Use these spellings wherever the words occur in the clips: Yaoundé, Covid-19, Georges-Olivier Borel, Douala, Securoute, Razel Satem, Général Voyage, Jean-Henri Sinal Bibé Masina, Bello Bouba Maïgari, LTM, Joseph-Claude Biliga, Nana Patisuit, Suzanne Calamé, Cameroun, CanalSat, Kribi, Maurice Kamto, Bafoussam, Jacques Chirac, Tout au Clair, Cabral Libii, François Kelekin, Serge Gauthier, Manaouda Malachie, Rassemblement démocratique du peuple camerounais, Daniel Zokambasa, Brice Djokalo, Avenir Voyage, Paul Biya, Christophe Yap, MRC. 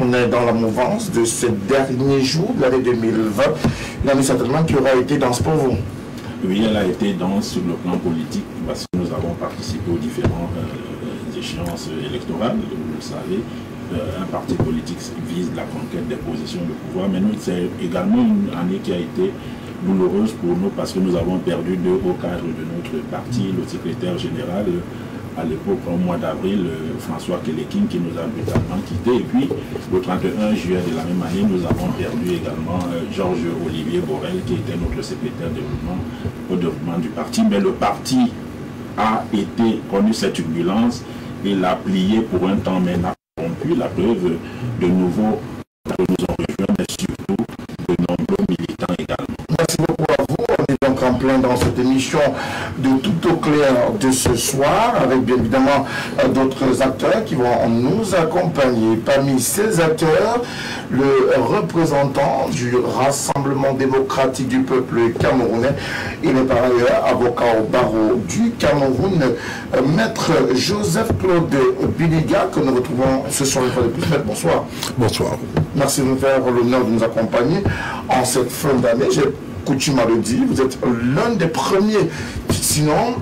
On est dans la mouvance de ce dernier jour de l'année 2020, l'année certainement qui aura été dense pour vous. Oui, elle a été dense sur le plan politique parce que nous avons participé aux différentes échéances électorales, vous le savez. Un parti politique vise la conquête des positions de pouvoir, mais nous, c'est également une année qui a été douloureuse pour nous parce que nous avons perdu deux hauts cadres de notre parti, le secrétaire général à l'époque, au mois d'avril, François Kelekin qui nous a brutalement quittés. Et puis, le 31 juillet de la même année, nous avons perdu également Georges-Olivier Borel, qui était notre secrétaire au développement du parti. Mais le parti a été connu cette turbulence et l'a plié pour un temps, mais n'a pas rompu. La preuve, de nouveau, nous ont rejoint, mais surtout de nombreux militants également. Merci beaucoup à vous. On est donc en plein dans cette émission de Tout au Clair de ce soir, avec bien évidemment d'autres acteurs qui vont nous accompagner. Parmi ces acteurs, le représentant du Rassemblement démocratique du peuple camerounais, il est par ailleurs avocat au barreau du Cameroun, maître Joseph-Claude Biliga, que nous retrouvons ce soir une fois de plus. Maître, bonsoir. Bonsoir. Merci de nous faire l'honneur de nous accompagner en cette fin d'année. Coutume à le dire, vous êtes l'un des premiers. Sinon,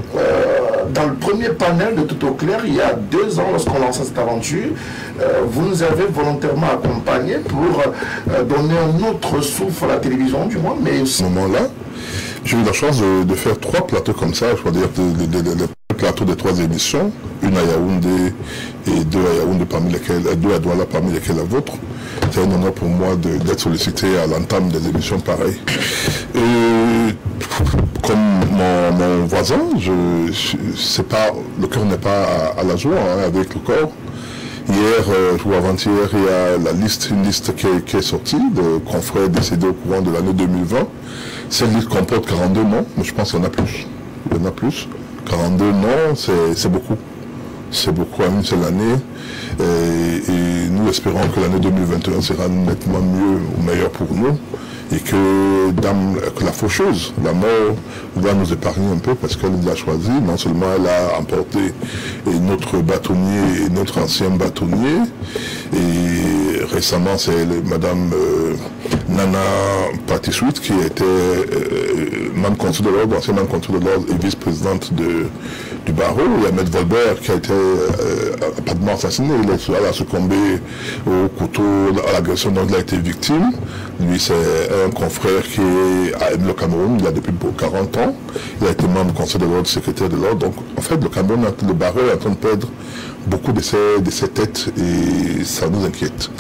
dans le premier panel de Tout au Clair, il y a 2 ans, lorsqu'on lançait cette aventure, vous nous avez volontairement accompagnés pour donner un autre souffle à la télévision, du moins. Mais à ce moment-là, j'ai eu la chance de faire 3 plateaux comme ça, je crois d'ailleurs le plateau des 3 émissions, une à Yaoundé et 2 à Yaoundé, parmi lesquelles, 2 à Douala, parmi lesquelles la vôtre. C'est un honneur pour moi d'être sollicité à l'entame des émissions pareilles. Et comme mon voisin, le cœur n'est pas à la joie hein, avec le corps. Hier ou avant-hier, il y a une liste qui est sortie de confrères décédés au courant de l'année 2020. Cette liste comporte 42 noms, mais je pense qu'il y en a plus. Il y en a plus. 42 noms, c'est beaucoup. C'est beaucoup à une seule année. Et nous espérons que l'année 2021 sera nettement mieux ou meilleure pour nous. Et que la faucheuse, la mort, va nous épargner un peu parce qu'elle l'a choisi. Non seulement elle a emporté notre bâtonnier et notre ancien bâtonnier. Et récemment, c'est Madame Nana Patisuit qui était membre conseil de l'ordre, ancienne membre conseil de l'ordre et vice-présidente du barreau. Il y a Maître Volbert qui a été rapidement assassiné. Elle a succombé au couteau, à l'agression dont elle a été victime. Lui, c'est un confrère qui est à le Cameroun, il a depuis 40 ans. Il a été membre du conseil de l'ordre, secrétaire de l'ordre. Donc, en fait, le Cameroun, le barreau est en train de perdre beaucoup de ses têtes et ça nous inquiète.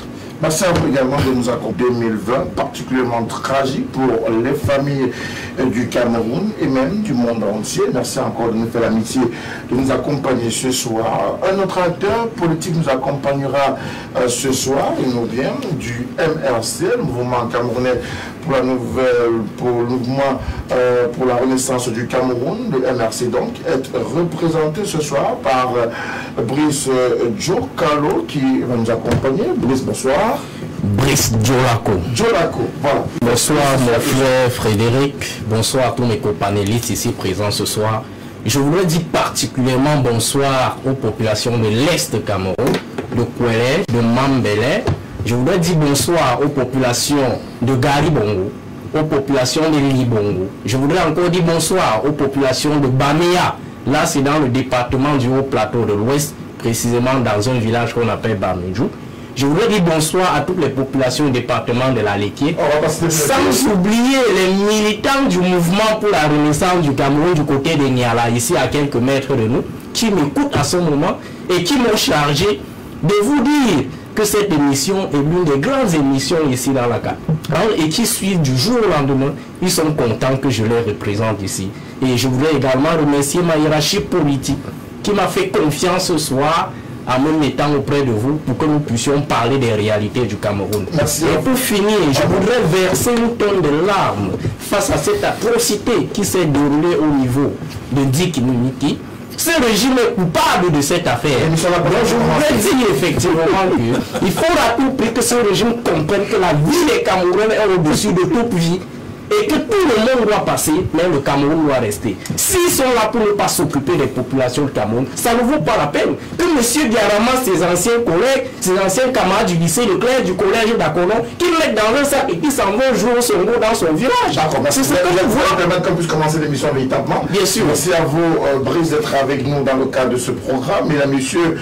Merci à vous également de nous accompagner. 2020, particulièrement tragique pour les familles du Cameroun et même du monde entier. Merci encore de nous faire l'amitié de nous accompagner ce soir. Un autre acteur politique nous accompagnera ce soir. Il nous vient du MRC, le mouvement camerounais pour la renaissance du Cameroun. Le MRC donc est représenté ce soir par Brice Djokalo qui va nous accompagner. Brice, bonsoir. Brice Djokalo. Voilà. Bonsoir mon frère Frédéric, bonsoir à tous mes copanélistes ici présents ce soir. Je voudrais dire particulièrement bonsoir aux populations de l'Est Cameroun, de Kouélé, de Mambélé. Je voudrais dire bonsoir aux populations de Garibongo, aux populations de Libongo. Je voudrais encore dire bonsoir aux populations de Baméa. Là c'est dans le département du Haut-Plateau de l'Ouest, précisément dans un village qu'on appelle Baméjou. Je voudrais dire bonsoir à toutes les populations du département de la Laitier, sans oublier les militants du mouvement pour la renaissance du Cameroun du côté de Niala, ici à quelques mètres de nous, qui m'écoutent à ce moment et qui m'ont chargé de vous dire que cette émission est l'une des grandes émissions ici dans la capitale et qui suivent du jour au lendemain. Ils sont contents que je les représente ici. Et je voudrais également remercier ma hiérarchie politique qui m'a fait confiance ce soir en me mettant auprès de vous pour que nous puissions parler des réalités du Cameroun. Merci. Et pour finir, je voudrais verser une tonne de larmes face à cette atrocité qui s'est déroulée au niveau de Dikinimiki. Ce régime est coupable de cette affaire. Donc je voudrais dire effectivement qu'il faut à tout prix que ce régime comprenne que la vie des Camerounais est au-dessus de tout prix. et que tout le monde doit passer, mais le Cameroun doit rester. S'ils sont là pour ne pas s'occuper des populations du Cameroun, ça ne vaut pas la peine que M. Diarama, ses anciens collègues, ses anciens camarades du lycée Leclerc, du collège d'Akonon, qu'ils mettent dans leur sac et qu'ils s'en vont jouer au Songo dans son village. C'est ce que je vois. Qu'on puisse commencer l'émission véritablement. Bien sûr. Merci à vous, Brice, d'être avec nous dans le cadre de ce programme. Mesdames et messieurs,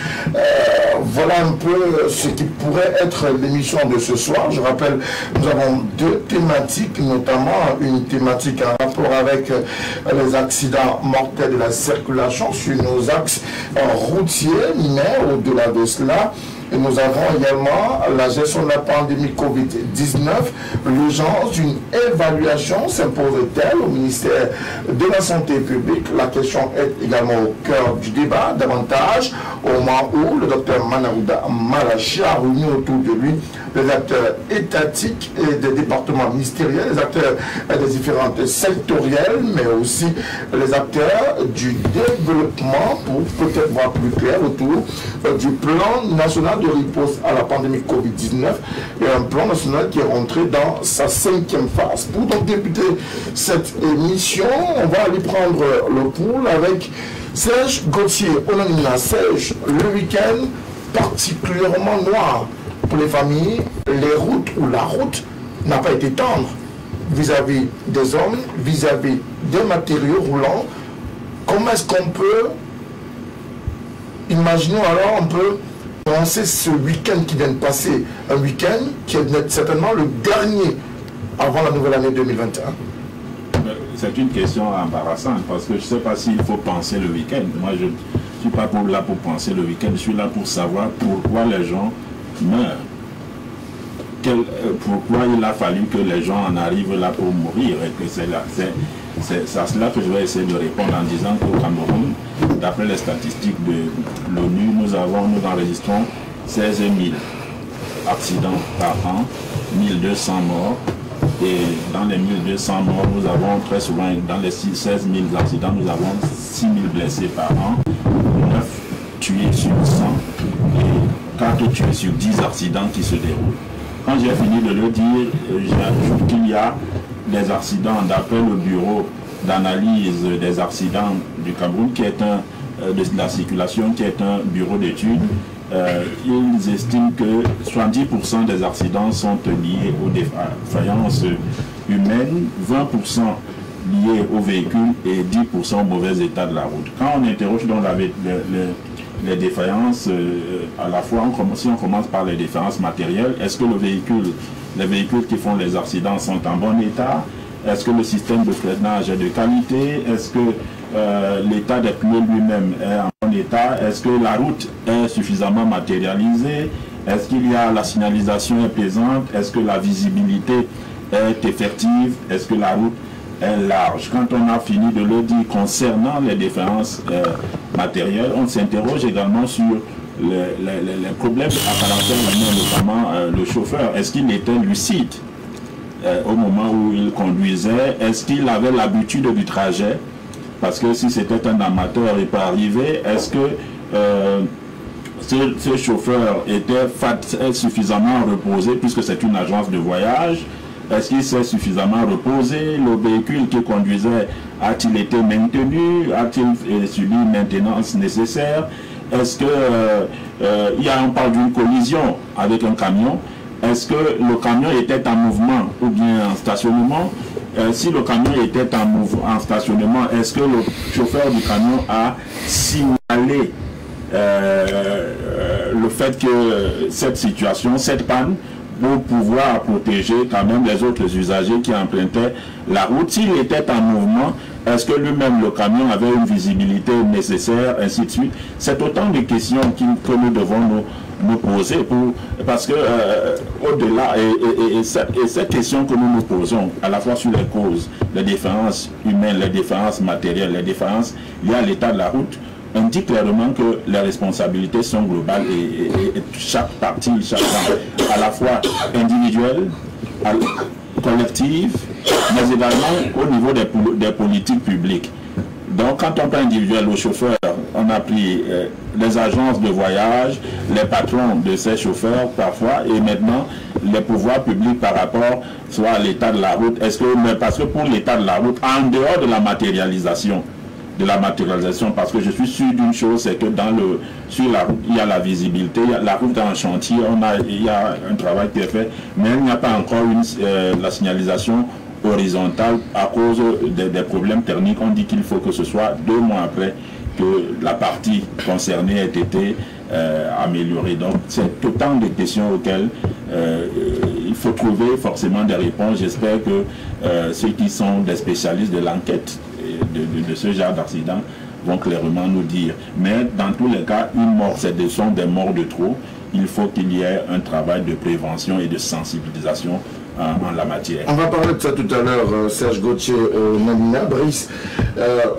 voilà un peu ce qui pourrait être l'émission de ce soir. Je rappelle, nous avons deux thématiques, notamment une thématique en rapport avec les accidents mortels de la circulation sur nos axes routiers, mais au-delà de cela, et nous avons également la gestion de la pandémie Covid-19. L'urgence d'une évaluation s'impose-t-elle au ministère de la Santé publique? La question est également au cœur du débat, davantage au moment où le docteur Manaouda Malachie a réuni autour de lui les acteurs étatiques et des départements ministériels, les acteurs des différentes sectorielles, mais aussi les acteurs du développement pour peut-être voir plus clair autour du plan national de réponse à la pandémie Covid-19 et un plan national qui est rentré dans sa 5e phase. Pour donc débuter cette émission, on va aller prendre le pouls avec Serge Gauthier. On en a Serge, le week-end particulièrement noir pour les familles, les routes ou la route n'a pas été tendre vis-à-vis des hommes, vis-à-vis des matériaux roulants. Comment est-ce qu'on peut imaginer, alors on peut penser ce week-end qui vient de passer, un week-end qui est certainement le dernier avant la nouvelle année 2021? C'est une question embarrassante parce que je ne sais pas s'il faut penser le week-end. Moi, je ne suis pas là pour penser le week-end, je suis là pour savoir pourquoi les gens meurent. Pourquoi il a fallu que les gens en arrivent là pour mourir? C'est à cela que je vais essayer de répondre en disant qu'au Cameroun, d'après les statistiques de l'ONU, nous enregistrons 16 000 accidents par an, 1200 morts. Et dans les 1200 morts, nous avons très souvent, dans les 16 000 accidents, nous avons 6 000 blessés par an, 9 tués sur 100 et 4 tués sur 10 accidents qui se déroulent. Quand j'ai fini de le dire, j'ajoute qu'il y a des accidents, d'après le bureau d'analyse des accidents du Cameroun, qui est de la circulation, qui est un bureau d'études. Ils estiment que 70% des accidents sont liés aux défaillances humaines, 20% liés aux véhicules et 10% au mauvais état de la route. Quand on interroge dans les défaillances, à la fois, si on commence par les défaillances matérielles, est-ce que les véhicules qui font les accidents sont en bon état? Est-ce que le système de freinage est de qualité? Est-ce que l'état des pneus lui-même est en bon état? Est-ce que la route est suffisamment matérialisée? Est-ce qu'il y a la signalisation est plaisante? Est-ce que la visibilité est effective? Est-ce que la route est large? Quand on a fini de le dire concernant les défaillances matérielles, on s'interroge également sur les problèmes à caractère humain, notamment le chauffeur. Est-ce qu'il était lucide au moment où il conduisait? Est-ce qu'il avait l'habitude du trajet? Parce que si c'était un amateur, il peut arriver. Est-ce que ce chauffeur était suffisamment reposé, puisque c'est une agence de voyage? Est-ce qu'il s'est suffisamment reposé? Le véhicule qu'il conduisait, a-t-il été maintenu? A-t-il subi une maintenance nécessaire? Est-ce que on parle d'une collision avec un camion? Est-ce que le camion était en mouvement ou bien en stationnement? Si le camion était en stationnement, est-ce que le chauffeur du camion a signalé le fait que cette situation, cette panne, pour pouvoir protéger quand même les autres usagers qui empruntaient la route? S'il était en mouvement, est-ce que lui-même, le camion, avait une visibilité nécessaire, ainsi de suite? C'est autant de questions que nous devons nous poser, parce que au-delà, et cette question que nous nous posons, à la fois sur les causes, les défaillances humaines, les défaillances matérielles, les défaillances liées à l'état de la route, indique clairement que les responsabilités sont globales et chaque partie, à la fois individuelle, collective, mais également au niveau des politiques publiques. Donc quand on parle individuel au chauffeur, on on a pris les agences de voyage, les patrons de ces chauffeurs parfois, et maintenant les pouvoirs publics par rapport soit à l'état de la route. Est-ce que, parce que pour l'état de la route, en dehors de la matérialisation, parce que je suis sûr d'une chose, c'est que dans le, sur la route, il y a la visibilité, il y a la route en chantier, il y a un travail qui est fait, mais il n'y a pas encore une, la signalisation horizontale à cause des problèmes thermiques. On dit qu'il faut que ce soit 2 mois après que la partie concernée ait été améliorée. Donc c'est autant de questions auxquelles il faut trouver forcément des réponses. J'espère que ceux qui sont des spécialistes de l'enquête de ce genre d'accident vont clairement nous dire. Mais dans tous les cas, une mort, ce sont des morts de trop. Il faut qu'il y ait un travail de prévention et de sensibilisation en la matière. On va parler de ça tout à l'heure, Serge Gauthier, Nanina, Brice.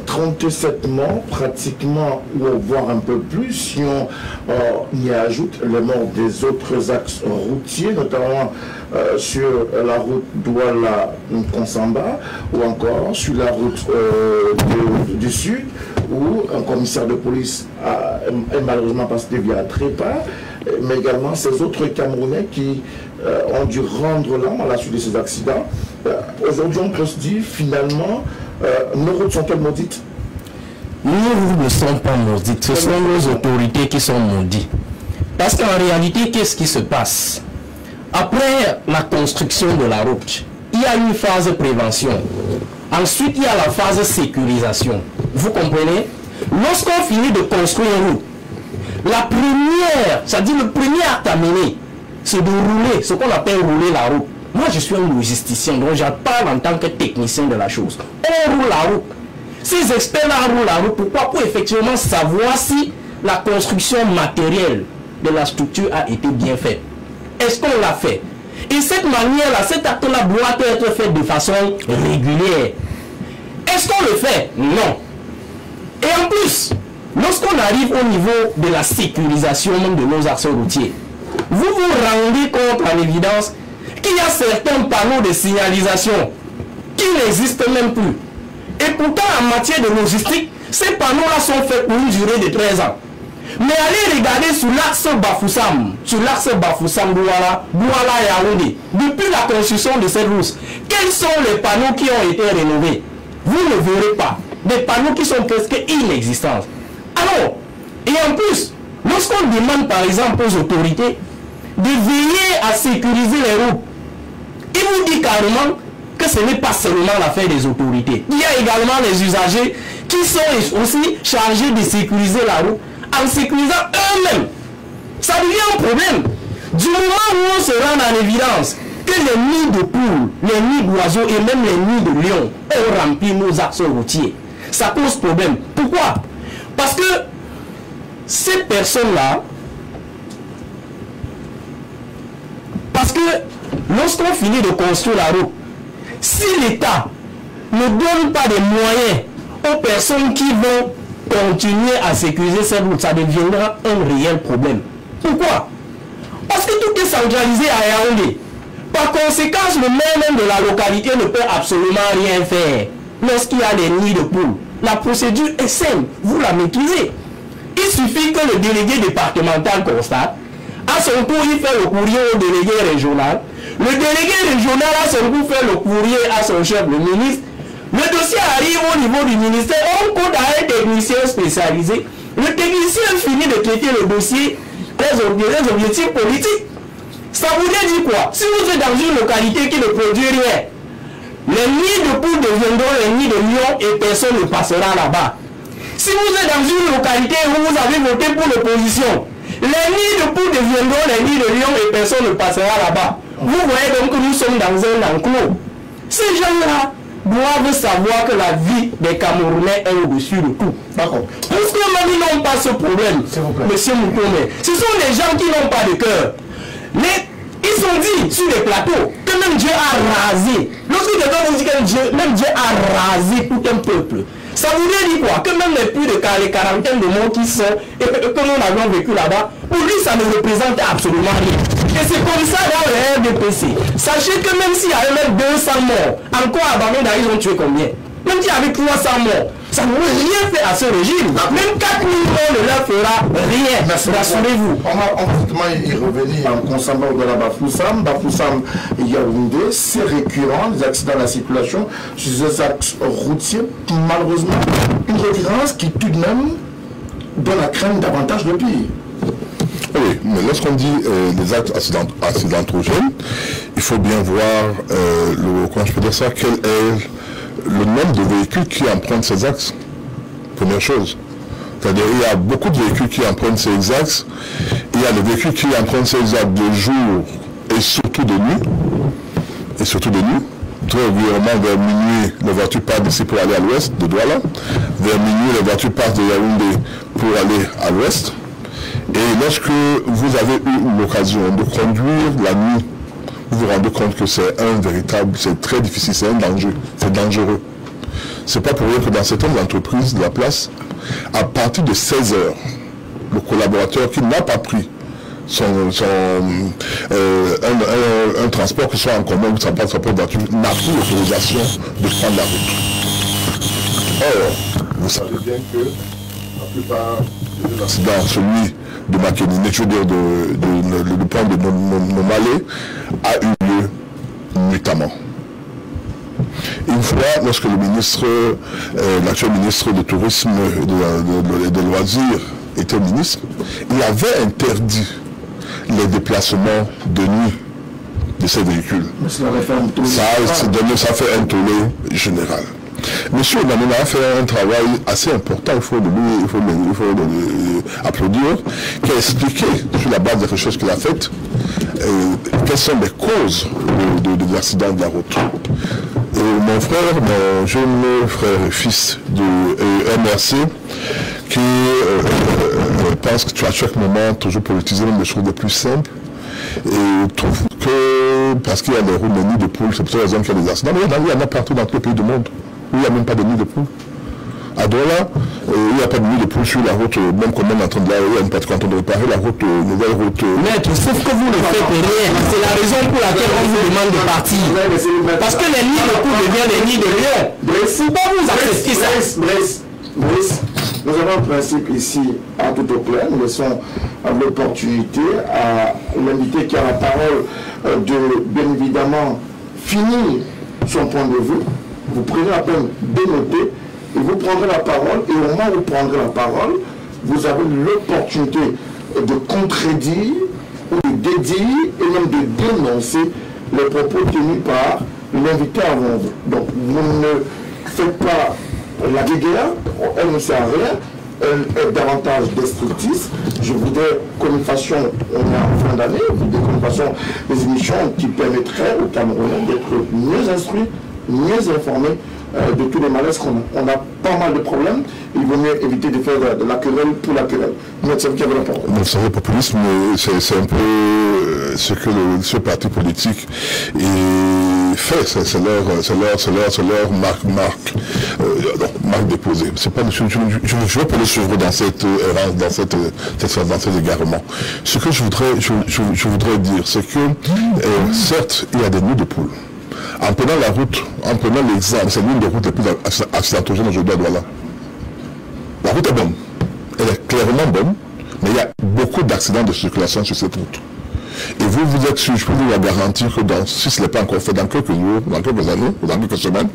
37 morts, pratiquement, ou voire un peu plus, si on y ajoute les morts des autres axes routiers, notamment sur la route Douala-Consamba, ou encore sur la route du Sud, où un commissaire de police est malheureusement passé via Trépas, mais également ces autres Camerounais qui ont dû rendre l'âme à la suite de ces accidents. Aujourd'hui, on peut se dire, finalement, nos routes sont-elles maudites? Nos routes ne sont pas maudites, ce sont nos autorités qui sont maudites. Parce qu'en réalité, qu'est-ce qui se passe? Après la construction de la route, il y a une phase prévention. Ensuite, il y a la phase sécurisation. Vous comprenez? Lorsqu'on finit de construire une route, la première, c'est-à-dire le premier acte à mener, c'est de rouler, ce qu'on appelle rouler la route. Moi, je suis un logisticien, donc je parle en tant que technicien de la chose. On roule la route. Ces experts-là roulent la route. Pourquoi? Pour effectivement savoir si la construction matérielle de la structure a été bien faite. Est-ce qu'on l'a fait? Et cette manière-là, cet acte-là doit être fait de façon régulière. Est-ce qu'on le fait? Non. Et en plus, lorsqu'on arrive au niveau de la sécurisation même de nos axes routiers, vous vous rendez compte en évidence qu'il y a certains panneaux de signalisation qui n'existent même plus. Et pourtant, en matière de logistique, ces panneaux-là sont faits pour une durée de 13 ans. Mais allez regarder sur l'axe Bafoussam, Douala-Yaoundé, depuis la construction de cette route, quels sont les panneaux qui ont été rénovés? Vous ne verrez pas. Des panneaux qui sont presque inexistants. Alors, et en plus, lorsqu'on demande par exemple aux autorités de veiller à sécuriser les routes, ils vous disent carrément que ce n'est pas seulement l'affaire des autorités. Il y a également les usagers qui sont aussi chargés de sécuriser la route en sécurisant eux-mêmes. Ça devient un problème. Du moment où on se rend en évidence que les nids de poules, les nids d'oiseaux et même les nids de lions ont rempli nos axes routiers, ça pose problème. Pourquoi? Parce que ces personnes-là, parce que lorsqu'on finit de construire la route, si l'État ne donne pas des moyens aux personnes qui vont continuer à sécuriser cette route, ça deviendra un réel problème. Pourquoi? Parce que tout est centralisé à Yaoundé. Par conséquent, le maire même de la localité ne peut absolument rien faire lorsqu'il y a des nids de poules. La procédure est simple, vous la maîtrisez. Il suffit que le délégué départemental constate, à son tour il fait le courrier au délégué régional, le délégué régional à son tour fait le courrier à son chef, le ministre, le dossier arrive au niveau du ministère, on compte à un technicien spécialisé, le technicien finit de traiter le dossier, les objectifs politiques. Ça voudrait dire quoi? Si vous êtes dans une localité qui ne produit rien, les nids de poules deviendront les nids de lions et personne ne passera là-bas. Si vous êtes dans une localité où vous avez voté pour l'opposition, les nids de poules deviendront les nids de lions et personne ne passera là-bas. Vous voyez donc que nous sommes dans un enclos. Ces gens-là doivent savoir que la vie des Camerounais est au-dessus de tout. D'accord. Parce que même ils n'ont pas ce problème, monsieur Moukoume. Ce sont les gens qui n'ont pas de cœur. Ils sont dit sur des plateaux que même Dieu a rasé. Lorsque quelqu'un dit que Dieu, même Dieu a rasé tout un peuple, ça voudrait dire quoi? Que même les plus de les quarantaines de morts qui sont et que nous avons vécu là-bas, pour lui ça ne représente absolument rien. Et c'est comme ça dans le RDPC. Sachez que même s'il y avait même 200 morts, encore abandonnés, ils ont tué combien? Même s'il y avait 300 morts, ça ne peut rien faire à ce régime. Même 4 millions ne leur fera rien. Rassurez-vous. On va en y revenir en concernant de la Bafoussam. Bafoussam et Yaoundé, c'est récurrent, les accidents de la circulation sur ces axes routiers. Malheureusement, une récurrence qui tout de même donne à craindre davantage le pire. Oui, mais lorsqu'on dit les actes accidentogènes, il faut bien voir, comment je peux dire ça, quel est le nombre de véhicules qui empruntent ces axes. Première chose. C'est-à-dire qu'il y a beaucoup de véhicules qui empruntent ces axes. Il y a des véhicules qui empruntent ces axes de jour et surtout de nuit. Et surtout de nuit. Très régulièrement, vers minuit, les voitures partent d'ici pour aller à l'ouest de Douala. Vers minuit, les voitures partent de Yaoundé pour aller à l'ouest. Et lorsque vous avez eu l'occasion de conduire la nuit, vous vous rendez compte que c'est un véritable, c'est très difficile, c'est un danger, c'est dangereux. C'est pas pour rien que dans certaines entreprises de la place, à partir de 16 heures, le collaborateur qui n'a pas pris un transport, que ce soit en commun ou sa propre voiture, n'a plus l'autorisation de prendre la route. Or, vous savez bien que la plupart des accidents, celui de Makenine, je veux dire le point de Momalé, a eu lieu notamment. Une fois, lorsque le ministre, l'actuel ministre du Tourisme et des Loisirs était ministre, il avait interdit les déplacements de nuit de ces véhicules. Ça fait un tollé général. Monsieur Namina a fait un travail assez important, il faut applaudir, qui a expliqué, sur la base des recherches qu'il a faites, quelles sont les causes de l'accident de la route. Et mon frère, mon jeune frère et fils de MRC, qui pense qu'à chaque moment, toujours politiser les choses les plus simples, et trouve que, parce qu'il y a des roues de nids de poules, c'est pour ça qu'il y a des accidents, mais il y en a partout dans tous les pays du monde. Il n'y a même pas de nid de poule. À Douala, il n'y a pas de nid de poule sur la route, même quand on est en train de réparer la route, nouvelle route. Maître, sauf que vous ne faites rien. C'est la raison pour laquelle on vous demande de partir. Parce que les nids de poule deviennent les nids de rien. Pourquoi vous acceptez ça? Brice, nous avons un principe ici à Tout au Clair. Nous laissons l'opportunité à l'invité qui a la parole de, bien évidemment, finir son point de vue. Vous prenez la peine de noter et vous prendrez la parole. Et au moment où vous prendrez la parole, vous avez l'opportunité de contredire ou de dédire et même de dénoncer les propos tenus par l'invité avant vous. Donc, vous ne faites pas la guéguerre, elle ne sert à rien, elle est davantage destructrice. Je voudrais que nous fassions, on est en fin d'année, que nous fassions des émissions qui permettraient aux Camerounais d'être mieux instruits, mieux informés de tous les malaises qu'on a. On a pas mal de problèmes, il vaut mieux éviter de faire de la querelle pour la querelle. Vous savez qu'il y avait la parole. Vous savez, le populisme, c'est un peu ce que ce parti politique fait, c'est leur marque déposée. C'est pas, je ne veux pas le suivre dans ces égarements. Ce que je voudrais dire, c'est que certes, il y a des nids de poules. En prenant la route, en prenant l'exemple, c'est l'une des routes les plus accidentogènes aujourd'hui à Douala. La route est bonne, elle est clairement bonne, mais il y a beaucoup d'accidents de circulation sur cette route. Et vous, vous êtes sûr, je peux vous la garantir que dans, si ce n'est pas encore fait, dans quelques jours, dans quelques années, dans quelques semaines,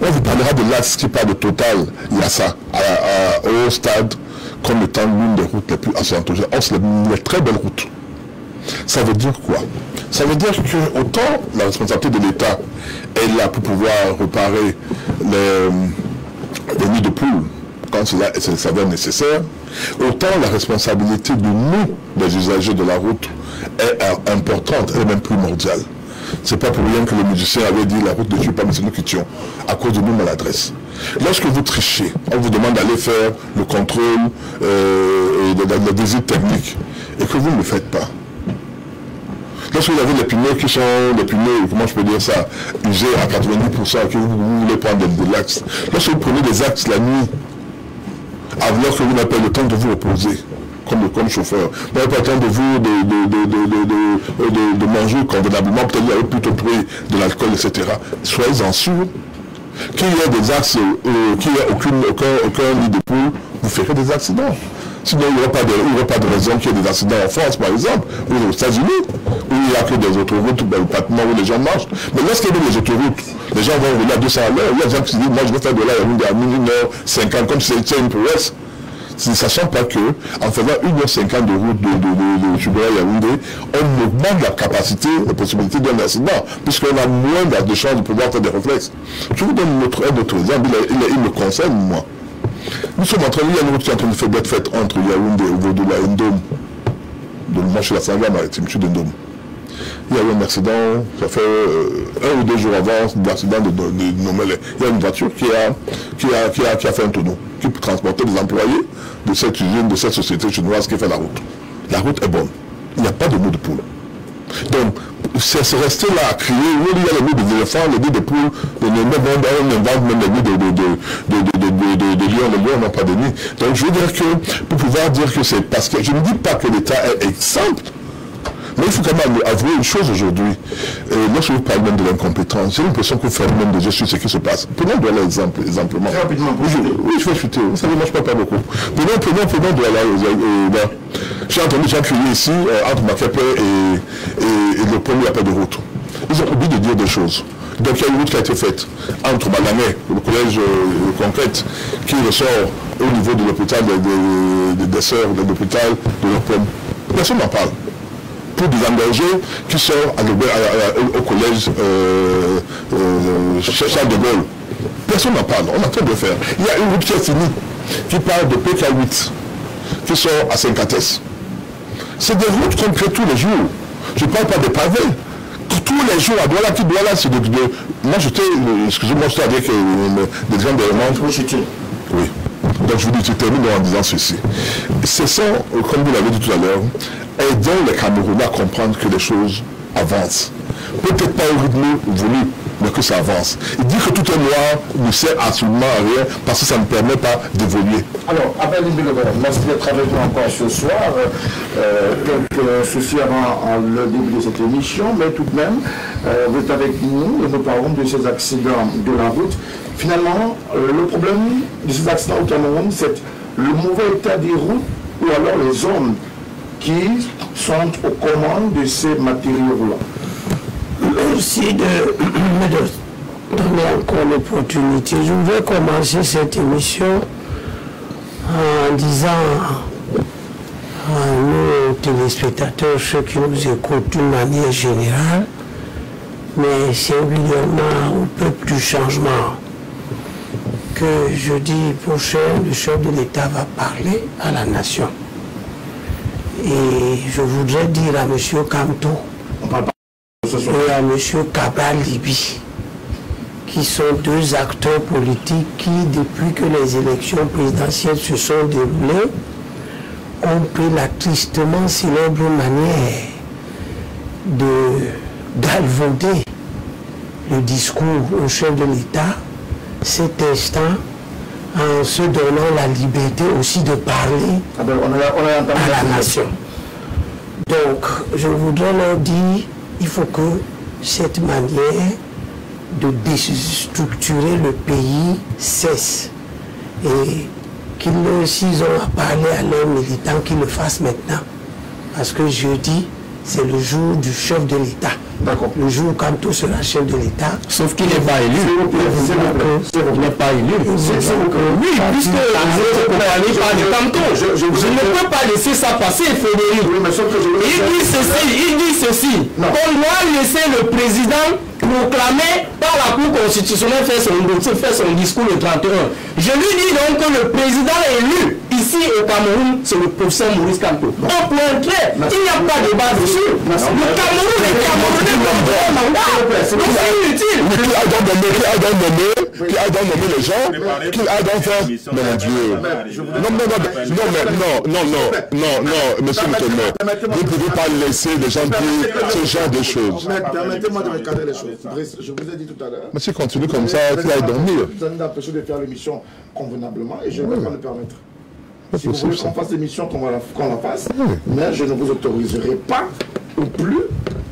on vous parlera de l'axe qui part de Total Yassa au stade comme étant l'une des routes les plus accidentogènes. Or, c'est une très belle route. Ça veut dire quoi? Ça veut dire que autant la responsabilité de l'État est là pour pouvoir réparer les nids de poules quand cela s'avère nécessaire, autant la responsabilité de nous, les usagers de la route, est importante et même primordiale. C'est pas pour rien que le musicien avait dit la route ne tue pas, mais c'est nous qui tuons, à cause de nos maladresses. Lorsque vous trichez, on vous demande d'aller faire le contrôle, la visite technique, et que vous ne le faites pas. Lorsque vous avez des pneus qui sont des pneus, comment je peux dire ça, usés à 90%, que vous voulez prendre de l'axe. Lorsque vous prenez des axes la nuit, alors que vous n'avez pas le temps de vous reposer, comme chauffeur, vous n'avez pas le temps de vous de manger convenablement, peut-être vous avez plutôt pris de l'alcool, etc. Soyez-en sûrs Qu'il y ait des axes, qu'il n'y ait aucun lit de poule, vous ferez des accidents. Sinon, il n'y aura pas de raison qu'il y ait des accidents en France, par exemple, ou aux États-Unis, où il n'y a que des autoroutes, ou des bâtiments où les gens marchent. Mais lorsqu'il y a des autoroutes, les gens vont rouler à 200 à l'heure. Il y a des gens qui se disent, moi je vais faire de la route à 1h50, comme si c'était une prouesse. Ne sachant pas qu'en faisant 1h50 de route de Jubaï à Yaoundé, on augmente la capacité, la possibilité d'un accident, puisqu'on a moins de chances de pouvoir faire des réflexes. Je vous donne un autre exemple, il me concerne, moi. Nous sommes en train de faire une route qui est en train de faire d'être faite entre Yaoundé et Vodoula et Ndôme. Donc moi je suis la Sangha-Maritime, je suis de Ndôme. Il y a eu un accident, ça fait 1 ou 2 jours avant l'accident de Nomélé. Il y a une voiture qui a fait un tonneau, qui transportait des employés de cette usine, de cette société chinoise qui fait la route. La route est bonne. Il n'y a pas de nœud de poule. Donc, c'est rester là à crier, oui, il y a les nœuds des éléphants, les nœuds de poules, les nœuds de monde, on invente même les nœuds de lions, les lions n'ont pas de nid. Donc, je veux dire que, pour pouvoir dire que c'est parce que, je ne dis pas que l'État est exempt. Mais il faut quand même avouer une chose aujourd'hui. Lorsque vous parlez même de l'incompétence, j'ai l'impression que vous faites même des gestes, ce qui se passe. Prenons Douala exemplement. Très rapidement. Oui, je vais chuter. Vous savez, moi, je ne parle pas beaucoup. Prenons Douala. J'ai entendu Jacques Chirac ici, entre Macapé et le premier appel de route. Ils ont oublié de dire des choses. Donc, il y a une route qui a été faite entre Malamé, le collège Concrète, qui ressort au niveau de l'hôpital des sœurs, de l'hôpital de l'Opom. Personne n'en parle. Pour des engagés qui sont au collège Charles de Gaulle. Personne n'en parle, on a train de le faire. Il y a une route qui est finie, qui parle de PK8, qui sort à Saint-Catès. C'est des routes qu'on crée tous les jours. Je ne parle pas de pavés. Tous les jours à Douala, qui Douala, c'est de... Moi j'étais, excusez-moi, j'étais avec des gens de l'Allemagne. Oui. Donc je vous dis, je termine en disant ceci. Ce sont, comme vous l'avez dit tout à l'heure, aidons les Camerounais à comprendre que les choses avancent. Peut-être pas au rythme voulu, mais que ça avance. Il dit que tout est noir ne sert absolument à rien parce que ça ne permet pas d'évoluer. Alors, Abel Libiga, merci d'être avec nous encore ce soir. Quelques soucis avant le début de cette émission, mais tout de même, vous êtes avec nous et nous parlons de ces accidents de la route. Finalement, le problème de ces accidents au Cameroun, c'est le mauvais état des routes ou alors les hommes qui sont aux commandes de ces matériaux-là. Merci de me donner encore l'opportunité. Je vais commencer cette émission en disant à nos téléspectateurs, ceux qui nous écoutent d'une manière générale, mais singulièrement au peuple du changement, que jeudi prochain, le chef de l'État va parler à la nation. Et je voudrais dire à M. Kamto et à M. Cabral Libii, qui sont deux acteurs politiques qui, depuis que les élections présidentielles se sont déroulées, ont pris la tristement célèbre manière de galvauder le discours au chef de l'État, cet instant, en se donnant la liberté aussi de parler à la nation. Donc, je voudrais leur dire, il faut que cette manière de déstructurer le pays cesse. Et s'ils ont à parler à leurs militants, qu'ils le fassent maintenant. Parce que jeudi, c'est le jour du chef de l'État. D'accord. Le jour où Kamto sera chef de l'État. Sauf qu'il n'est pas élu. Il n'est pas élu. Oui, puisque je ne peux pas laisser ça passer, Frédéric. Il dit ceci. On doit laisser le président proclamé par la Cour constitutionnelle faire son discours le 31. Je lui dis donc que le président élu ici au Cameroun, c'est le professeur Maurice Kamto. Au point clair, il n'y a pas de débat dessus. Le Cameroun est Camerounais comme un mandat. Donc c'est inutile. Mais qui a donc nommé les gens, qui a donc fait... Mon Dieu. Non, monsieur le Président, vous ne pouvez pas laisser les gens dire ce genre de choses. Permettez-moi de recadrer les choses. Brice, je vous ai dit tout à l'heure. Monsieur, continue comme ça, tu vas dormir. Ça nous empêche de faire l'émission convenablement et je ne vais pas le permettre. Si vous voulez qu'on fasse l'émission, qu'on la fasse, mais je ne vous autoriserai pas ou plus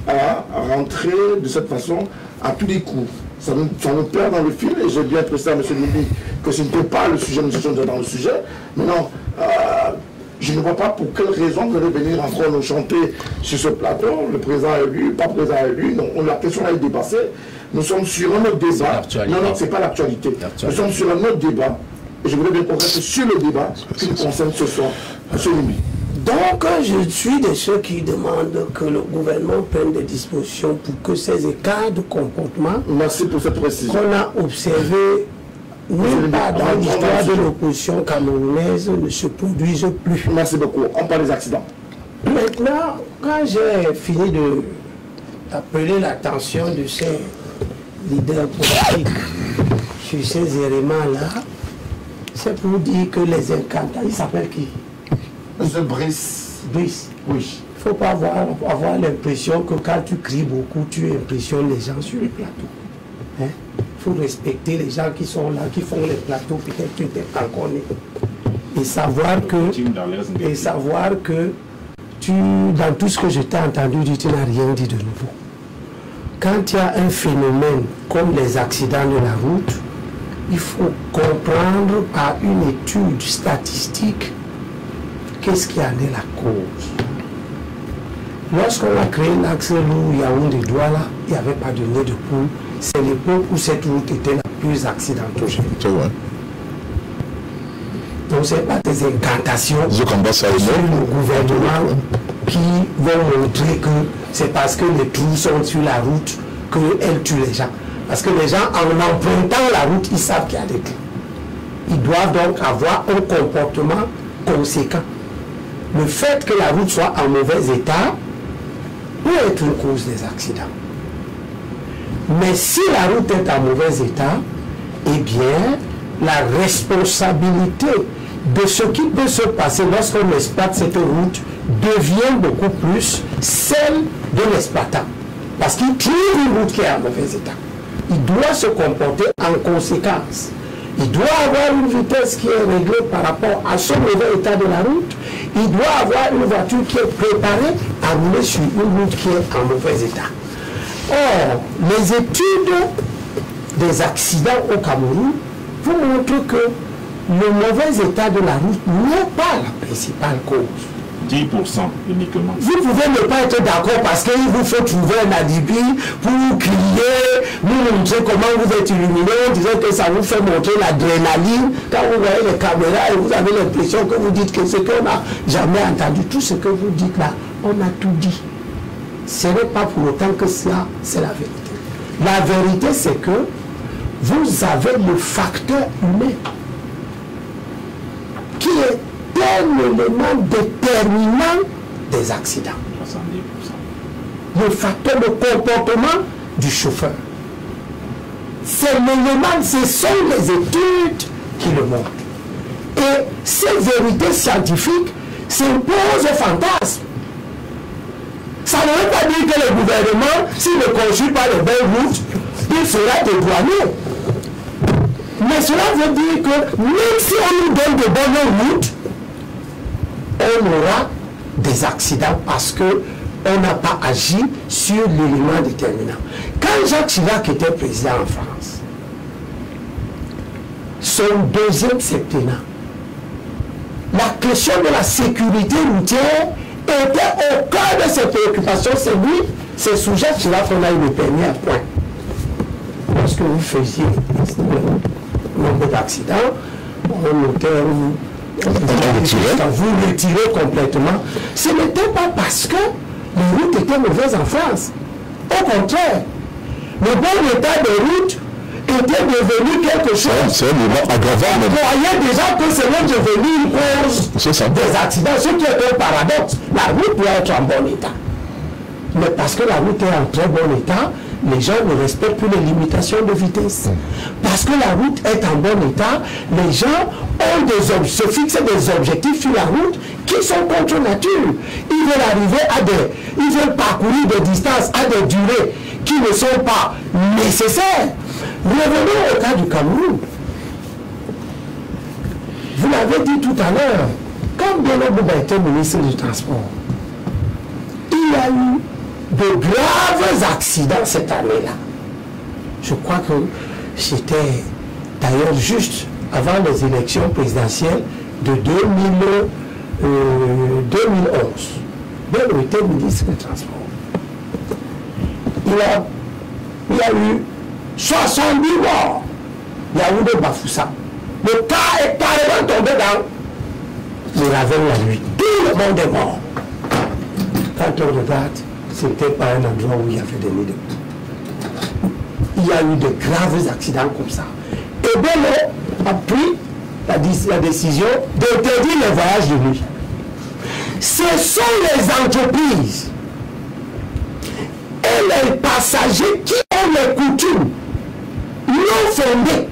à rentrer de cette façon à tous les coups. ça nous perd dans le fil, et j'ai bien précisé à M. Libii que ce n'était pas le sujet, nous étions dans le sujet. Mais non, je ne vois pas pour quelle raison vous allez venir encore nous chanter sur ce plateau, le président élu, pas président élu, non, la question est dépassée. Nous sommes sur un autre débat. Non, non, ce n'est pas l'actualité. Nous sommes sur un autre débat. Et je voulais bien qu'on reste sur le débat qui nous concerne ce soir. M. Libii. Donc, je suis de ceux qui demandent que le gouvernement prenne des dispositions pour que ces écarts de comportement qu'on a observés nulle part dans l'histoire de l'opposition camerounaise ne se produisent plus. Merci beaucoup. On parle des accidents. Maintenant, quand j'ai fini d'appeler l'attention de ces leaders politiques sur ces éléments-là, c'est pour dire que les incantations, ils s'appellent qui? Brice. Brice. Oui. Il ne faut pas avoir l'impression que quand tu cries beaucoup, tu impressionnes les gens sur les plateaux. Hein? Il faut respecter les gens qui sont là, qui font les plateaux, peut-être tu t'es canconné. Et savoir que tu, dans tout ce que je t'ai entendu dire, tu n'as rien dit de nouveau. Quand il y a un phénomène comme les accidents de la route, il faut comprendre par une étude statistique qu'est-ce qui en est la cause. Lorsqu'on a créé l'axe lourd Yaoundé-Douala, il n'y avait pas de nez de poule. C'est l'époque où cette route était la plus accidentogène. C'est vrai. Donc ce n'est pas des incantations sur le gouvernement qui vont montrer que c'est parce que les trous sont sur la route qu'elles tuent les gens. Parce que les gens, en empruntant la route, ils savent qu'il y a des trous. Ils doivent donc avoir un comportement conséquent. Le fait que la route soit en mauvais état peut être une cause des accidents. Mais si la route est en mauvais état, eh bien, la responsabilité de ce qui peut se passer lorsqu'on exploite cette route devient beaucoup plus celle de l'exploitant. Parce qu'il trouve une route qui est en mauvais état. Il doit se comporter en conséquence. Il doit avoir une vitesse qui est réglée par rapport à son mauvais état de la route. Il doit avoir une voiture qui est préparée à rouler sur une route qui est en mauvais état. Or, les études des accidents au Cameroun vous montrent que le mauvais état de la route n'est pas la principale cause. 10% uniquement. Vous pouvez ne pas être d'accord parce qu'il vous faut trouver un alibi pour crier, nous montrer comment vous êtes illuminé, en disant que ça vous fait montrer l'adrénaline. Quand vous voyez les caméras et vous avez l'impression que vous dites que ce qu'on n'a jamais entendu, tout ce que vous dites là, on a tout dit. Ce n'est pas pour autant que ça, c'est la vérité. La vérité, c'est que vous avez le facteur humain qui est un élément déterminant des accidents. 70%. Le facteur de comportement du chauffeur. C'est l'élément, ce sont les études qui le montrent. Et ces vérités scientifiques s'imposent au fantasme. Ça ne veut pas dire que le gouvernement, s'il ne construit pas les belles routes, il sera dédouané. Mais cela veut dire que même si on nous donne de bonnes routes, on aura des accidents parce qu'on n'a pas agi sur l'élément déterminant. Quand Jacques Chirac était président en France, son deuxième septennat, la question de la sécurité routière était au cœur de ses préoccupations. C'est lui, c'est sous Jacques Chirac qu'on a eu le permis à point. Lorsque vous faisiez le nombre d'accidents, on notait où vous retirez complètement. Ce n'était pas parce que les routes étaient mauvaises en France. Au contraire, le bon état des routes était devenu quelque chose. C'est un aggravant. On croyait déjà que c'est même devenu une cause des accidents, ce qui est un paradoxe. La route doit être en bon état. Mais parce que la route est en très bon état, les gens ne respectent plus les limitations de vitesse. Parce que la route est en bon état, les gens ont se fixent des objectifs sur la route qui sont contre nature. Ils veulent arriver à ils veulent parcourir des distances à des durées qui ne sont pas nécessaires. Revenons au cas du Cameroun. Vous l'avez dit tout à l'heure, quand Bello Bouba était ministre du Transport, il y a eu de graves accidents cette année-là. Je crois que c'était d'ailleurs juste avant les élections présidentielles de 2011. Bello était ministre des Transports. Il y a eu 70 morts. Il y a eu de Bafoussa. Le cas est carrément tombé dans le ravin la nuit. Tout le monde est mort. Quand on regarde, c'était pas un endroit où il y avait des nids de poux. Il y a eu de graves accidents comme ça. Et Bello a pris la décision d'interdire les voyages de nuit. Ce sont les entreprises et les passagers qui ont les coutumes non fondées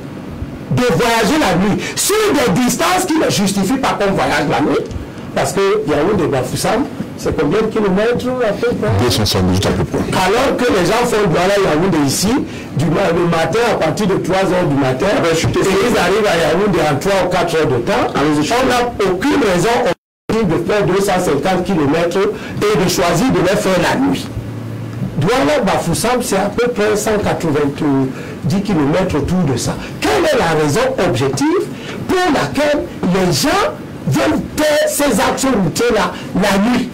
de voyager la nuit sur des distances qui ne justifient pas qu'on voyage la nuit. Parce que Yaoundé de Bafoussam, c'est combien de kilomètres à peu près? 278 à peu près. Alors que les gens font voilà Yaoundé ici, le matin, à partir de 3 h du matin, ils arrivent à Yaoundé en 3 ou 4 heures de temps. On n'a aucune raison de faire 250 km et de choisir de les faire la nuit. Douala Bafoussam, c'est à peu près 190 km autour de ça. Quelle est la raison objective pour laquelle les gens veulent faire ces actions routières-là la nuit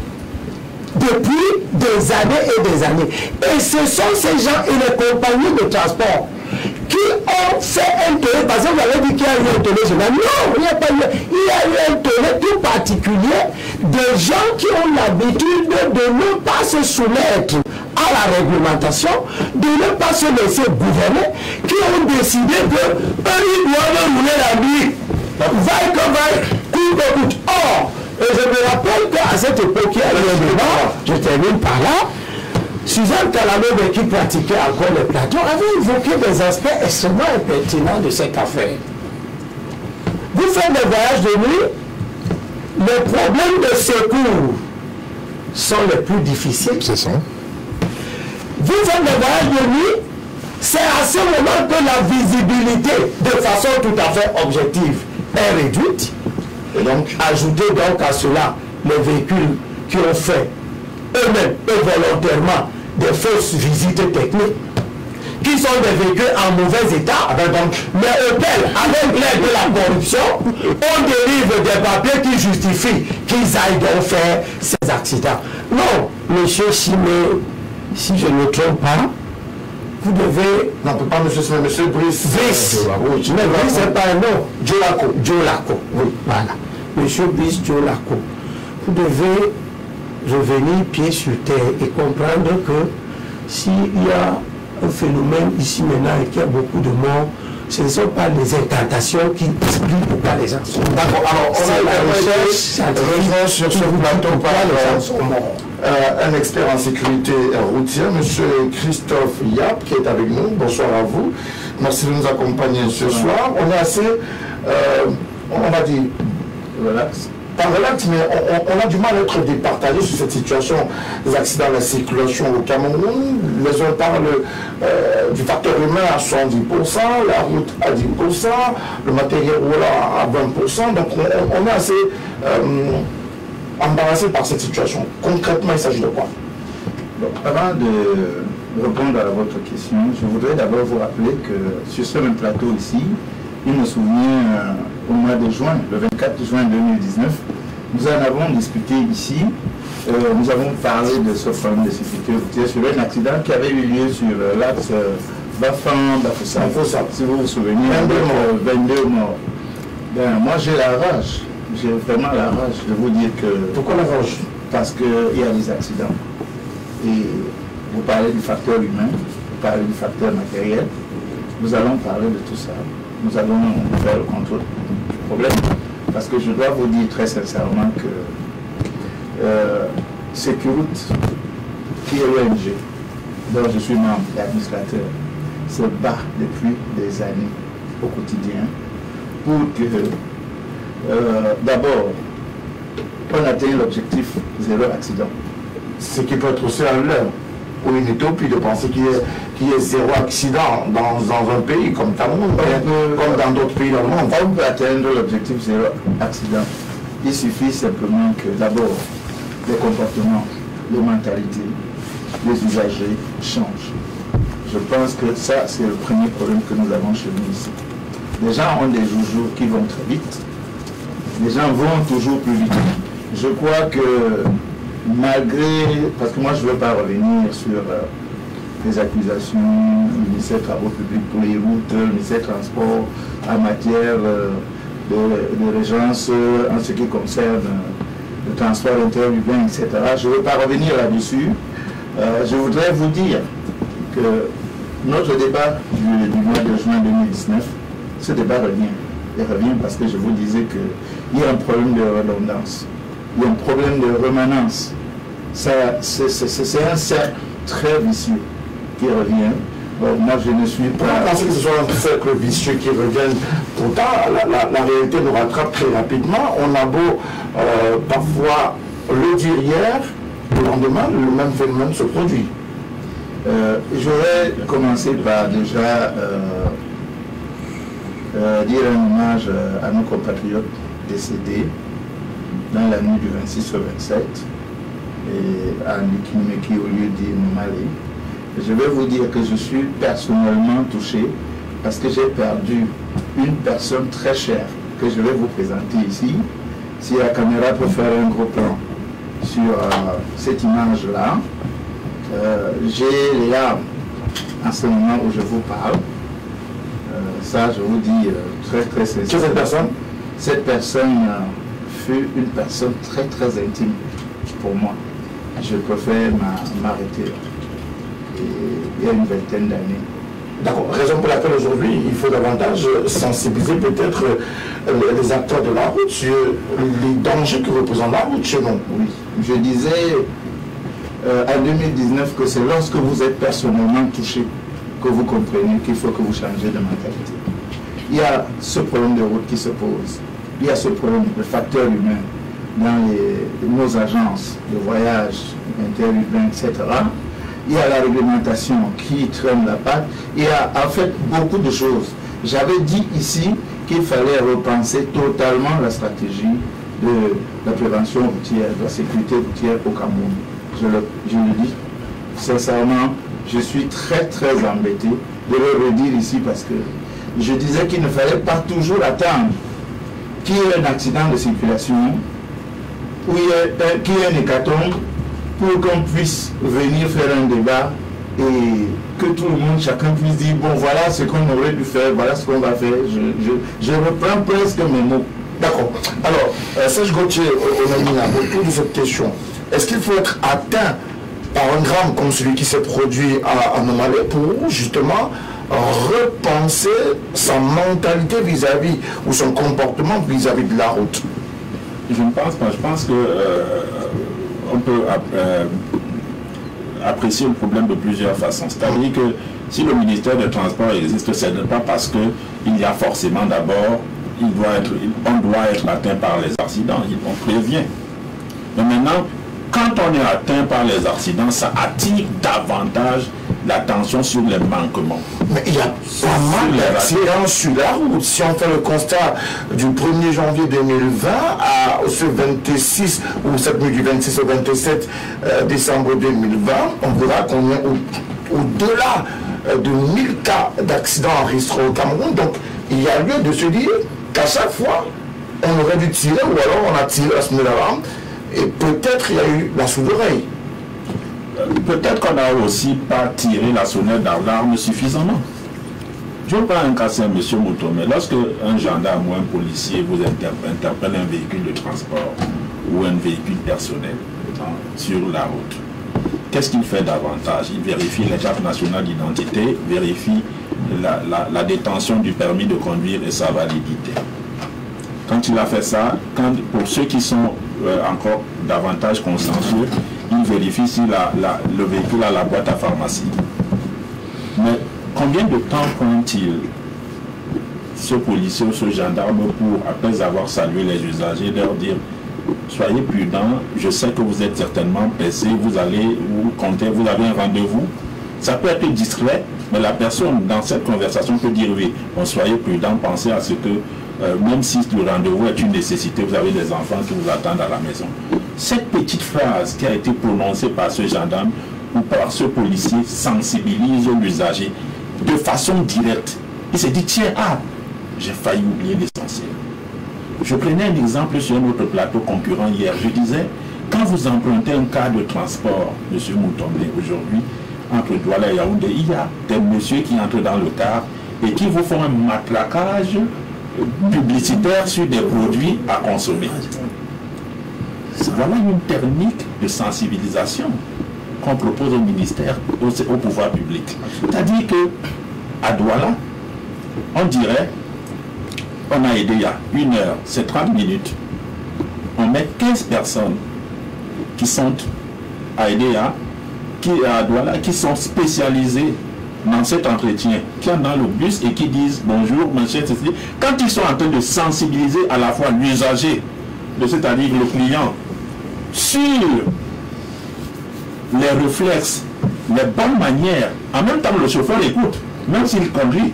depuis des années et des années? Et ce sont ces gens et les compagnies de transport qui ont fait un tollé. Par exemple, vous avez dit qu'il y a eu un tollé général. Non, il n'y a pas eu. Il y a eu un tollé tout particulier des gens qui ont l'habitude de ne pas se soumettre à la réglementation, de ne pas se laisser gouverner, qui ont décidé que ils doivent rouler la nuit. Vaille que vaille, coûte que coûte. Or, et je me rappelle qu'à cette époque, il y a eu un débat, je termine par là, Suzanne Calamé, qui pratiquait encore le plateau, avait évoqué des aspects extrêmement pertinents de cette affaire. Vous faites des voyages de nuit, les problèmes de secours sont les plus difficiles. C'est ça. Vous faites des voyages de nuit, c'est à ce moment que la visibilité, de façon tout à fait objective, est réduite. Et donc, ajoutez donc à cela les véhicules qui ont fait eux-mêmes et volontairement des fausses visites techniques qui sont des véhicules en mauvais état, mais auxquels, avec l'aide de la corruption, on délivre des papiers qui justifient qu'ils aillent donc faire ces accidents. Non, monsieur Chimé, si je ne me trompe pas, vous devez... Non, pas monsieur Chimé, monsieur Brice. Brice. Oui, mais Brice, c'est pas un nom. Djokalo. Djokalo. Oui, voilà. Monsieur Brice Djokalo. Vous devez revenir pied sur terre et comprendre que s'il y a un phénomène ici maintenant et qu'il y a beaucoup de morts, ce ne sont pas les incantations qui expliquent pourquoi les gens sont morts. D'accord, alors on a la recherche sur ce plateau par les gens sont morts. Un expert en sécurité routière, M. Christophe Yap, qui est avec nous. Bonsoir à vous. Merci de nous accompagner ce soir. On est assez, on va dire, relax. Pas relax, mais on a du mal à être départagé sur cette situation des accidents de la circulation au Cameroun. Les uns parlent du facteur humain à 70%, la route à 10%, le matériel roulant à 20%. Donc on est assez embarrassé par cette situation. Concrètement, il s'agit de quoi? Donc, avant de répondre à votre question, je voudrais d'abord vous rappeler que sur ce même plateau ici, il me souvient, au mois de juin, le 24 juin 2019, nous en avons discuté ici, nous avons parlé de ce problème de sécurité routière sur un accident qui avait eu lieu sur l'axe Bafoussam, si vous vous souvenez, 22 morts. Ben, moi j'ai la rage, j'ai vraiment la rage de vous dire que... Pourquoi la rage? Parce qu'il y a des accidents. Et vous parlez du facteur humain, vous parlez du facteur matériel, nous allons parler de tout ça. Nous allons faire le contrôle du problème. Parce que je dois vous dire très sincèrement que Securoute, qui est l'ONG, dont je suis membre et administrateur, se bat depuis des années au quotidien pour que, d'abord, on atteigne l'objectif zéro accident. Ce qui peut être aussi un leurre ou une utopie de penser qu'il y ait zéro accident dans un pays comme Cameroun, comme dans d'autres pays dans le monde. On peut atteindre l'objectif zéro accident. Il suffit simplement que d'abord les comportements, les mentalités, les usagers changent. Je pense que ça, c'est le premier problème que nous avons chez nous ici. Les gens ont des joujoux qui vont très vite. Les gens vont toujours plus vite. Je crois que malgré... Parce que moi, je ne veux pas revenir sur les accusations du ministère des Travaux publics pour les routes, du ministère des Transports en matière de régence, en ce qui concerne le transport interurbain, etc. Je ne veux pas revenir là-dessus. Je voudrais vous dire que notre débat du mois de juin 2019, ce débat revient. Il revient parce que je vous disais qu'il y a un problème de redondance, il y a un problème de remanence. C'est un cercle très vicieux qui revient. Bon, moi, je ne suis pas... Parce que ce soit un cercle vicieux qui revient pourtant, la réalité nous rattrape très rapidement. On a beau parfois le dire hier, le lendemain, le même phénomène se produit. J'aurais commencé par déjà dire un hommage à nos compatriotes décédés dans la nuit du 26 au 27 et à Nikimeki au lieu d'Inomali. Je vais vous dire que je suis personnellement touché parce que j'ai perdu une personne très chère que je vais vous présenter ici. Si la caméra peut faire un gros plan sur cette image-là, j'ai les larmes à ce moment où je vous parle. Ça, je vous dis très très sincèrement. Cette personne fut une personne très très intime pour moi. Je préfère m'arrêter il y a une vingtaine d'années. D'accord. Raison pour laquelle aujourd'hui, il faut davantage sensibiliser peut-être les acteurs de la route sur les dangers que représente la route chez nous. Oui. Je disais en 2019 que c'est lorsque vous êtes personnellement touché que vous comprenez qu'il faut que vous changez de mentalité. Il y a ce problème de route qui se pose. Il y a ce problème de facteur humain dans nos agences de voyage interurbain, etc. Il y a la réglementation qui traîne la patte. Il y a en fait beaucoup de choses. J'avais dit ici qu'il fallait repenser totalement la stratégie de la prévention routière, de la sécurité routière au Cameroun. Je le dis sincèrement, je suis très très embêté de le redire ici parce que je disais qu'il ne fallait pas toujours attendre qu'il y ait un accident de circulation ou qu'il y ait un hécatombe pour qu'on puisse venir faire un débat et que tout le monde, chacun puisse dire bon voilà ce qu'on aurait dû faire, voilà ce qu'on va faire. Je reprends presque mes mots. D'accord. Alors, Serge Gauthier, autour de cette question, est-ce qu'il faut être atteint par un drame comme celui qui s'est produit à Anomalé pour justement repenser sa mentalité vis-à-vis ou son comportement vis-à-vis de la route? Je ne pense pas. Je pense que on peut apprécier le problème de plusieurs façons. C'est-à-dire que si le ministère des Transports existe, ce n'est pas parce qu'il y a forcément d'abord, on doit être atteint par les accidents, on prévient. Mais maintenant, quand on est atteint par les accidents, ça attire davantage l'attention sur les manquements. Mais il y a pas mal d'accidents sur la route. Si on fait le constat du 1er janvier 2020 à ce 26, ou cette nuit du 26 au 27 décembre 2020, on verra qu'on est au-delà de 1000 cas d'accidents enregistrés au Cameroun. Donc il y a lieu de se dire qu'à chaque fois, on aurait dû tirer, ou alors on a tiré à ce moment-là. Et peut-être il y a eu la sonnette d'oreille. Peut-être qu'on n'a aussi pas tiré la sonnette d'alarme suffisamment. Je ne veux pas incasser un monsieur Mouton, mais lorsque un gendarme ou un policier vous interpelle un véhicule de transport ou un véhicule personnel sur la route, qu'est-ce qu'il fait davantage? Il vérifie les cartes nationales d'identité, vérifie la détention du permis de conduire et sa validité. Quand il a fait ça, pour ceux qui sont encore davantage consciencieux, il vérifie si le véhicule a la boîte à pharmacie. Mais combien de temps prend-il ce policier ou ce gendarme pour, après avoir salué les usagers, leur dire « Soyez prudents, je sais que vous êtes certainement pressé, vous avez un rendez-vous ». Ça peut être discret, mais la personne dans cette conversation peut dire « Oui, bon, soyez prudents, pensez à ce que… » même si le rendez-vous est une nécessité, vous avez des enfants qui vous attendent à la maison. Cette petite phrase qui a été prononcée par ce gendarme pour pouvoir ce policier sensibilise l'usager de façon directe. Il s'est dit, tiens, ah, j'ai failli oublier l'essentiel. Je prenais un exemple sur notre plateau concurrent hier. Je disais, quand vous empruntez un car de transport, monsieur Moutombé, aujourd'hui, entre Douala et Yaoundé, il y a des messieurs qui entrent dans le car et qui vous font un matraquage publicitaire sur des produits à consommer. Voilà une technique de sensibilisation qu'on propose au ministère, au pouvoir public. C'est-à-dire qu'à Douala, on dirait, on a aidé il y a une heure, c'est 30 minutes. On met 15 personnes qui sont à Edea, qui sont spécialisées dans cet entretien, qui sont dans le bus et qui disent bonjour, monsieur, etc. Quand ils sont en train de sensibiliser à la fois l'usager, c'est-à-dire le client, sur les réflexes, les bonnes manières, en même temps le chauffeur écoute, même s'il conduit,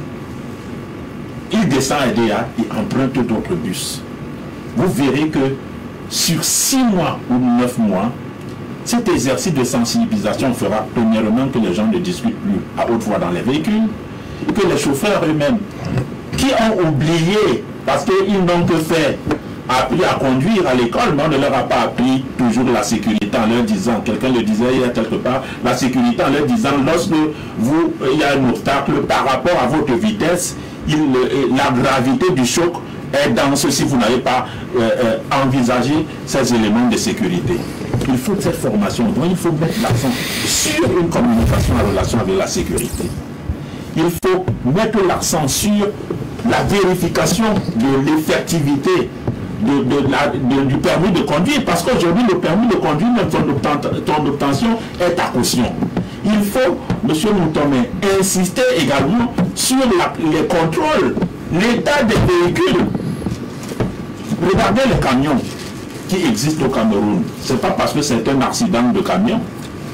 il descend à Edea et emprunte d'autres bus. Vous verrez que sur 6 mois ou 9 mois, cet exercice de sensibilisation fera premièrement que les gens ne discutent plus à haute voix dans les véhicules, que les chauffeurs eux-mêmes, qui ont oublié, parce qu'ils n'ont que fait appris à conduire à l'école, mais on ne leur a pas appris toujours la sécurité en leur disant, quelqu'un le disait hier quelque part, la sécurité en leur disant, lorsque vous, il y a un obstacle par rapport à votre vitesse, la gravité du choc est dans ceci, vous n'avez pas envisagé ces éléments de sécurité. Il faut cette formation, donc il faut mettre l'accent sur une communication en relation avec la sécurité. Il faut mettre l'accent sur la vérification de l'effectivité du permis de conduire, parce qu'aujourd'hui le permis de conduire, ton obtention est à caution. Il faut, monsieur Moutomé, insister également sur les contrôles, l'état des véhicules. Regardez les camions qui existent au Cameroun. Ce n'est pas parce que c'est un accident de camion.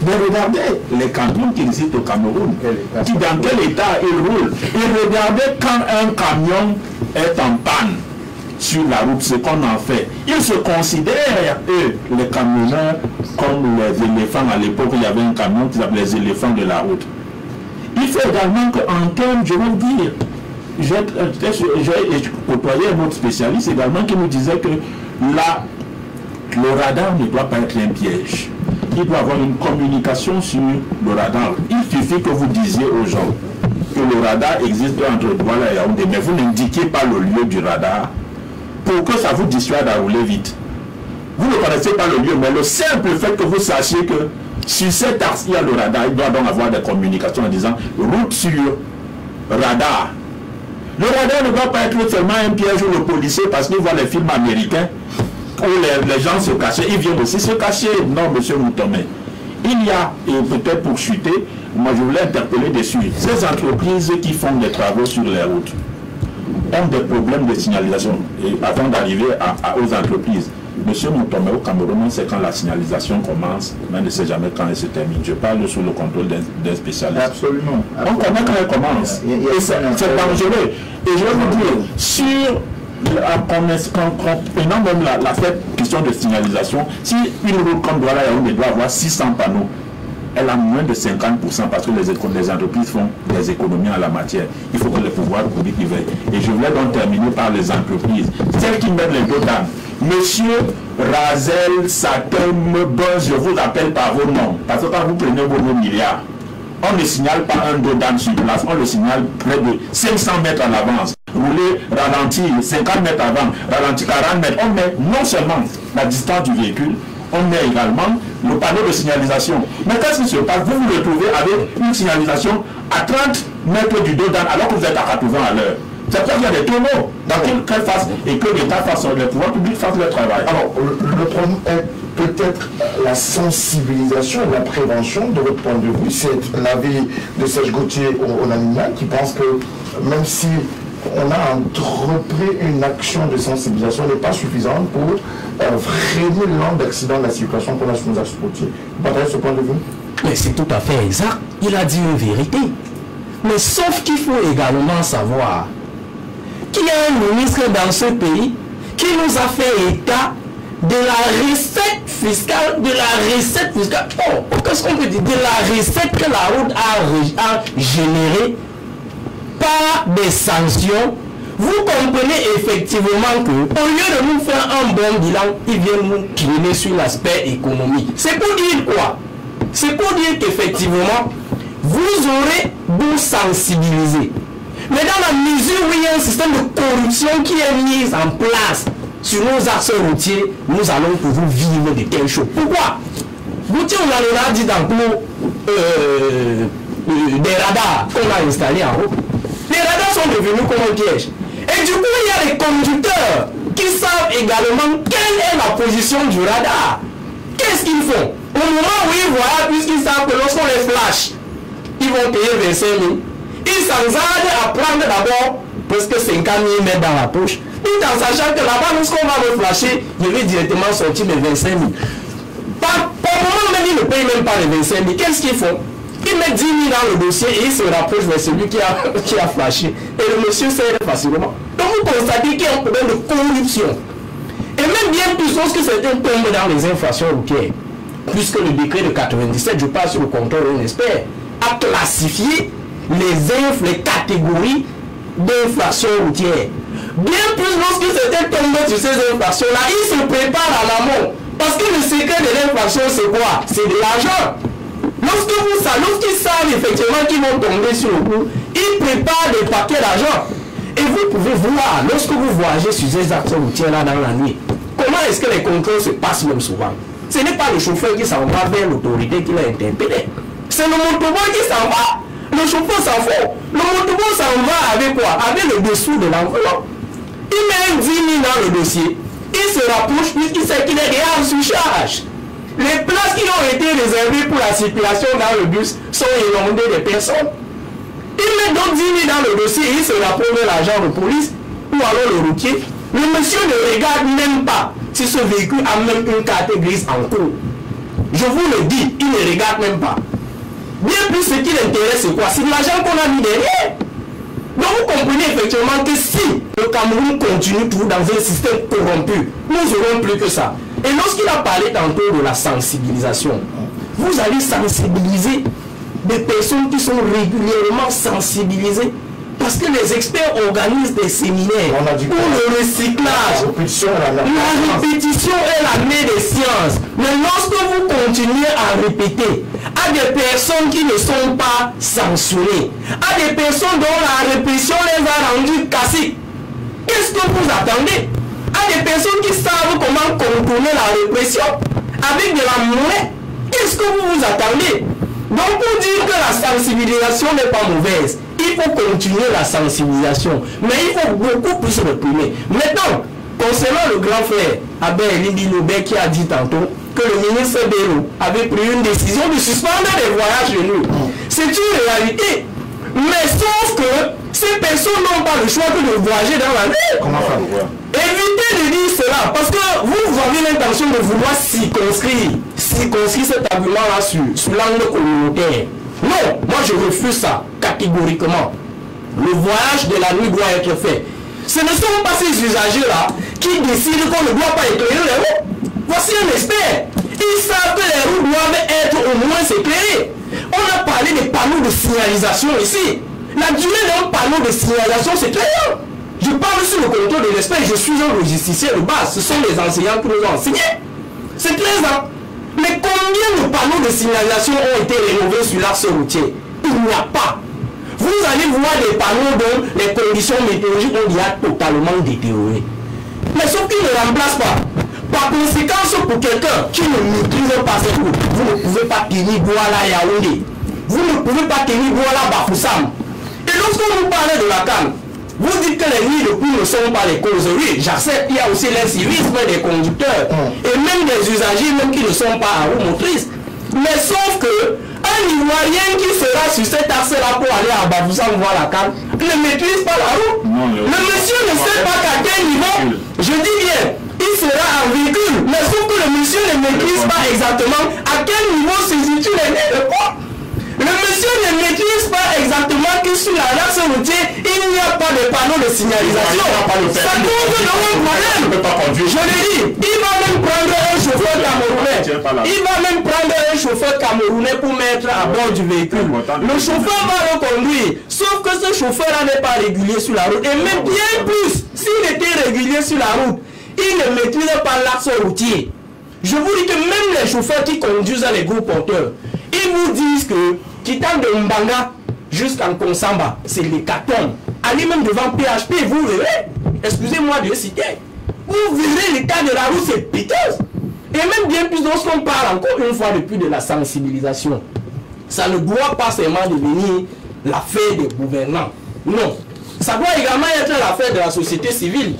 Mais regardez les camions qui existent au Cameroun, qui dans quel état ils roulent. Et regardez quand un camion est en panne sur la route, ce qu'on en fait. Ils se considèrent, eux, les camionneurs, comme les éléphants. À l'époque, il y avait un camion qui s'appelait les éléphants de la route. Il faut également qu'en termes, je veux dire, j'ai côtoyé un autre spécialiste également qui nous disait que là, le radar ne doit pas être un piège. Il doit y avoir une communication sur le radar. Il suffit que vous disiez aux gens que le radar existe entre Douala et Yaoundé, mais vous n'indiquez pas le lieu du radar pour que ça vous dissuade à rouler vite. Vous ne connaissez pas le lieu, mais le simple fait que vous sachiez que sur cet axe, il y a le radar, il doit donc avoir des communications en disant route sur radar. Le radar ne doit pas être seulement un piège où le policier, parce qu'il voit les films américains, où les gens se cachaient, ils viennent aussi se cacher. Non, monsieur Moutomé. Il y a, et peut-être pour chuter, moi je voulais interpeller dessus, ces entreprises qui font des travaux sur les routes ont des problèmes de signalisation. Et avant d'arriver aux entreprises, monsieur Moutomé, au Cameroun, on sait quand la signalisation commence, mais on ne sait jamais quand elle se termine. Je parle sous le contrôle d'un spécialiste. Absolument. On connaît quand elle commence. Et c'est dangereux. Et je vais vous dire, sur prenant même la question de signalisation, si une route comme Douala Yaoundé doit avoir 600 panneaux, elle a moins de 50% parce que les entreprises font des économies en la matière. Il faut que le pouvoir public y veille. Et je voulais donc terminer par les entreprises, celles qui mettent les deux dames. Monsieur Razel Satem, je vous rappelle par vos noms, parce que quand vous prenez vos milliards, on ne signale pas un dos d'âne sur place, on le signale près de 500 mètres en avance. Rouler, ralentir, 50 mètres avant, ralentir 40 mètres. On met non seulement la distance du véhicule, on met également le panneau de signalisation. Mais qu'est-ce qui se passe? Vous vous retrouvez avec une signalisation à 30 mètres du dos d'âne alors que vous êtes à 80 à l'heure. C'est pour ça qu'il y a des tonneaux dans qu'elles fassent et que l'État fasse, le pouvoir public fasse leur travail. Alors, le problème est peut-être la sensibilisation, la prévention de votre point de vue. C'est l'avis de Serge Gauthier au Namibia qui pense que même si on a entrepris une action de sensibilisation n'est pas suffisante pour freiner le nombre d'accidents de la circulation qu'on a sur nos axes routiers. Vous partagez ce point de vue? Mais c'est tout à fait exact. Il a dit une vérité. Mais sauf qu'il faut également savoir qu'il y a un ministre dans ce pays qui nous a fait état de la recette fiscale, Oh, qu'est-ce qu'on peut dire? De la recette que la route a générée par des sanctions. Vous comprenez effectivement que, au lieu de nous faire un bon bilan, ils viennent nous tirer sur l'aspect économique. C'est pour dire quoi? C'est pour dire qu'effectivement, vous aurez beau sensibiliser. Mais dans la mesure où il y a un système de corruption qui est mis en place sur nos axes routiers, nous allons pouvoir vivre de telles choses. Pourquoi? Goutier, on a dit dans des radars qu'on a installés en haut. Les radars sont devenus comme un piège. Et du coup, il y a les conducteurs qui savent également quelle est la position du radar. Qu'est-ce qu'ils font? Au moment où ils voient, puisqu'ils savent que lorsqu'on les flash, ils vont payer 25 000. Ils s'enjardent à prendre d'abord presque 50 000 mètres dans la poche. Tout en sachant que là-bas, lorsqu'on va me flasher, je vais directement sortir mes 25 000. Par moment même, ils ne payent même pas les 25 000. Qu'est-ce qu'ils font? Ils mettent 10 000 dans le dossier et ils se rapprochent vers celui qui a flashé. Et le monsieur s'aide facilement. Donc vous constatez qu'il y a un problème de corruption. Et même bien plus lorsque certains tombent dans les infractions routières. Puisque le décret de 97, je passe sur le contrôle d'un expert, a classifié les catégories d'infractions routières. Bien plus lorsque c'était tombé sur ces infractions-là, ils se préparent à l'amont. Parce que le secret de l'infraction, c'est quoi? C'est de l'argent. Lorsqu'ils savent effectivement qu'ils vont tomber sur le coup, ils préparent des paquets d'argent. Et vous pouvez voir, lorsque vous voyagez sur ces actions routières-là dans la nuit, comment est-ce que les contrôles se passent même souvent? Ce n'est pas le chauffeur qui s'en va vers l'autorité qui l'a interpellé. C'est le motoboy qui s'en va. Le chauffeur s'en fout. Le motoboy s'en va avec quoi? Avec le dessous de l'enveloppe. Il met un 10 000 dans le dossier. Il se rapproche puisqu'il sait qu'il est déjà en surcharge. Les places qui ont été réservées pour la circulation dans le bus sont inondées de personnes. Il met donc 10 000 dans le dossier et il se rapproche de l'agent de police ou alors le routier. Le monsieur ne regarde même pas si ce véhicule a même une carte grise en cours. Je vous le dis, il ne regarde même pas. Bien plus ce qui l'intéresse, c'est quoi? C'est l'argent qu'on a mis derrière. Donc vous comprenez effectivement que si le Cameroun continue toujours dans un système corrompu, nous aurons plus que ça. Et lorsqu'il a parlé tantôt de la sensibilisation, vous allez sensibiliser des personnes qui sont régulièrement sensibilisées. Parce que les experts organisent des séminaires pour le recyclage. La répétition est l'année des sciences. Mais lorsque vous continuez à répéter à des personnes qui ne sont pas sanctionnées, à des personnes dont la répression les a rendues caciques, qu'est-ce que vous attendez? À des personnes qui savent comment contourner la répression avec de la monnaie, qu'est-ce que vous attendez? Donc pour dire que la sensibilisation n'est pas mauvaise, il faut continuer la sensibilisation, mais il faut beaucoup plus réprimer. Maintenant, concernant le grand frère Abel Libi Lobé qui a dit tantôt que le ministre Bello avait pris une décision de suspendre les voyages de nous. C'est une réalité. Mais sauf que ces personnes n'ont pas le choix que de voyager dans la ville. Comment faire? Évitez de dire cela, parce que vous avez l'intention de vouloir circonscrire cet argument-là sur l'angle communautaire. Non, moi je refuse ça catégoriquement. Le voyage de la nuit doit être fait. Ce ne sont pas ces usagers-là qui décident qu'on ne doit pas éclairer les routes. Voici un expert. Ils savent que les routes doivent être au moins éclairées. On a parlé des panneaux de signalisation ici. La durée d'un panneau de signalisation, c'est très long. Je parle sur le contrôle de l'expert. Je suis un logisticien de base. Ce sont les enseignants qui nous ont enseigné. C'est 13 ans. Mais combien de panneaux de signalisation ont été rénovés sur l'axe routier? Il n'y a pas. Vous allez voir des panneaux dont les conditions météorologiques ont déjà totalement détérioré. Mais sauf qu'ils ne remplacent pas. Par conséquent, pour quelqu'un qui ne maîtrise pas cette route, vous ne pouvez pas tenir Douala Yaoundé. Vous ne pouvez pas tenir Douala Bafoussam. Et lorsque vous parlez de la CAN, vous dites que les nids de poule ne sont pas les causes. Oui, j'accepte, il y a aussi l'incivisme des conducteurs et même des usagers, même qui ne sont pas à roue motrice. Mais sauf que un Ivoirien qui sera sur cet axe-là pour aller à Bafoussam voir la CAN ne maîtrise pas la roue. Le monsieur ne sait pas qu'à quel niveau, je dis bien, il sera en véhicule. Mais sauf que le monsieur ne maîtrise pas exactement à quel niveau se situe les nids de poule. Le monsieur ne maîtrise pas exactement que sur la race routier, il n'y a pas de panneau de signalisation. Ça cause de nombreux problèmes. Je le dis, il va même prendre un chauffeur camerounais. Il va même prendre un chauffeur camerounais pour mettre à bord du véhicule. Le chauffeur va reconduire. Sauf que ce chauffeur-là n'est pas régulier sur la route. Et même bien plus, s'il était régulier sur la route, il ne maîtrise pas l'axe routier. Je vous dis que même les chauffeurs qui conduisent les gros porteurs, ils vous disent que, quittant de Mbanga jusqu'en Konsamba, c'est l'hécatombe. Allez même devant PHP, vous verrez, excusez-moi de citer, vous verrez l'état de la route, c'est piteuse. Et même bien plus lorsqu'on parle encore une fois depuis de la sensibilisation, ça ne doit pas seulement devenir l'affaire des gouvernants. Non. Ça doit également être l'affaire de la société civile.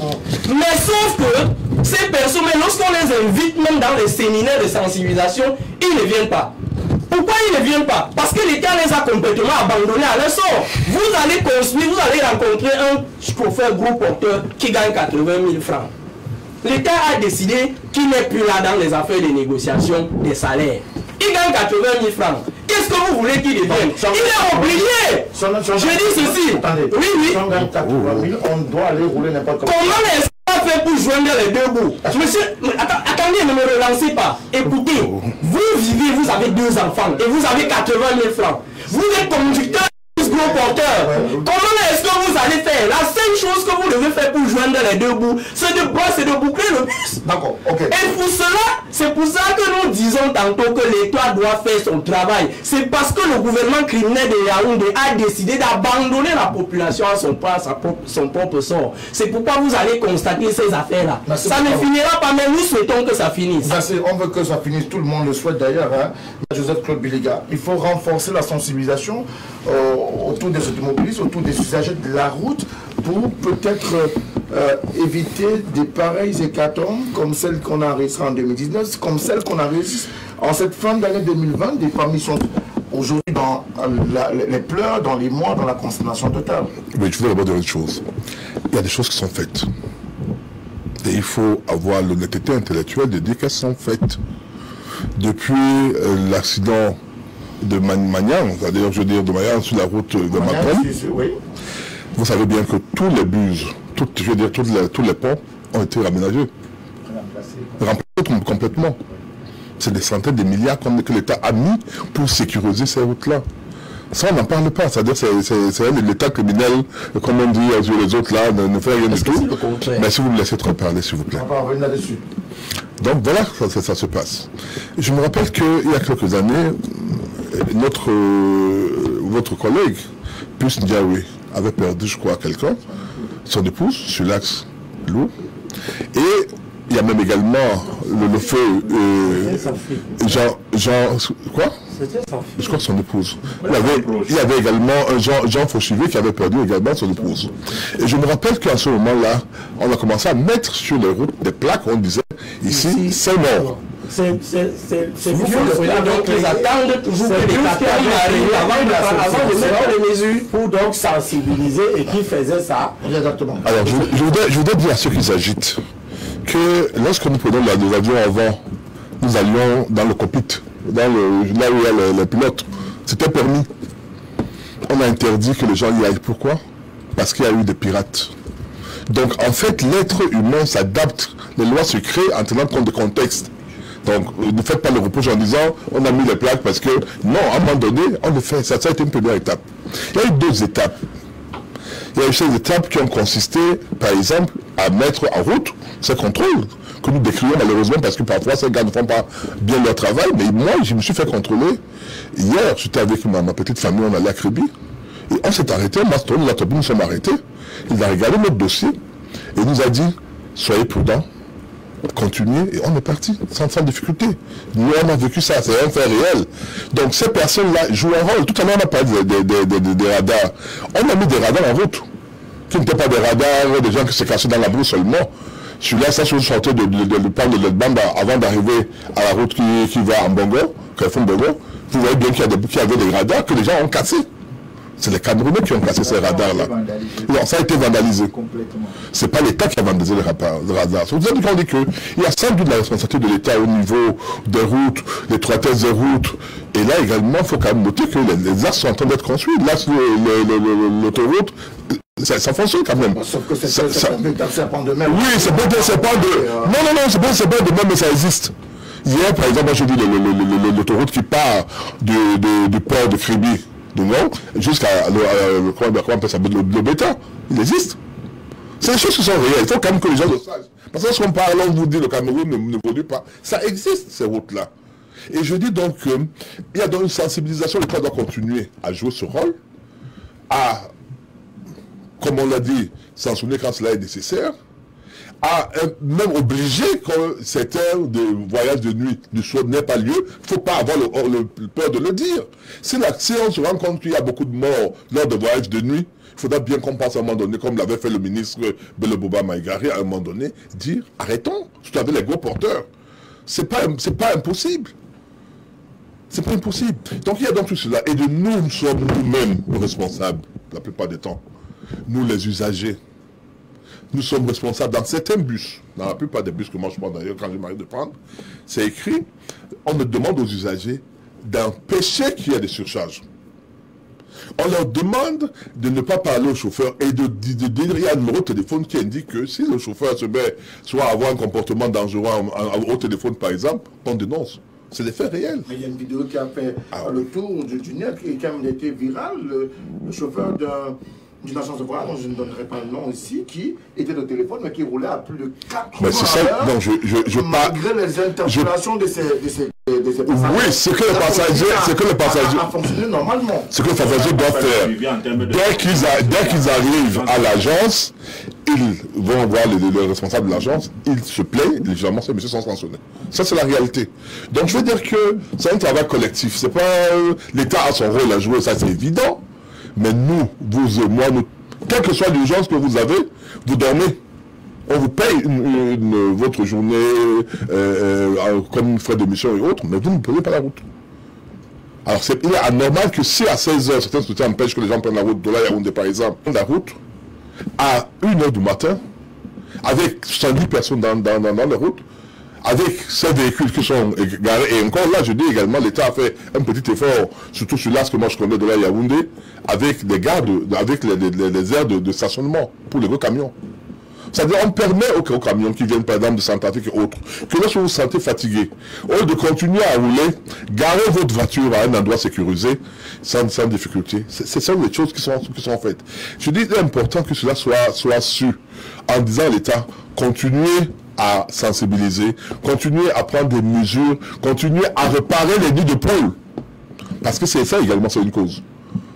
Mais sauf que ces personnes, lorsqu'on les invite même dans les séminaires de sensibilisation, ils ne viennent pas. Pourquoi ils ne viennent pas? Parce que l'État les a complètement abandonnés à leur sort. Vous allez construire, vous allez rencontrer un chauffeur gros porteur qui gagne 80 000 francs. L'État a décidé qu'il n'est plus là dans les affaires de négociation des salaires. Il gagne 80 000 francs. Qu'est-ce que vous voulez qu'il devienne? Il est obligé. Je dis ceci. Attendez, oui, oui. On doit aller rouler n'importe comment. Comment est-ce qu'on va faire pour joindre les deux bouts? Monsieur, attendez, ne me relancez pas. Écoutez, vous vivez, vous avez deux enfants et vous avez 80 000 francs. Vous êtes conducteur, gros porteur. Comment est-ce que vous allez faire? La seule chose que vous devez faire pour joindre les deux bouts, c'est de bosser et de boucler le bus. D'accord, ok. Et pour cela, c'est pour ça que nous disons tantôt que l'État doit faire son travail. C'est parce que le gouvernement criminel de Yaoundé a décidé d'abandonner la population à son propre sort. C'est pourquoi vous allez constater ces affaires-là. Ça ne finira pas, mais nous souhaitons que ça finisse. Merci. On veut que ça finisse, tout le monde le souhaite d'ailleurs. Hein. Joseph-Claude Biliga, il faut renforcer la sensibilisation autour des automobilistes, autour des usagers de la route pour peut-être éviter des pareilles hécatombes comme celles qu'on a enregistrées en 2019, comme celles qu'on a enregistrées en cette fin d'année 2020. Des familles sont aujourd'hui dans les pleurs, dans les mois, dans la consternation totale. Mais je voudrais d'abord dire une chose. Il y a des choses qui sont faites. Et il faut avoir l'honnêteté intellectuelle de dire qu'elles sont faites. Depuis l'accident de Magnan, c'est-à-dire, je veux dire, de Magnan sur la route de Macron, oui. Vous savez bien que tous les bus, tous les ponts ont été raménagés, remplacés complètement. C'est des centaines de milliards que l'État a mis pour sécuriser ces routes-là. Ça, on n'en parle pas. C'est-à-dire, c'est l'État criminel, comme on dit, les autres là, ne fait rien du tout. Mais si vous me laissez trop parler, s'il vous plaît. On va revenir là-dessus. Donc voilà, ça se passe. Je me rappelle qu'il y a quelques années, votre collègue, Brice Djokalo, avait perdu, je crois, quelqu'un, son épouse, sur l'axe Lourd. Et il y a même également le feu Jean, je crois son épouse. Il y avait également Jean Fauchivet qui avait perdu également son épouse. Et je me rappelle qu'à ce moment-là, on a commencé à mettre sur les routes des plaques, on disait ici c'est mort. C'est vous donc les attendre toujours que les avant de mettre les mesures pour donc sensibiliser et qui faisait ça. Exactement. Alors je voudrais dire à ceux qui s'agitent que lorsque nous prenons les avions avant, nous allions dans le cockpit, là où il y a les pilotes. C'était permis. On a interdit que les gens y aillent. Pourquoi? Parce qu'il y a eu des pirates. Donc en fait, l'être humain s'adapte. Les lois se créent en tenant compte du contexte. Donc ne faites pas le reproche en disant on a mis les plaques parce que non, à un moment donné, on le fait. Ça a été une première étape. Il y a eu deux étapes. Il y a eu ces étapes qui ont consisté, par exemple, à mettre en route ces contrôles que nous décrions malheureusement parce que parfois ces gars ne font pas bien leur travail. Mais moi, je me suis fait contrôler. Hier, j'étais avec ma petite famille, on allait à Kribi. Et on s'est arrêté, nous sommes arrêtés. Il a regardé notre dossier et nous a dit, soyez prudents, continuez, et on est parti, sans difficulté. Nous, on a vécu ça, c'est un fait réel. Donc ces personnes-là jouent un rôle. Tout à l'heure, on a parlé des radars. On a mis des radars en route, qui n'étaient pas des radars, des gens qui se cachaient dans la brousse seulement. Celui-là, ça, je suis en train de prendre de bande avant d'arriver à la route qui va en Bongo, qui font Bongo. Vous voyez bien qu'il y avait des radars que les gens ont cassés. C'est les Camerounais qui ont placé ces radars-là. Non, ça a été vandalisé. Ce n'est pas l'État qui a vandalisé les radars. C'est pour ça qu'on dit qu'il y a sans doute la responsabilité de l'État au niveau des routes, l'étroitesse des routes. Et là également, il faut quand même noter que les axes sont en train d'être construits. Là, l'autoroute, ça fonctionne quand même. Sauf que c'est pas de même. Oui, c'est pas de... Non, c'est pas de même, mais ça existe. Hier, par exemple, je dis l'autoroute qui part du port de Kribi, du Nord, jusqu'à le Bêta, il existe. C'est des choses qui sont réelles. Il faut quand même que les gens le sachent. Parce que lorsqu'on parle, on vous dit le Cameroun ne produit pas. Ça existe, ces routes-là. Et je dis donc qu'il y a donc une sensibilisation. L'État doit continuer à jouer ce rôle, à, comme on l'a dit, s'en souvenir quand cela est nécessaire, à même obliger que cette heure de voyage de nuit du soir n'ait pas lieu. Il ne faut pas avoir peur de le dire. Si on se rend compte qu'il y a beaucoup de morts lors de voyages de nuit, il faudra bien qu'on passe à un moment donné, comme l'avait fait le ministre Bello Bouba Maïgari, à un moment donné, dire arrêtons, surtout avec les gros porteurs. C'est pas impossible. C'est pas impossible. Donc il y a donc tout cela. Et nous sommes nous-mêmes responsables, la plupart des temps. Nous, les usagers, nous sommes responsables dans certains bus. Dans la plupart des bus que moi je prends d'ailleurs, quand je m'arrive de prendre, c'est écrit, on ne demande aux usagers d'empêcher qu'il y ait des surcharges. On leur demande de ne pas parler au chauffeur et de dire, il y a un numéro de téléphone qui indique que si le chauffeur se met soit à avoir un comportement dangereux au téléphone par exemple, on dénonce. C'est des faits réels. Il y a une vidéo qui a fait le tour du net qui a été virale, le chauffeur d'une agence de voyage, je ne donnerai pas le nom ici, qui était au téléphone mais qui roulait à plus de 4 heures malgré les interpellations de ces passagers. Oui, c'est que le passager a fonctionné normalement. Ce que le passager doit faire, dès qu'ils arrivent à l'agence, ils vont voir le responsable de l'agence, ils se plaignent, légèrement ces messieurs sont sanctionnés. Ça c'est la réalité. Donc je veux dire que c'est un travail collectif, c'est pas l'État a son rôle à jouer, ça c'est évident. Mais nous, vous et moi, quelle que soit l'urgence que vous avez, vous dormez. On vous paye votre journée comme frais de mission et autres, mais vous ne prenez pas la route. Alors c'est anormal que si à 16h, certains soutiens empêchent que les gens prennent la route de la Yaoundé par exemple, la route, à 1h du matin, avec 110 personnes dans la route, avec ces véhicules qui sont garés, et encore là, je dis également, l'État a fait un petit effort, surtout sur l'axe que moi je connais de la Yaoundé, avec des gardes, avec les aires de stationnement pour les gros camions. C'est-à-dire, on permet aux camions qui viennent, par exemple, de Centrafrique et autres, que lorsque vous vous sentez fatigué, au lieu de continuer à rouler, garez votre voiture à un endroit sécurisé, sans difficulté. C'est ça les choses qui sont faites. Je dis, il est important que cela soit su, en disant à l'État, continuez à sensibiliser, continuer à prendre des mesures, continuer à réparer les nids de poules. Parce que c'est ça également, c'est une cause.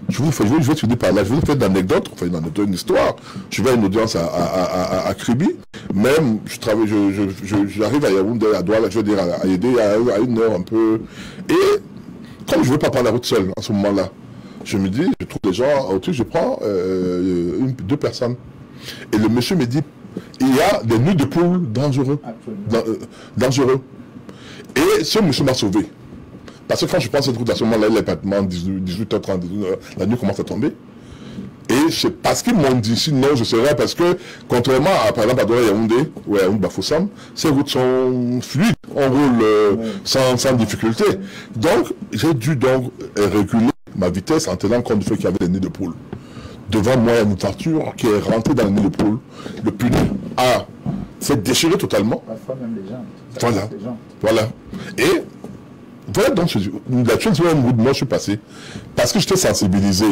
Je vais finir par là, je vais vous faire une anecdote, enfin une histoire. Je vais à une audience à Kribi, même, j'arrive à Yaoundé, à Douala, je veux dire à Yédé, à une heure un peu. Et comme je ne veux pas prendre la route seule à ce moment-là, je me dis, je trouve des gens au-dessus, je prends deux personnes. Et le monsieur me dit, il y a des nids de poules dangereux. Et ce monsieur m'a sauvé. Parce que quand je prends cette route à ce moment-là, il est pratiquement 18h30, 19h, la nuit commence à tomber. Et c'est parce qu'ils m'ont dit, sinon je serais, parce que contrairement à par exemple à Douala Yaoundé ou à Yaoundé Bafoussam, ces routes sont fluides, on roule sans difficulté. Donc j'ai dû donc reculer ma vitesse en tenant compte du fait qu'il y avait des nids de poules. Devant moi, il y a une voiture qui est rentrée dans le nid de poule. Le punir s'est déchiré totalement. Parfois même les gens. Voilà. Et voilà donc, la chose où moi je suis passé. Parce que j'étais sensibilisé,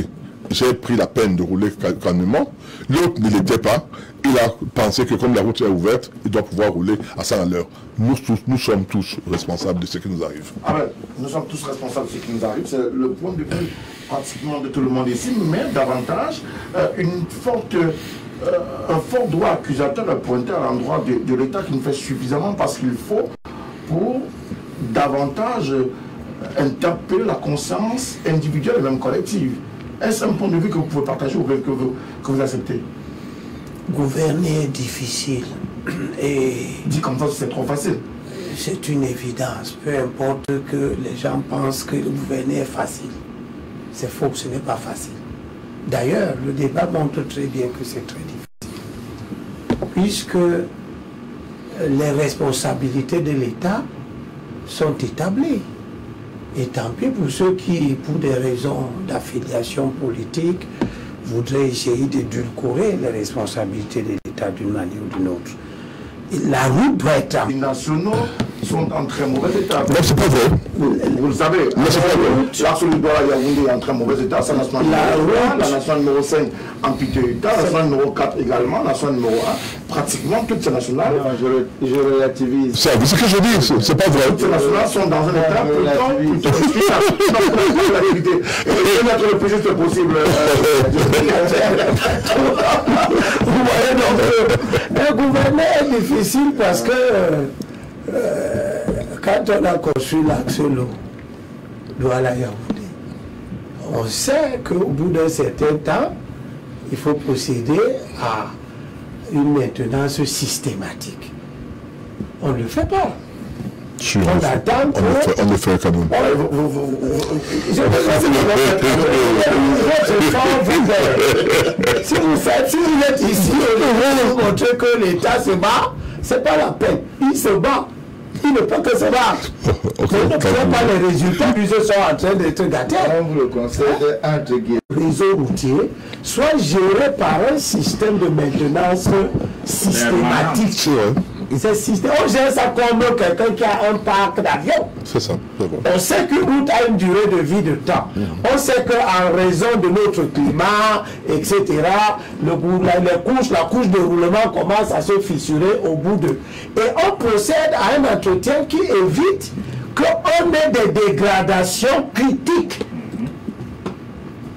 j'ai pris la peine de rouler calmement. L'autre ne l'était pas. Il a pensé que comme la route est ouverte, il doit pouvoir rouler à 100 à l'heure. Nous sommes tous responsables de ce qui nous arrive. Ah ben, nous sommes tous responsables de ce qui nous arrive. C'est le point de vue pratiquement de tout le monde ici, mais davantage un fort doigt accusateur à pointer à l'endroit de l'État qui ne fait suffisamment parce qu'il faut pour davantage interpeller la conscience individuelle et même collective. Est-ce un point de vue que vous pouvez partager ou bien que vous acceptez? Gouverner est difficile. Et dit comme ça, c'est trop facile. C'est une évidence. Peu importe que les gens pensent que gouverner est facile. C'est faux, ce n'est pas facile. D'ailleurs, le débat montre très bien que c'est très difficile, puisque les responsabilités de l'État sont établies. Et tant pis pour ceux qui, pour des raisons d'affiliation politique, voudraient essayer d'édulcorer les responsabilités de l'État d'une manière ou d'une autre. Et la route doit être... Les nationaux sont en très mauvais état. Mais c'est pas vrai. Vous le savez. Mais c'est pas vrai. La route de la est en très mauvais état. C'est la nation numéro 1, la nation numéro 5 en piteux état, la nation numéro 4 également, la nation numéro 1. Pratiquement toutes ces nationales... Non, je relativise. C'est ce que je dis, c'est pas vrai. Toutes ces nationales sont dans un état plutôt explicable. Je vais être le plus juste possible. Vous voyez donc, gouverner est difficile parce que quand on a construit l'axe l'eau Douala Yaoundé, on sait qu'au bout d'un certain temps, il faut procéder à une maintenance systématique. On ne le fait pas. On attend que... On le fait quand même. Si vous êtes ici, vous montrez que l'État se bat, c'est pas la peine. Il se bat. Il ne peut que se battre. Nous ne prenons pas les résultats, ils sont en train d'être gâtés. Le conseil est entre guillemets. Les réseaux routiers soient gérés par un système de maintenance systématique. On gère ça comme quelqu'un qui a un parc d'avion. C'est ça. On sait qu'une route a une durée de vie de temps. On sait qu'en raison de notre climat, etc., la couche de roulement commence à se fissurer au bout d'eux. Et on procède à un entretien qui évite qu'on ait des dégradations critiques.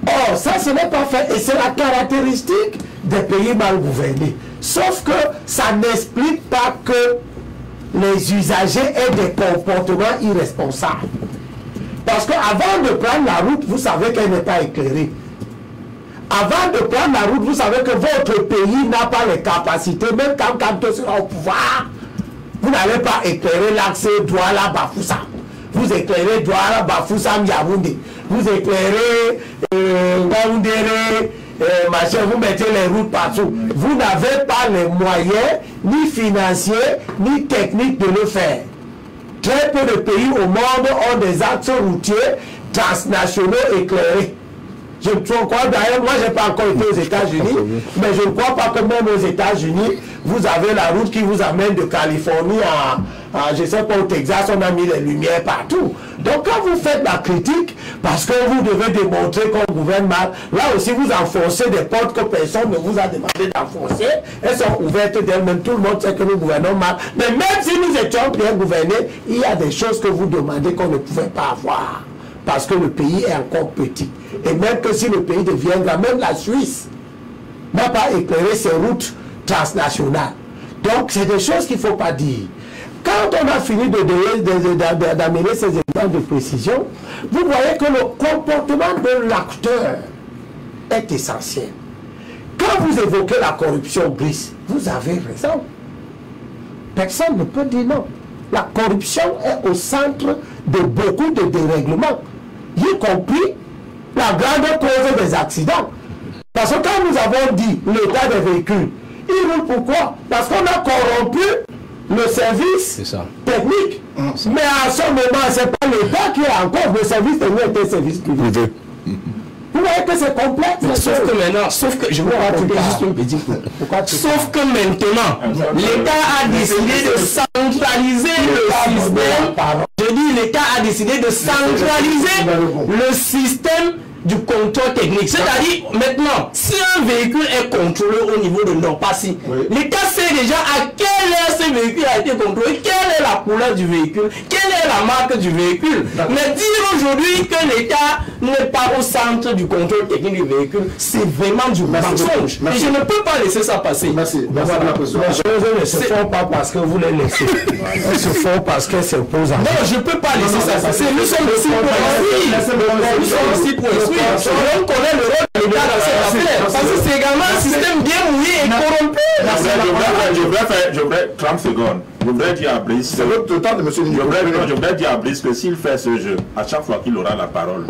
Or, ça, ce n'est pas fait. Et c'est la caractéristique des pays mal gouvernés. Sauf que ça n'explique pas que les usagers aient des comportements irresponsables. Parce qu'avant de prendre la route, vous savez qu'elle n'est pas éclairée. Avant de prendre la route, vous savez que votre pays n'a pas les capacités. Même quand Kamto sera au pouvoir, vous n'allez pas éclairer l'accès Douala Bafoussam. Vous éclairez Douala Bafoussam Yaoundé. Vous éclairez Yaoundéré. Machin, vous mettez les routes partout. Vous n'avez pas les moyens, ni financiers, ni techniques de le faire. Très peu de pays au monde ont des axes routiers transnationaux éclairés. Je me trompe quoi d'ailleurs, moi je n'ai pas encore été aux États-Unis, mais je ne crois pas que même aux États-Unis, vous avez la route qui vous amène de Californie à je sais pas, au Texas, on a mis les lumières partout. Donc quand vous faites la critique, parce que vous devez démontrer qu'on gouverne mal, là aussi vous enfoncez des portes que personne ne vous a demandé d'enfoncer, elles sont ouvertes d'elles-mêmes, tout le monde sait que nous gouvernons mal. Mais même si nous étions bien gouvernés, il y a des choses que vous demandez qu'on ne pouvait pas avoir. Parce que le pays est encore petit. Et même que si le pays deviendra, même la Suisse n'a pas éclairé ses routes transnationales. Donc c'est des choses qu'il ne faut pas dire. Quand on a fini d'amener ces éléments de précision, vous voyez que le comportement de l'acteur est essentiel. Quand vous évoquez la corruption, Brice, vous avez raison. Personne ne peut dire non. La corruption est au centre de beaucoup de dérèglements, y compris la grande cause des accidents. Parce que quand nous avons dit l'état des véhicules, ils roulent pourquoi? Parce qu'on a corrompu le service technique. Mais à ce moment, ce n'est pas l'État qui est en cause, le service technique est un service public. Vous voyez que c'est complexe. Sauf que maintenant, je vous raconter juste une petite chose. Sauf que maintenant, l'État a décidé de centraliser le système. Je dis, l'État a décidé de centraliser le système du contrôle technique. C'est-à-dire, maintenant, si un véhicule est contrôlé au niveau de Nord-Passy, l'État sait déjà à quelle heure ce véhicule a été contrôlé, quelle est la couleur du véhicule, quelle est la marque du véhicule. Mais dire aujourd'hui que l'État n'est pas au centre du contrôle technique du véhicule, c'est vraiment du mensonge. Et je ne peux pas laisser ça passer. Merci. Les choses ne se font pas parce que vous les laissez. Elles se font parce qu'elles se posent en... Non, je ne peux pas laisser ça passer. Nous sommes aussi pour les... Nous sommes aussi pour les... Oui, on connaît le rôle de l'État dans cette affaire. Parce que c'est également un système bien mouillé et corrompu. Je voudrais 30 secondes. Je voudrais dire à Brice. C'est le temps de M. Je voudrais dire à Brice que s'il fait ce jeu, à chaque fois qu'il aura la parole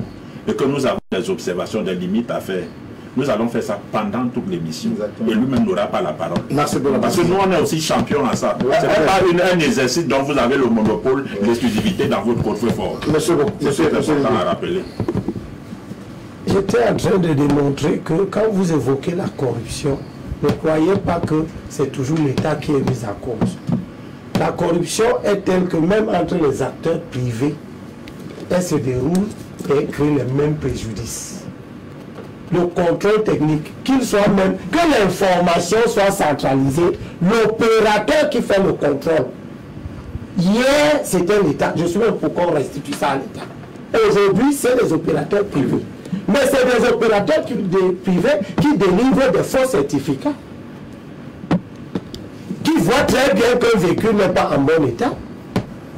et que nous avons des observations, des limites à faire, Nous allons faire ça pendant toute l'émission. Et lui-même n'aura pas la parole. Non, parce que nous, on est aussi champions à ça. Ce n'est pas un exercice dont vous avez le monopole, l'exclusivité dans votre portefeuille. Monsieur, important à rappeler. J'étais en train de démontrer que quand vous évoquez la corruption, ne croyez pas que c'est toujours l'État qui est mis à cause. La corruption est telle que même entre les acteurs privés, elle se déroule et crée les mêmes préjudices. Le contrôle technique, qu'il soit même, que l'information soit centralisée, l'opérateur qui fait le contrôle. Hier, c'était l'État. Je suis même pour qu'on restitue ça à l'État. Aujourd'hui, c'est les opérateurs privés. Mais c'est des opérateurs privés qui délivrent des faux certificats, qui voient très bien qu'un véhicule n'est pas en bon état,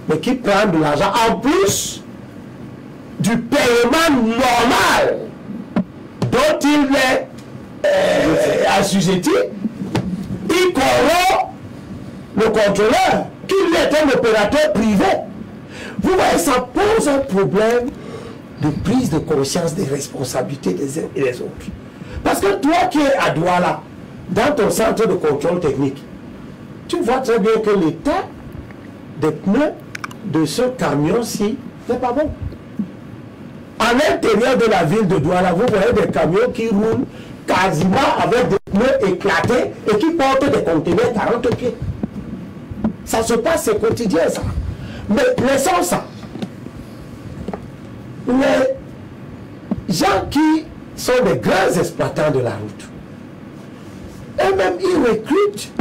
mais qui prennent de l'argent en plus du paiement normal dont il est assujetti. Il corrompt le contrôleur, qui lui est un opérateur privé. Vous voyez, ça pose un problème de prise de conscience des responsabilités des uns et des autres. Parce que toi qui es à Douala, dans ton centre de contrôle technique, tu vois très bien que l'état des pneus de ce camion-ci n'est pas bon. À l'intérieur de la ville de Douala, vous voyez des camions qui roulent quasiment avec des pneus éclatés et qui portent des conteneurs 40 pieds. Ça se passe, c'est quotidien ça. Mais laissons ça. Les gens qui sont des grands exploitants de la route, eux-mêmes, ils recrutent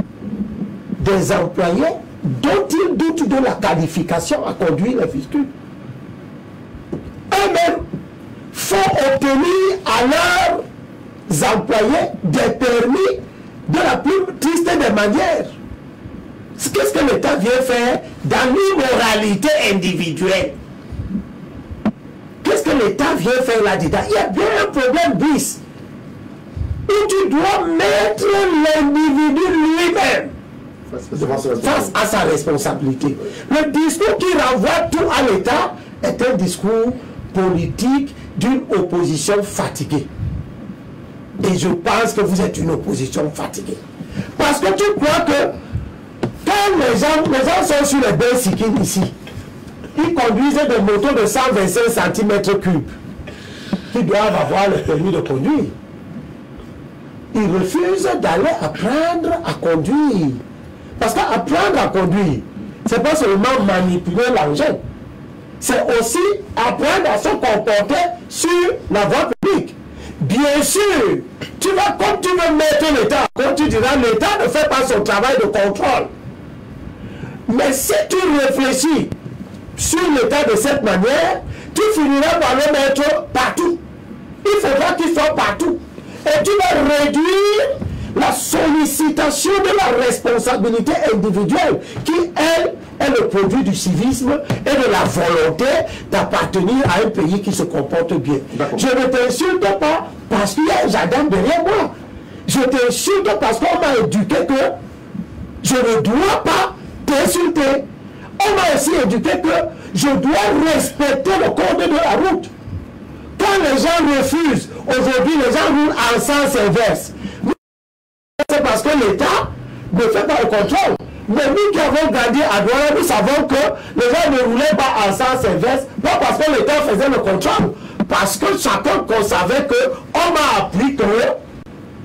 des employés dont ils doutent de la qualification à conduire les véhicules. Eux-mêmes font obtenir à leurs employés des permis de la plus triste des manières. Qu'est-ce que l'État vient faire dans l'immoralité individuelle? Qu'est-ce que l'État vient faire là-dedans? Il y a bien un problème, Brice, où tu dois mettre l'individu lui-même face à sa responsabilité. Le discours qui renvoie tout à l'État est un discours politique d'une opposition fatiguée. Et je pense que vous êtes une opposition fatiguée. Parce que tu crois que quand les gens sont sur les bicyclettes ici, ils conduisaient des motos de 125 cm3 qui doivent avoir le permis de conduire. Ils refusent d'aller apprendre à conduire. Parce qu'apprendre à conduire, c'est pas seulement manipuler l'engin. C'est aussi apprendre à se comporter sur la voie publique. Bien sûr, tu vas, comme tu veux mettre l'État, comme tu diras, l'État ne fait pas son travail de contrôle. Mais si tu réfléchis sur l'État de cette manière, tu finiras par le mettre partout. Il faudra qu'il soit partout. Et tu vas réduire la sollicitation de la responsabilité individuelle qui, elle, est le produit du civisme et de la volonté d'appartenir à un pays qui se comporte bien. Je ne t'insulte pas parce qu'il y a un jardin derrière moi. Je t'insulte parce qu'on m'a éduqué que je ne dois pas t'insulter. On m'a aussi éduqué que je dois respecter le code de la route. Quand les gens refusent, aujourd'hui les gens roulent en sens inverse. C'est parce que l'État ne fait pas le contrôle. Mais nous qui avons grandi à Douala, nous savons que les gens ne roulaient pas en sens inverse, pas parce que l'État faisait le contrôle, parce que chacun savait que on m'a appris que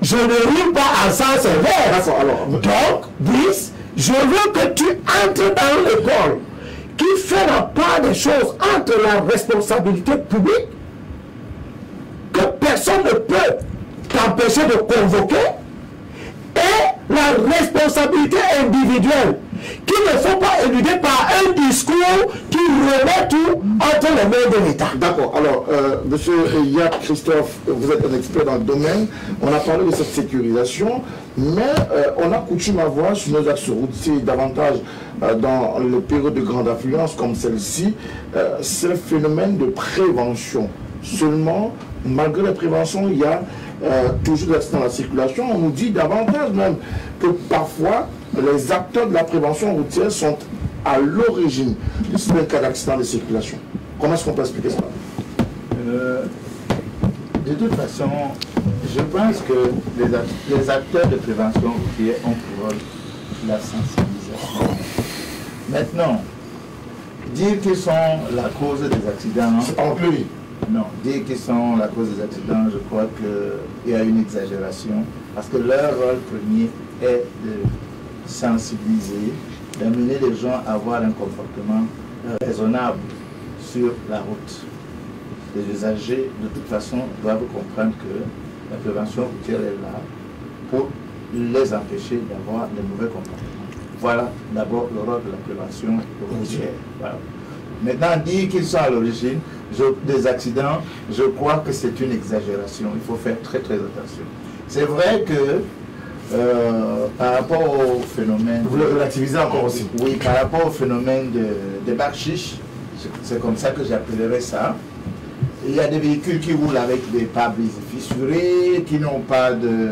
je ne roule pas en sens inverse. Donc, Brice, je veux que tu entres dans l'école qui fait la part des choses entre la responsabilité publique, que personne ne peut t'empêcher de convoquer, et la responsabilité individuelle, qu'il ne faut pas éluder par un discours qui remet tout entre les mains de l'État. D'accord. Alors, monsieur Yap, Christophe, vous êtes un expert dans le domaine. On a parlé de cette sécurisation, mais on a coutume à voir sur nos axes routiers davantage dans les périodes de grande affluence comme celle-ci, ce phénomène de prévention. Seulement, malgré la prévention, il y a toujours dans la circulation. On nous dit davantage même que parfois, les acteurs de la prévention routière sont à l'origine de ce cas d'accident de circulation. Comment est-ce qu'on peut expliquer ça? De toute façon, Je pense que les acteurs de prévention routière ont pour rôle la sensibilisation. Maintenant, dire qu'ils sont la cause des accidents... C'est conclu. Non, dire qu'ils sont la cause des accidents, je crois qu'il y a une exagération, parce que leur rôle premier est de sensibiliser, d'amener les gens à avoir un comportement raisonnable sur la route. Les usagers, de toute façon, doivent comprendre que la prévention routière est là pour les empêcher d'avoir des mauvais comportements. Voilà d'abord le rôle de la prévention routière. Voilà. Maintenant, dire qu'ils sont à l'origine des accidents, je crois que c'est une exagération. Il faut faire très très attention. C'est vrai que par rapport au phénomène... Vous le relativisez encore aussi. Oui, par rapport au phénomène des bacs chiches, c'est comme ça que j'appellerais ça. Il y a des véhicules qui roulent avec des pare-brises fissurés, qui n'ont pas de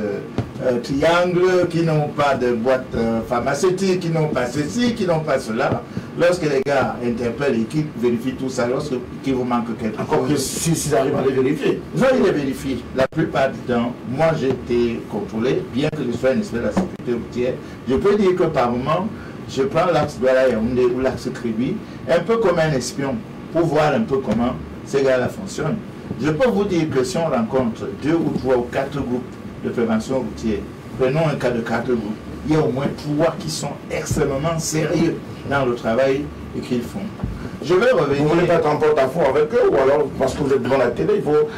triangle, qui n'ont pas de boîte pharmaceutique, qui n'ont pas ceci, qui n'ont pas cela. Lorsque les gars interpellent et qu'ils vérifient tout ça, lorsqu'il vous manque quelque chose... Encore que s'ils arrivent à les vérifier. Non, ils les vérifient. La plupart du temps, moi j'ai été contrôlé, bien que je sois un expert de la sécurité routière. Je peux dire que par moment, je prends l'axe Douala Yaoundé ou l'axe Kribi, un peu comme un espion, pour voir un peu comment ces gars-là fonctionnent. Je peux vous dire que si on rencontre 2 ou 3 ou 4 groupes de prévention routière, prenons un cas de 4 groupes, il y a au moins 3 qui sont extrêmement sérieux dans le travail et qu'ils font. Je vais revenir... Vous voulez mettre en porte-à-faux avec eux, ou alors parce que vous êtes devant la télé, il faut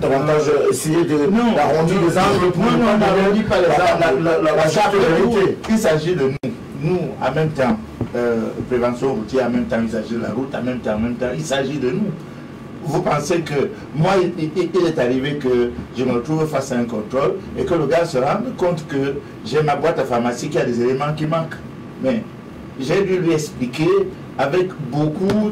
davantage essayer d'arrondir les angles pour... Non, on n'arrondit pas les angles. La charte de route, il s'agit de nous. Nous, en même temps, prévention routière, en même temps, il s'agit de la route, en même temps, il s'agit de nous. Vous pensez que moi, il est arrivé que je me retrouve face à un contrôle et que le gars se rende compte que j'ai ma boîte à pharmacie qui a des éléments qui manquent. Mais j'ai dû lui expliquer avec beaucoup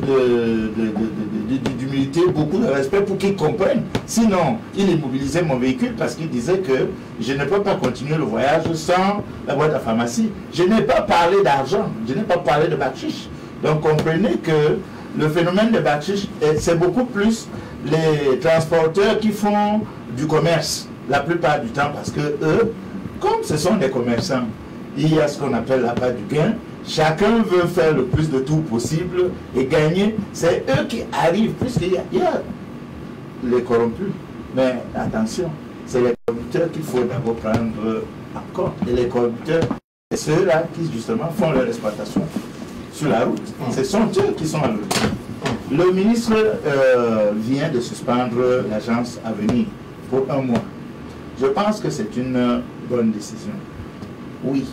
d'humilité, beaucoup de respect pour qu'il comprenne. Sinon, il immobilisait mon véhicule parce qu'il disait que je ne peux pas continuer le voyage sans la boîte à pharmacie. Je n'ai pas parlé d'argent, je n'ai pas parlé de bachiche. Donc comprenez que le phénomène de bachiche, c'est beaucoup plus les transporteurs qui font du commerce, la plupart du temps, parce que eux, comme ce sont des commerçants, il y a ce qu'on appelle là-bas du gain, chacun veut faire le plus de tout possible et gagner. C'est eux qui arrivent, puisqu'il y a les corrompus. Mais attention, c'est les corrupteurs qu'il faut d'abord prendre en compte. Et les corrupteurs, c'est ceux-là qui justement font leur exploitation sur la route. Ce sont eux qui sont à l'origine. Le ministre vient de suspendre l'agence Avenir pour 1 mois. Je pense que c'est une bonne décision. Oui.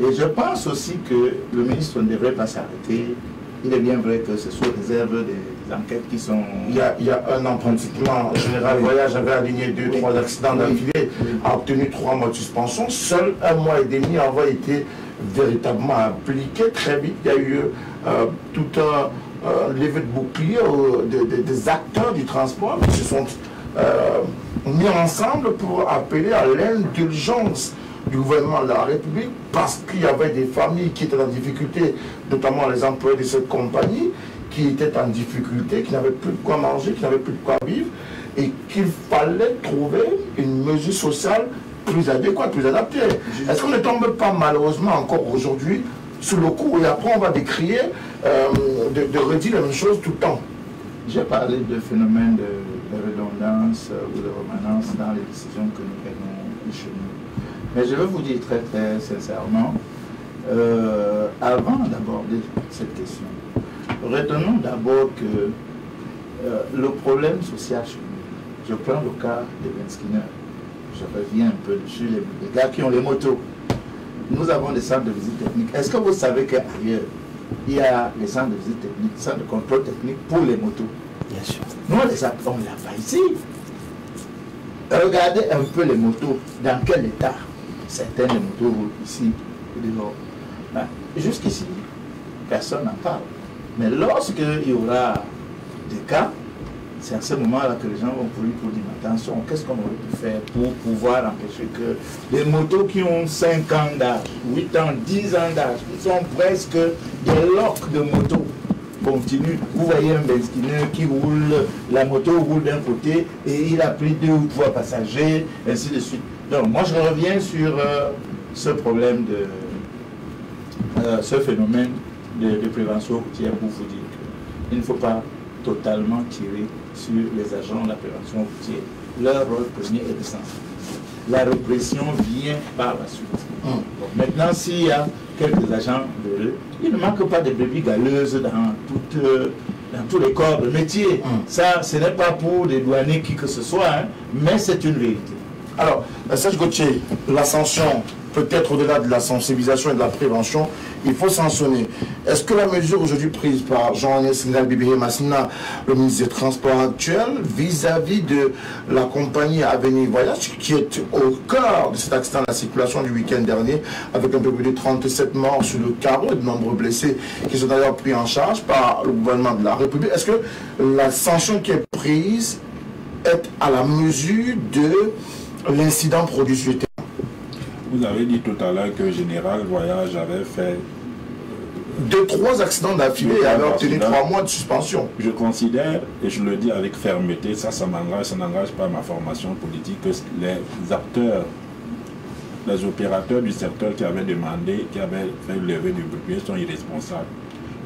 Et je pense aussi que le ministre ne devrait pas s'arrêter. Il est bien vrai que c'est sous réserve des enquêtes qui sont... Il y a 1 an pratiquement, Général Voyage avait aligné 2 ou 3 accidents d'affilée, a obtenu 3 mois de suspension. Seul 1 mois et demi avait été véritablement appliqué. Très vite, il y a eu tout un levée de bouclier des acteurs du transport qui se sont mis ensemble pour appeler à l'indulgence du gouvernement de la République, parce qu'il y avait des familles qui étaient en difficulté, notamment les employés de cette compagnie, qui étaient en difficulté, qui n'avaient plus de quoi manger, qui n'avaient plus de quoi vivre, et qu'il fallait trouver une mesure sociale plus adéquate, plus adaptée. Est-ce qu'on ne tombe pas malheureusement encore aujourd'hui sous le coup, et après on va décrier de redire la même chose tout le temps? J'ai parlé de phénomènes de redondance ou de remanence dans les décisions que nous prenons chez nous. Mais je veux vous dire très très sincèrement, avant d'aborder cette question, retenons d'abord que le problème social chez nous, je prends le cas des Ben Skinner, je reviens un peu dessus, les gars qui ont les motos, nous avons des centres de visite technique. Est-ce que vous savez qu'ailleurs, il y a des centres de visite technique, des centres de contrôle technique pour les motos? Bien sûr. Nous, on les a pas ici. Regardez un peu les motos, dans quel état? Certaines motos ici, jusqu'ici, personne n'en parle. Mais lorsqu'il y aura des cas, c'est à ce moment-là que les gens vont courir pour dire attention, qu'est-ce qu'on aurait pu faire pour pouvoir empêcher que des motos qui ont 5 ans d'âge, 8 ans, 10 ans d'âge, qui sont presque des loques de motos, continue. Vous voyez un vestineur qui roule, la moto roule d'un côté et il a pris 2 ou 3 passagers, ainsi de suite. Donc moi je reviens sur ce problème de ce phénomène de prévention routière pour vous dire qu'il ne faut pas totalement tirer sur les agents de la prévention routière. Leur rôle premier est essentiel. La répression vient par la suite. Bon, maintenant, s'il y a quelques agents de il ne manque pas de brebis galeuses dans tous les corps de métier. Ça, ce n'est pas pour dédouaner qui que ce soit, hein, mais c'est une vérité. Alors, Serge Gauthier, l'ascension, peut-être au-delà de la sensibilisation et de la prévention, il faut sanctionner. Est-ce que la mesure aujourd'hui prise par Jean-Henri Sinal Bibé Masina, le ministre des Transports actuel, vis-à-vis de la compagnie Avenir Voyage, qui est au cœur de cet accident de la circulation du week-end dernier, avec un peu plus de 37 morts sur le carreau et de nombreux blessés qui sont d'ailleurs pris en charge par le gouvernement de la République, est-ce que la sanction qui est prise est à la mesure de l'incident produit sur le terrain? Vous avez dit tout à l'heure que Général Voyage avait fait 2, 3 accidents d'affilée et avait obtenu 3 mois de suspension. Je considère, et je le dis avec fermeté, ça n'engage pas ma formation politique, que les acteurs, les opérateurs du secteur qui avaient demandé, qui avaient fait lever du bouclier sont irresponsables.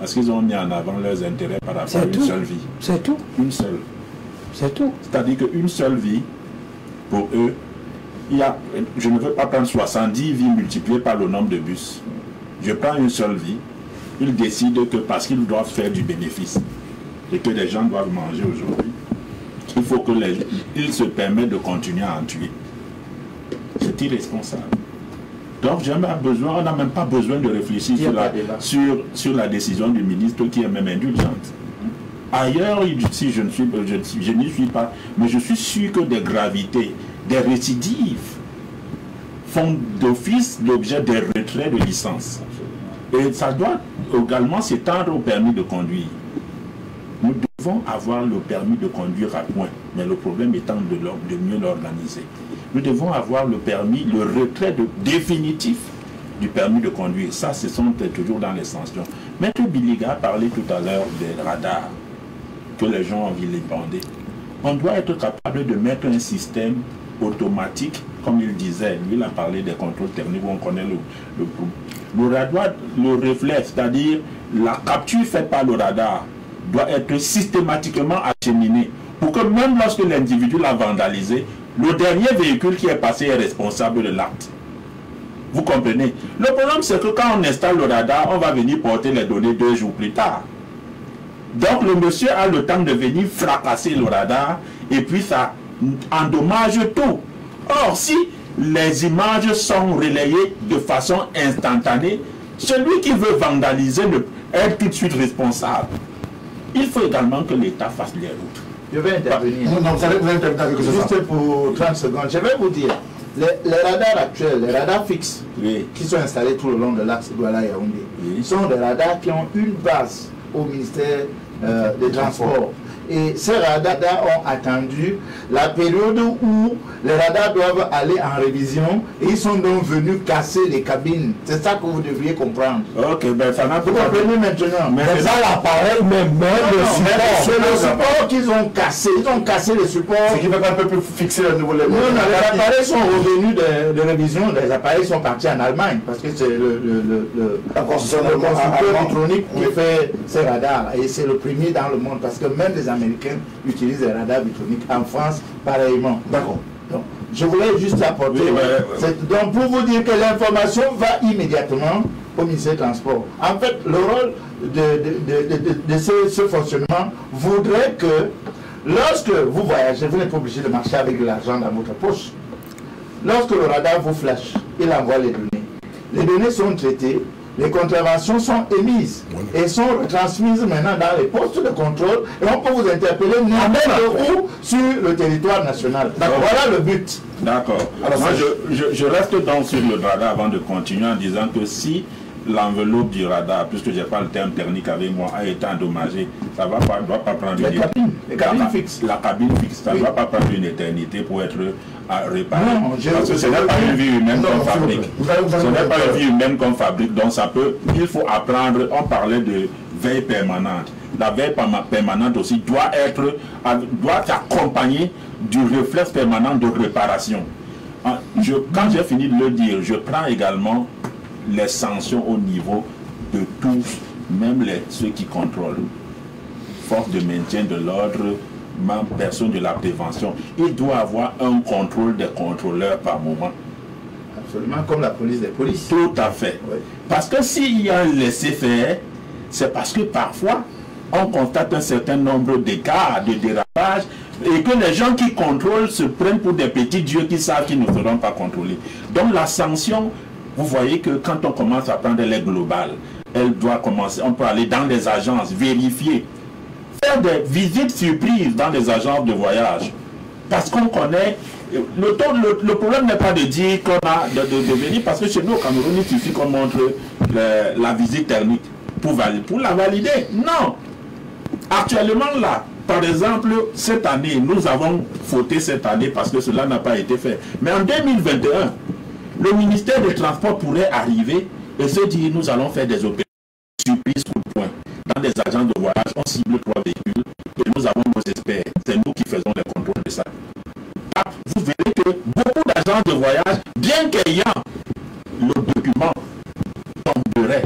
Parce qu'ils ont mis en avant leurs intérêts par rapport à une seule vie. C'est tout. Une seule. C'est tout. C'est-à-dire qu'une seule vie, pour eux, il y a, je ne veux pas prendre 70 vies multipliées par le nombre de bus. Je prends une seule vie. Ils décident que parce qu'ils doivent faire du bénéfice et que les gens doivent manger aujourd'hui, il faut que ils se permettent de continuer à en tuer. C'est irresponsable. Donc, on n'a même pas besoin de réfléchir sur la décision du ministre qui est même indulgente. Ailleurs, si je n'y suis pas, mais je suis sûr que des gravités, des récidives font d'office l'objet des retraits de licence. Et ça doit également s'étendre au permis de conduire. Nous devons avoir le permis de conduire à point, mais le problème étant de mieux l'organiser. Nous devons avoir le permis, le retrait définitif du permis de conduire. Ça, ce sont toujours dans les sanctions. Maître Biliga parlait tout à l'heure des radars que les gens ont vilipendés. On doit être capable de mettre un système automatique, comme il disait, lui il a parlé des contrôles techniques, où on connaît le radar, le reflet, c'est-à-dire la capture faite par le radar, doit être systématiquement acheminée pour que même lorsque l'individu l'a vandalisé, le dernier véhicule qui est passé est responsable de l'acte. Vous comprenez? Le problème, c'est que quand on installe le radar, on va venir porter les données 2 jours plus tard. Donc le monsieur a le temps de venir fracasser le radar et puis ça endommage tout. Or, si les images sont relayées de façon instantanée, celui qui veut vandaliser est tout de suite responsable. Il faut également que l'État fasse les routes. Je vais intervenir. Non, vous allez intervenir avec juste pour 30 secondes. Je vais vous dire, les radars actuels, les radars fixes, oui, qui sont installés tout le long de l'axe Douala-Yaoundé, oui, sont des radars qui ont une base au ministère des Transports. Et ces radars ont attendu la période où les radars doivent aller en révision et ils sont donc venus casser les cabines. C'est ça que vous devriez comprendre. Ok, ben ça n'a pas. Vous comprenez maintenant. Mais ça, l'appareil, le support qu'ils ont cassé. Ils ont cassé le support. C'est qu'ils ne peuvent pas fixer le nouveau lével. Non, non, les appareils sont revenus de révision. Les appareils sont partis en Allemagne parce que c'est le constructeur électronique qui fait ces radars. Et c'est le premier dans le monde parce que même les Américains utilisent les radars électroniques en France pareillement. D'accord. Donc, je voulais juste apporter. Oui, donc, pour vous dire que l'information va immédiatement au ministère des Transports. En fait, le rôle de ce fonctionnement voudrait que lorsque vous voyagez, vous n'êtes pas obligé de marcher avec de l'argent dans votre poche. Lorsque le radar vous flash, il envoie les données. Les données sont traitées. Les contraventions sont émises et sont transmises maintenant dans les postes de contrôle et on peut vous interpeller n'importe où sur le territoire national. Voilà le but. D'accord. Alors moi je reste donc sur le radar avant de continuer en disant que si l'enveloppe du radar, puisque je n'ai pas le terme technique avec moi, a été endommagée, ça ne doit pas prendre une éternité. La cabine fixe, ça ne doit pas prendre une éternité pour être réparée. Parce que ce n'est pas une vie humaine qu'on fabrique. Ce n'est pas une vie humaine qu'on fabrique, donc ça peut. Il faut apprendre, on parlait de veille permanente. la veille permanente aussi doit s'accompagner du réflexe permanent de réparation. Quand j'ai fini de le dire, je prends également les sanctions au niveau de tous, même ceux qui contrôlent. Force de maintien de l'ordre, même personne de la prévention. Il doit avoir un contrôle des contrôleurs par moment. Absolument, comme la police des polices. Tout à fait. Oui. Parce que s'il y a un laisser-faire, c'est parce que parfois, on constate un certain nombre d'écarts, de dérapages, et que les gens qui contrôlent se prennent pour des petits dieux qui savent qu'ils ne seront pas contrôlés. Donc la sanction, vous voyez que quand on commence à prendre les globales, elle doit commencer, on peut aller dans les agences, vérifier, faire des visites surprises dans les agences de voyage. Parce qu'on connaît, le problème n'est pas de dire qu'on a de venir, parce que chez nous au Cameroun, il suffit qu'on montre la visite thermique pour la valider. Non. Actuellement là, par exemple, cette année, nous avons fauté cette année parce que cela n'a pas été fait. Mais en 2021, le ministère des Transports pourrait arriver et se dire, nous allons faire des opérations surprises coup de poing. Dans des agents de voyage, on cible 3 véhicules et nous avons nos experts. C'est nous qui faisons les contrôles de ça. Vous verrez que beaucoup d'agents de voyage, bien qu'ayant le document, tomberaient.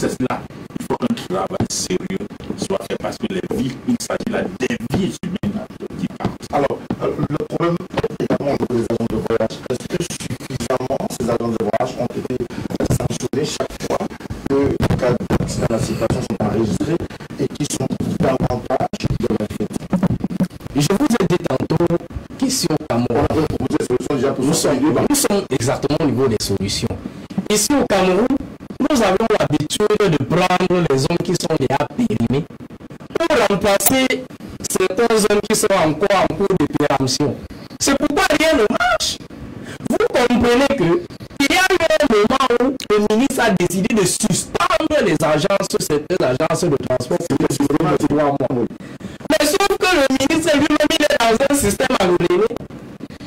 C'est cela. Il faut qu'un travail sérieux soit fait parce que les vies, il s'agit là des vies humaines qui partent. Alors, le problème également des agents de voyage, est-ce que suffisamment ces agents de voyage ont été sanctionnés chaque fois que les cas d'accident de la circulation sont enregistrés et qui sont davantage de la fête? Je vous ai dit tantôt, ici au Cameroun, nous sommes exactement au niveau des solutions. Ici au Cameroun, nous avons l'habitude de prendre les hommes qui sont déjà périmés pour remplacer certains hommes qui sont encore en cours de péremption. C'est pourquoi rien ne marche. Vous comprenez qu'il y a eu un moment où le ministre a décidé de suspendre les agences, certaines agences de transport pour 3 mois. Mais sauf que le ministre lui-même est dans un système à relever.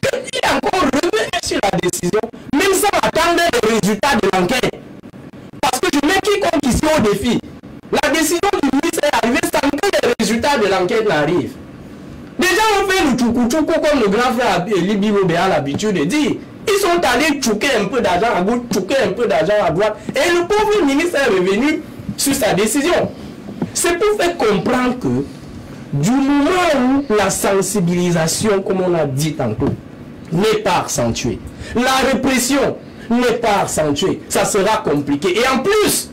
Il est encore revenu sur la décision, même sans attendre les résultats de l'enquête. Parce que je mets quiconque ici au défi. La décision du ministre est arrivée sans que les résultats de l'enquête n'arrivent. Déjà, on fait le tchoukou-tchoukou comme le grand frère Libi Bobé a l'habitude de dire. Ils sont allés tchouquer un peu d'argent à gauche, tchouquer un peu d'argent à droite. Et le pauvre ministre est revenu sur sa décision. C'est pour faire comprendre que du moment où la sensibilisation, comme on l'a dit tantôt, n'est pas accentuée, la répression n'est pas accentuée, ça sera compliqué. Et en plus,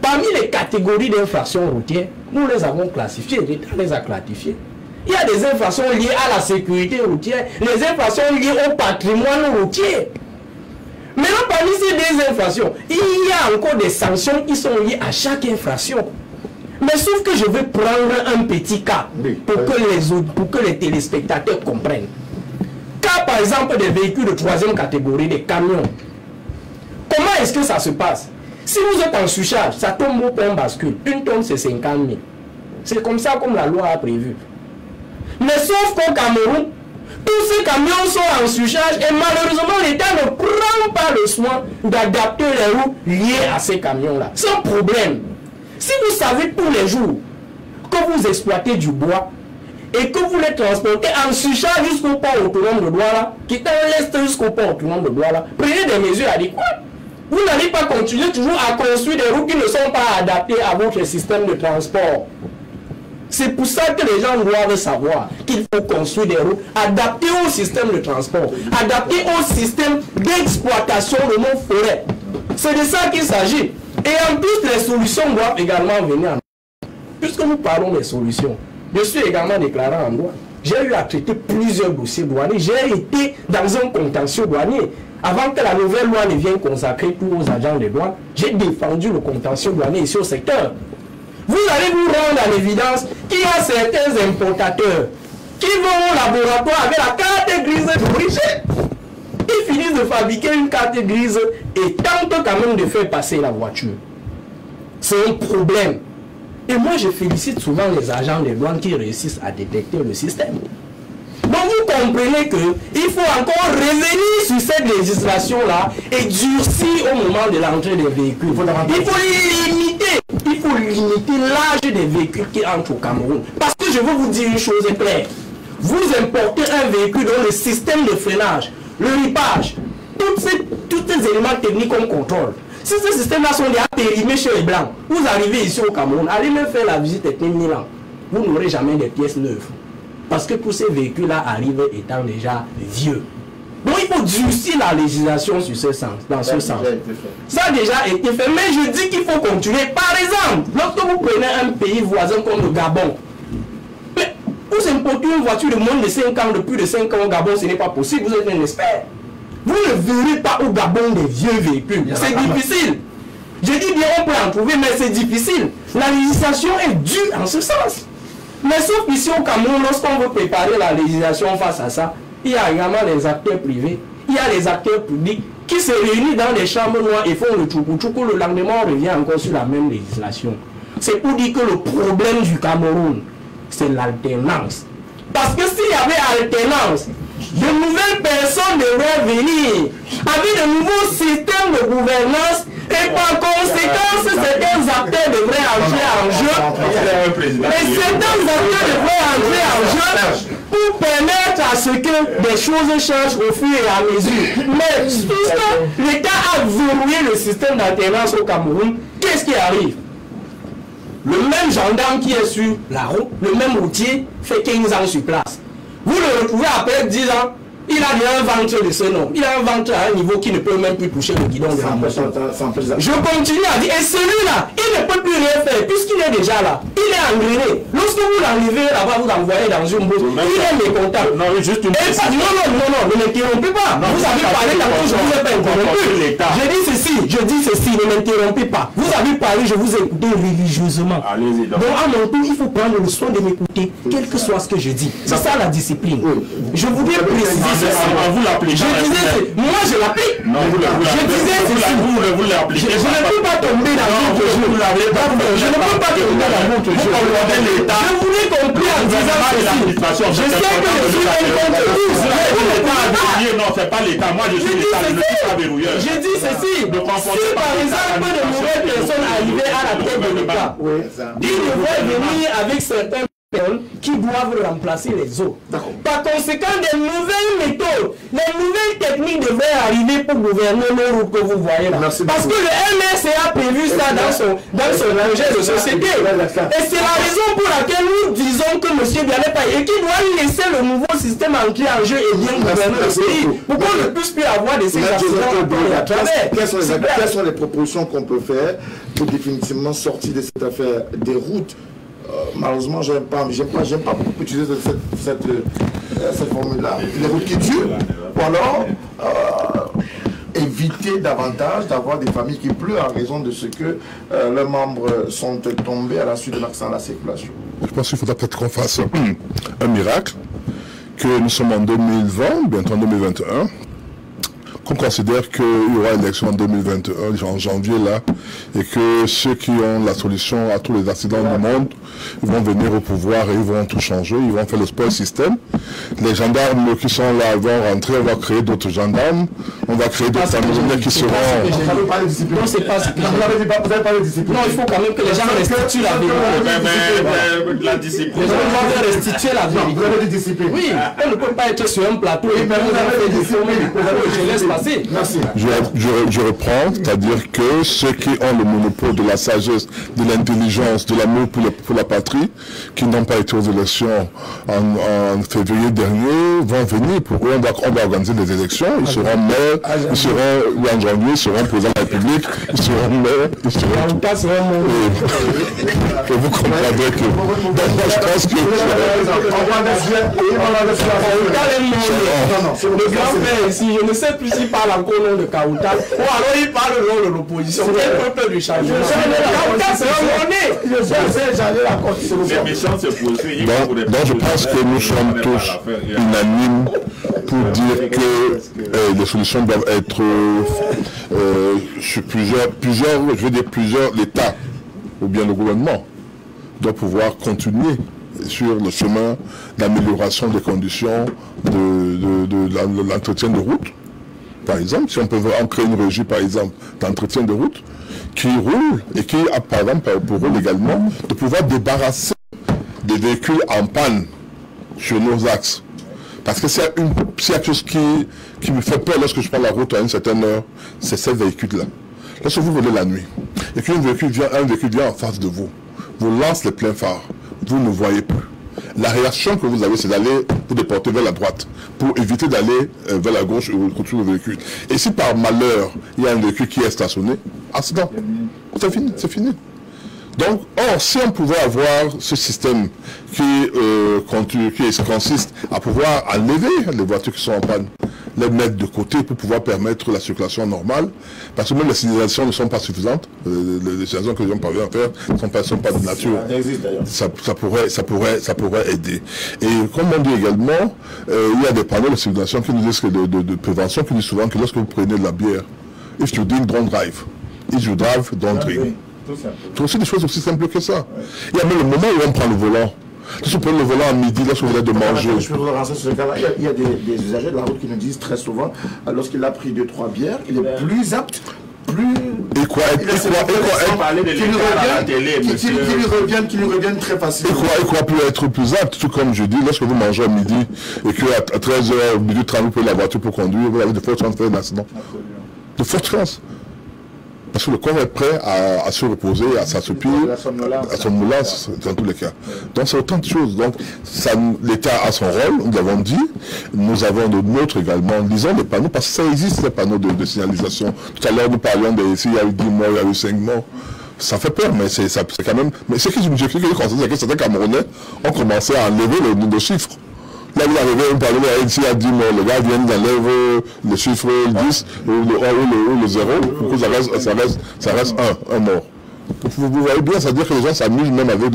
parmi les catégories d'infractions routières, nous les avons classifiées, l'État les a classifiées. Il y a des infractions liées à la sécurité routière, les infractions liées au patrimoine routier. Maintenant, parmi ces deux infractions, il y a encore des sanctions qui sont liées à chaque infraction. Mais sauf que je vais prendre un petit cas pour que les téléspectateurs comprennent. Cas par exemple des véhicules de 3e catégorie, des camions. Comment est-ce que ça se passe? Si vous êtes en surcharge, ça tombe au point bascule. Une tonne, c'est 50 000. C'est comme ça comme la loi a prévu. Mais sauf qu'au Cameroun, tous ces camions sont en surcharge et malheureusement l'État ne prend pas le soin d'adapter les roues liées à ces camions-là. Sans problème. Si vous savez tous les jours que vous exploitez du bois et que vous les transportez en surcharge jusqu'au port autonome de Douala, quittant l'Est jusqu'au port autonome de Douala, prenez des mesures adéquates. Vous n'allez pas continuer toujours à construire des routes qui ne sont pas adaptées à votre système de transport. C'est pour ça que les gens doivent savoir qu'il faut construire des routes adaptées au système de transport, adaptées au système d'exploitation de nos forêts. C'est de ça qu'il s'agit. Et en plus, les solutions doivent également venir en droit. Puisque nous parlons des solutions, je suis également déclaré en droit. J'ai eu à traiter plusieurs dossiers douaniers. J'ai été dans un contentieux douanier. Avant que la nouvelle loi ne vienne consacrer tous aux agents de douane, j'ai défendu le contentieux douanier ici au secteur. Vous allez vous rendre à l'évidence qu'il y a certains importateurs qui vont au laboratoire avec la carte grise de Brice. Ils finissent de fabriquer une carte grise et tentent quand même de faire passer la voiture. C'est un problème. Et moi, je félicite souvent les agents des douanes qui réussissent à détecter le système. Donc, vous comprenez qu'il faut encore revenir sur cette législation-là et durcir au moment de l'entrée des véhicules. Il faut limiter limiter l'âge des véhicules qui entrent au Cameroun. Parce que je veux vous dire une chose claire. Vous importez un véhicule dont le système de freinage, le ripage, tous ces éléments techniques qu'on contrôle. Si ces systèmes-là sont déjà périmés chez les Blancs, vous arrivez ici au Cameroun, allez leur faire la visite technique Milan. Vous n'aurez jamais des pièces neuves. Parce que tous ces véhicules-là arrivent étant déjà vieux. Donc il faut durcir la législation sur ce sens, dans ce sens. Ça a déjà été fait. Mais je dis qu'il faut continuer. Par exemple, lorsque vous prenez un pays voisin comme le Gabon, mais vous importez une voiture de moins de 5 ans, de plus de 5 ans au Gabon, ce n'est pas possible. Vous êtes un expert. Vous ne verrez pas au Gabon des vieux véhicules. C'est difficile. Je dis bien, on peut en trouver, mais c'est difficile. La législation est due en ce sens. Mais sauf ici au Cameroun, lorsqu'on veut préparer la législation face à ça, il y a également les acteurs privés, il y a les acteurs publics qui se réunissent dans les chambres noires et font le tchoukou-tchoukou. Le lendemain, on revient encore sur la même législation. C'est pour dire que le problème du Cameroun, c'est l'alternance. Parce que s'il y avait alternance, de nouvelles personnes devraient venir avec de nouveaux systèmes de gouvernance et par conséquence, certains acteurs devraient entrer en jeu. Et certains acteurs devraient entrer en jeu pour permettre à ce que des choses changent au fur et à mesure. Mais puisque l'État a verrouillé le système d'alternance au Cameroun, qu'est-ce qui arrive? Le même gendarme qui est sur la route, le même routier, fait 15 ans sur place. Vous le retrouvez après 10 ans, il a déjà un ventre de ce nom. Il a un ventre à un niveau qui ne peut même plus toucher le guidon de la moto. Je continue à dire, et celui-là, il ne peut plus rien faire, puisqu'il est déjà là. Il est engrainé. Lorsque vous l'enlevez là-bas, vous l'envoyez dans une bourse. Il est mécontent. Non, ne m'interrompez pas. Non, vous avez parlé d'abord, je vous ai pas interrompu. Je dis ceci, ne m'interrompez pas. Vous avez parlé, je vous ai écouté religieusement. Donc à mon tour, il faut prendre le soin de m'écouter, quel que soit ce que je dis. C'est ça la discipline. Je voudrais préciser. Moi je l'applique. Je ne peux pas tomber dans l'autre jour. Je ne peux pas tomber dans l'autre jour. Je voulais conclure en disant ceci. Je sais que je suis un non, c'est pas l'État. Moi je suis l'État. Je ne suis pas verrouilleur. Je dis ceci. Si par exemple de nouvelles personnes arrivées à la tête de l'État, ils devraient venir avec certains qui doivent remplacer les autres. Par conséquent, des nouvelles méthodes, des nouvelles techniques devraient arriver pour gouverner nos routes que vous voyez là. Merci parce beaucoup. Que le MRC a prévu ça dans son projet de société. Et c'est la raison pour laquelle nous disons que M. Bialepaye, et qui doit laisser le nouveau système entrer en jeu et bien gouverner le pays, pour qu'on ne puisse plus avoir des accidents. Quelles sont les propositions qu'on peut faire pour définitivement sortir de cette affaire des routes? Malheureusement, j'aime pas beaucoup utiliser cette formule-là. Les routes qui tuent, ou alors éviter davantage d'avoir des familles qui pleurent en raison de ce que leurs membres sont tombés à la suite de l'accident de la circulation. Je pense qu'il faudra peut-être qu'on fasse un miracle, que nous sommes en 2020, bientôt en 2021, qu'on considère qu'il y aura une élection en 2021, en janvier là, et que ceux qui ont la solution à tous les accidents du monde vont venir au pouvoir et ils vont tout changer, ils vont faire le spoil système. Les gendarmes qui sont là vont rentrer, on va créer d'autres gendarmes, on va créer d'autres familles qui seront... Non, c'est pas ça. Vous n'avez pas de discipline. Non, il faut quand même que les gens restituent la vérité. La discipline. Les gens doivent restituer la vérité. Vous avez des disciplines. Oui, on ne peut pas être sur un plateau. Oui, mais vous avez des disciplines. Je laisse passer. Merci. Je reprends, c'est-à-dire que ceux qui ont le monopole de la sagesse, de l'intelligence, de l'amour pour la patrie, qui n'ont pas été aux élections en février dernier, vont venir. Pour eux, on va organiser des élections. Ils seront maires, ils seront en janvier, ils seront présidents de la République, ils seront maires, ils seront... Et vous comprendrez que... Donc, je pense que... Le grand-père ici, je ne sais plus s'il parle encore au nom de Kaouta, ou alors il parle au nom de l'opposition. Quel peuple du changement? Kaouta, c'est un monnaie. Je sais, j'allais la constitution. L'émission se poursuit. Donc je pense que nous sommes tous unanimes pour dire que les solutions doivent être sur plusieurs l'État ou bien le gouvernement doit pouvoir continuer sur le chemin d'amélioration des conditions de l'entretien de route. Par exemple, si on peut en créer une régie, par exemple, d'entretien de route, qui roulent et qui apparemment pourront également de pouvoir débarrasser des véhicules en panne sur nos axes. Parce que c'est quelque chose qui me fait peur lorsque je prends la route à une certaine heure, c'est ces véhicules-là. Lorsque vous venez la nuit et qu'un véhicule vient en face de vous, vous lance les pleins phares, vous ne voyez plus. La réaction que vous avez, c'est d'aller vous déporter vers la droite pour éviter d'aller vers la gauche ou contre le véhicule. Et si par malheur, il y a un véhicule qui est stationné, accident. C'est fini, c'est fini. Donc, or, si on pouvait avoir ce système qui consiste à pouvoir enlever les voitures qui sont en panne, les mettre de côté pour pouvoir permettre la circulation normale, parce que même les signalisations ne sont pas suffisantes, les signalisations que les gens parviennent à faire ne sont pas de nature. Ça existe d'ailleurs. Ça pourrait aider. Et comme on dit également, il y a des panneaux de signalisation qui nous disent que de prévention qui disent souvent que lorsque vous prenez de la bière, if you drink, don't drive. If you drive, don't drink. C'est aussi des choses aussi simples que ça. Ouais. Il y a même le moment où on prend le volant. Si on prend le volant à midi, lorsqu'on venait de manger. Je peux vous renseigner sur ce cas-là. Il y a des usagers de la route qui nous disent très souvent, lorsqu'il a pris 2-3 bières, il est plus apte, plus... Et quoi, qui nous reviennent très facilement. Et quoi peut être plus apte, tout comme je dis, lorsque vous mangez à midi et qu'à 13h, midi 30, vous prenez la voiture pour conduire, vous avez de fortes chances de faire un accident. De fortes chances. Parce que le corps est prêt à se reposer, à s'assoupir, à son moulage, dans tous les cas. Donc c'est autant de choses. Donc l'État a son rôle, nous l'avons dit. Nous avons de nôtres également, disons des panneaux, parce que ça existe, les panneaux de signalisation. Tout à l'heure, nous parlions d'ici, il y a eu 10 morts, il y a eu 5 morts. Ça fait peur, mais c'est quand même... Mais ce que je me disais, c'est que certains Camerounais ont commencé à enlever le chiffre. Là, vous arrivez à me parler à 10 morts, le gars vient d'enlever le chiffre 10 ou le 1 ou le 0, du coup ça reste 1 mort. Vous voyez bien, ça veut dire que les gens s'amusent même avec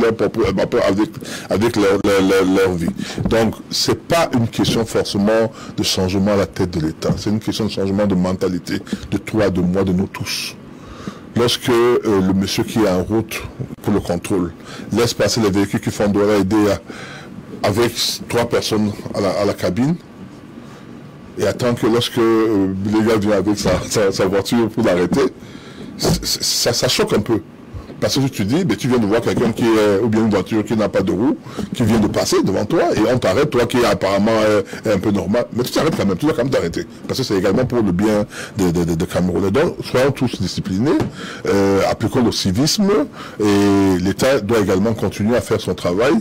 leur vie. Donc, ce n'est pas une question forcément de changement à la tête de l'État, c'est une question de changement de mentalité, de toi, de moi, de nous tous. Lorsque le monsieur qui est en route pour le contrôle laisse passer les véhicules qui font de l'aider à... avec 3 personnes à la cabine et attend que lorsque le gars vient avec sa voiture pour l'arrêter, ça choque un peu. Parce que tu dis, mais tu viens de voir quelqu'un qui est, ou bien une voiture qui n'a pas de roue, qui vient de passer devant toi, et on t'arrête, toi qui est apparemment un peu normal. Mais tu t'arrêtes quand même, tu dois quand même t'arrêter. Parce que c'est également pour le bien des Camerounais. Donc, soyons tous disciplinés, appliquons le civisme, et l'État doit également continuer à faire son travail,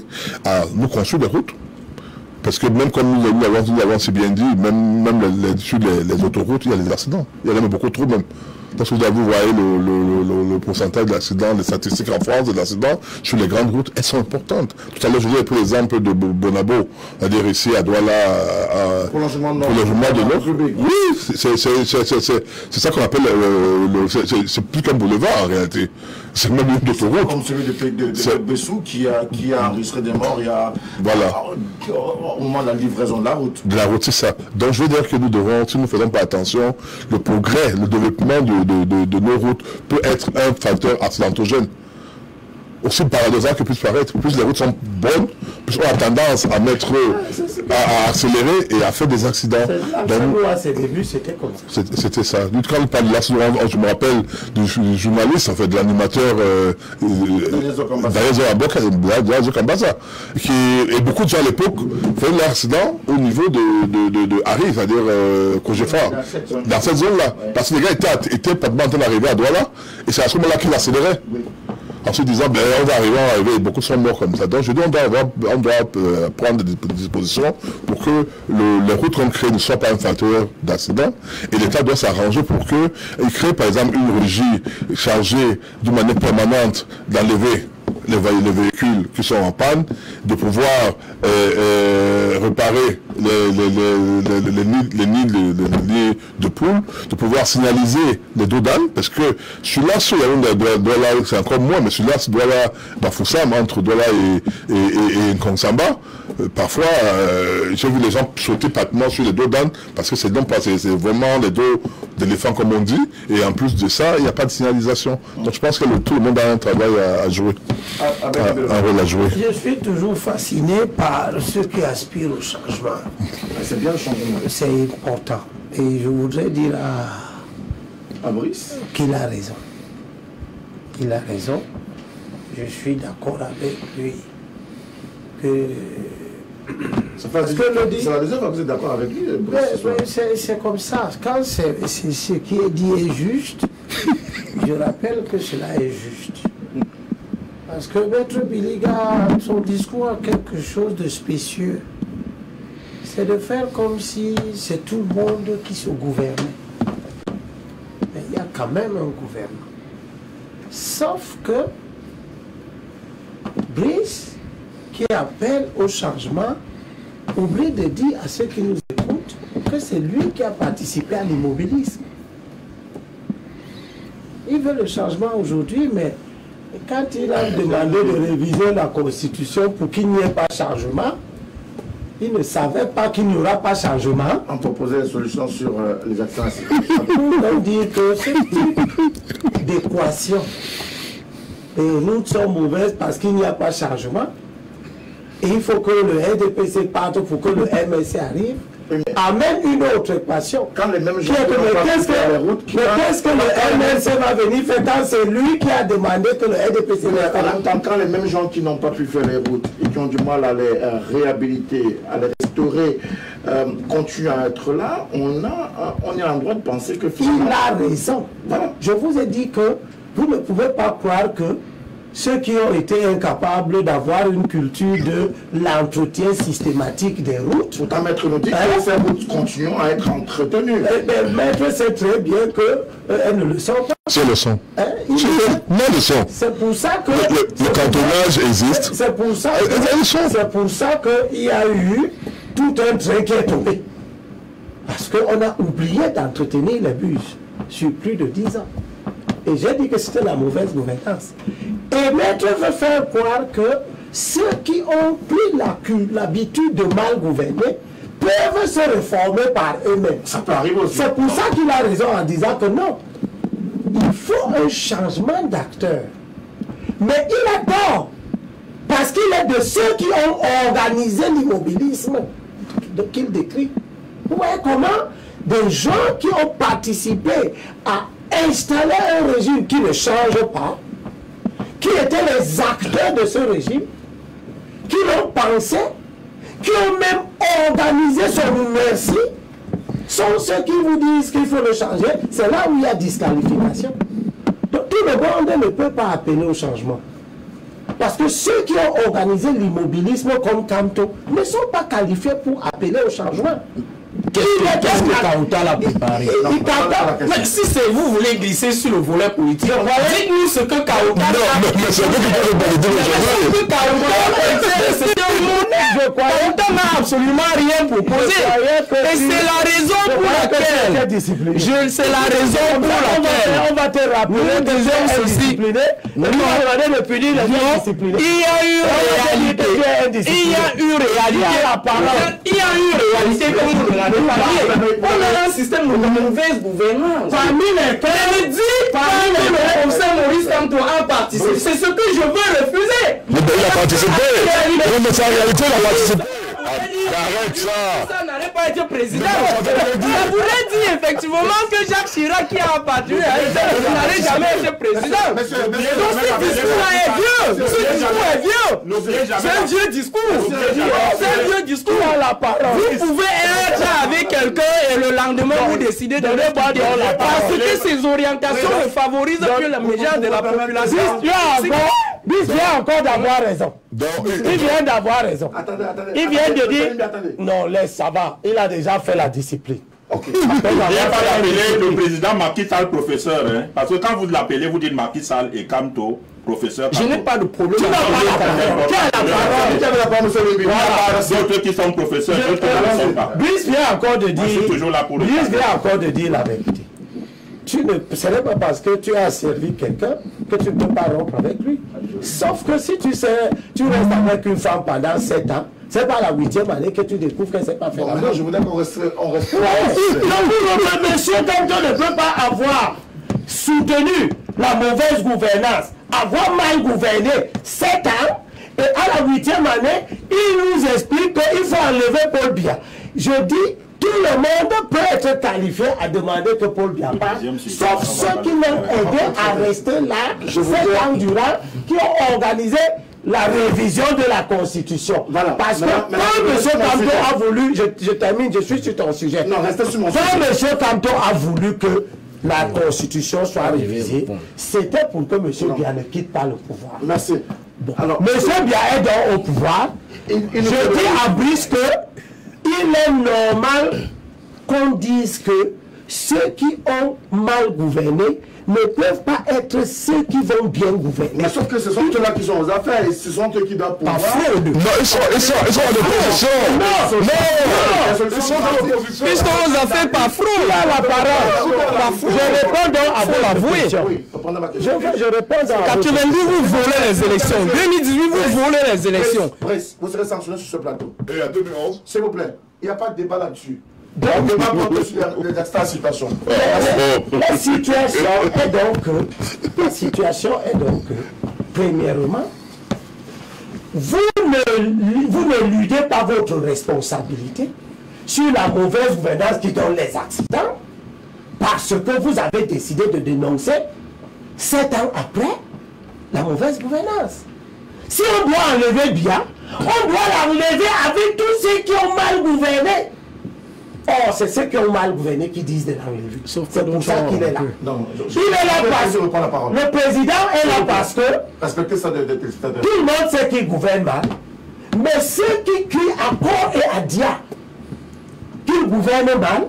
à nous construire des routes. Parce que même comme nous l'avons si bien dit, même sur les autoroutes, il y a des accidents. Il y en a même beaucoup trop même. Parce que vous voyez le pourcentage d'accidents, les statistiques en France de l'accident sur les grandes routes, elles sont importantes. Tout à l'heure, je vous ai pris l'exemple de Bonabo, c'est-à-dire ici à Douala, pour le logement de l'eau. Oui, c'est ça qu'on appelle, c'est plus qu'un boulevard en réalité. C'est même une autoroute. Comme celui de Bessou qui a enregistré des morts il y a, au moment de la livraison de la route. De la route, c'est ça. Donc je veux dire que nous devons, si nous ne faisons pas attention, le progrès, le développement de nos routes peut être un facteur accidentogène. Aussi paradoxal que puisse paraître, plus les routes sont bonnes, plus on a tendance à mettre, à accélérer et à faire des accidents. À ses débuts, c'était comme ça. C'était ça. Quand on parle de l'accident, je me rappelle du journaliste, en fait, de l'animateur Daniel Zokambasa, et beaucoup de gens à l'époque faisaient l'accident au niveau de Harry, c'est-à-dire Cogefa, dans cette zone-là. Ouais. Parce que les gars étaient pas en train d'arriver à Douala, et c'est à ce moment-là qu'ils accéléraient. Oui. En se disant, ben, on va arriver, beaucoup sont morts comme ça. Donc je dis, on doit prendre des dispositions pour que les routes qu'on crée ne soient pas un facteur d'accident. Et l'État doit s'arranger pour qu'il crée par exemple une régie chargée d'une manière permanente d'enlever les véhicules qui sont en panne, de pouvoir réparer les nids de poules, de pouvoir signaliser les dodans, parce que celui-là, c'est encore moins, mais celui-là, Douala dans Foussam, entre Douala et Nkonsamba, parfois, j'ai vu les gens sauter patement sur les dodans, parce que c'est vraiment les dos d'éléphant, comme on dit, et en plus de ça, il n'y a pas de signalisation. Donc je pense que tout le monde a un travail à jouer. Je suis toujours fasciné par ceux qui aspirent au changement. C'est bien le changement. C'est important. Et je voudrais dire à Brice qu'il a raison. qu'il a raison. Je suis d'accord avec lui. Que... Ça fait la deuxième fois que vous êtes d'accord avec lui. C'est comme ça. Quand ce qui est dit est juste, je rappelle que cela est juste. Parce que Maître Biliga, son discours a quelque chose de spécieux. C'est de faire comme si c'est tout le monde qui se gouvernait. Mais il y a quand même un gouvernement. Sauf que Brice, qui appelle au changement, oublie de dire à ceux qui nous écoutent que c'est lui qui a participé à l'immobilisme. Il veut le changement aujourd'hui, mais quand il a demandé de réviser la Constitution pour qu'il n'y ait pas changement, il ne savait pas qu'il n'y aura pas changement. On proposait une solution sur les actions. On dit que ce type d'équation, et nous sommes mauvaises parce qu'il n'y a pas changement, et il faut que le RDPC parte pour que le MRC arrive, amène une autre équation. Quand les mêmes gens qu'est-ce que le MRC va venir faire quand c'est lui qui a demandé que le RDPC... Quand les mêmes gens qui n'ont pas pu faire les routes et qui ont du mal à les réhabiliter, à les restaurer, continuent à être là, on est en droit de penser que... Finalement, il a raison. Voilà. Je vous ai dit que vous ne pouvez pas croire que ceux qui ont été incapables d'avoir une culture de l'entretien systématique des routes... Pourtant, Maître nous dit que ces routes continuent à être entretenues. Mais Maître sait très bien qu'elles ne le sont pas. C'est le son. Hein, c'est pour ça que... Le cantonnage existe. C'est pour ça qu'il y a eu tout un train qui est tombé. Parce qu'on a oublié d'entretenir les bus sur plus de 10 ans. Et j'ai dit que c'était la mauvaise gouvernance. Et Maître veut faire croire que ceux qui ont pris l'habitude de mal gouverner peuvent se réformer par eux-mêmes. Ça peut arriver aussi. C'est pour ça qu'il a raison en disant que non. Il faut un changement d'acteur. Mais il a tort. Parce qu'il est de ceux qui ont organisé l'immobilisme qu'il décrit. Vous voyez comment des gens qui ont participé à installer un régime qui ne change pas, qui étaient les acteurs de ce régime, qui l'ont pensé, qui ont même organisé son merci, sont ceux qui vous disent qu'il faut le changer. C'est là où il y a disqualification. Donc tout le monde ne peut pas appeler au changement. Parce que ceux qui ont organisé l'immobilisme comme Kamto ne sont pas qualifiés pour appeler au changement. Qu'est-ce que Kamto l'a préparé? Mais si c'est vous voulez glisser sur le volet politique, dites-nous ce que Kamto a fait. Ce que Kamto a fait, c'est un monde. Kamto n'a absolument rien proposé. Et c'est la raison pour laquelle. C'est la raison pour laquelle. On va te rappeler. Nous disons ceci. Il y a eu réalité. Il y a eu réalité. Il y a eu réalité comme on a un système de mauvaise gouvernance. Parmi les pères, le conseil Maurice Kamto a participé. C'est ce que je veux refuser. Mais il a participé. Mais sa réalité, il a participé. Arrête ça. Ça n'allait pas être président. Je voulais dire effectivement que Jacques Chirac qui a appartenu à l'élection n'allait jamais être président. Donc ce discours est vieux. Ce discours est vieux. C'est un vieux discours. C'est un vieux discours. Vous pouvez être avec quelqu'un et le lendemain vous décidez de le parler. Parce que ces orientations ne favorisent que la médiane de la population. Brice vient encore d'avoir raison. Il vient d'avoir raison. Il vient de dire... Non, laisse, ça va. Il a déjà fait la discipline. Okay. Il n'a pas appelé le président Macky Sall professeur. Hein, parce que quand vous l'appelez, vous dites Macky Sall et Kamto professeur. Kamto. Je n'ai pas de problème. Tu n'as pas la parole. Il y a d'autres qui sont professeurs, d'autres qui ne le sont pas. Brice vient encore de dire la vérité. Ce n'est pas parce que tu as servi quelqu'un que tu ne peux pas rompre avec lui. Sauf que si tu sais, tu restes avec une femme pendant 7 ans, c'est pas la 8e année que tu découvres qu'elle ne s'est pas fait. Non, je voudrais qu'on reste. Monsieur Kamto ne peut pas avoir soutenu la mauvaise gouvernance, avoir mal gouverné 7 ans, et à la 8e année, il nous explique qu'il faut enlever Paul Biya. Je dis. Tout le monde peut être qualifié à demander que Paul Biya, sauf ceux qui l'ont aidé à rester là, cet an durant, qui ont organisé la révision de la Constitution. Voilà. Parce que quand M. Kamto a voulu, je termine, je suis sur ton sujet. Non, restez sur mon sujet. Quand M. Kamto a voulu que la Constitution soit révisée, c'était pour que M. Biya ne quitte pas le pouvoir. Merci. Bon. Alors, M. Biya est donc au pouvoir. Je dis à Brice que il est normal qu'on dise que ceux qui ont mal gouverné ne peuvent pas être ceux qui vont bien gouverner. Mais sauf que ce sont ceux-là qui sont aux affaires et ce sont eux qui doivent pouvoir. Non, ils sont en opposition. Non, ils sont aux affaires par fraude. Je réponds donc à vous l'avouer. Je réponds à 92, vous volez les élections. 2018, vous volez les élections. Vous serez sanctionné sur ce plateau. Et à 2011, s'il vous plaît, il n'y a pas de débat là-dessus. Donc, la situation est donc, premièrement, vous ne luttez pas votre responsabilité sur la mauvaise gouvernance qui donne les accidents, parce que vous avez décidé de dénoncer 7 ans après la mauvaise gouvernance. Si on doit enlever Biya, on doit l'enlever avec tous ceux qui ont mal gouverné. Or, c'est ceux qui ont mal gouverné qui disent de l'enlever. C'est pour ça qu'il est là. Non, il est là parce que le président est là parce que tout le monde sait qu'il gouverne mal. Mais ceux qui crient à corps et à dia qu'ils gouvernent mal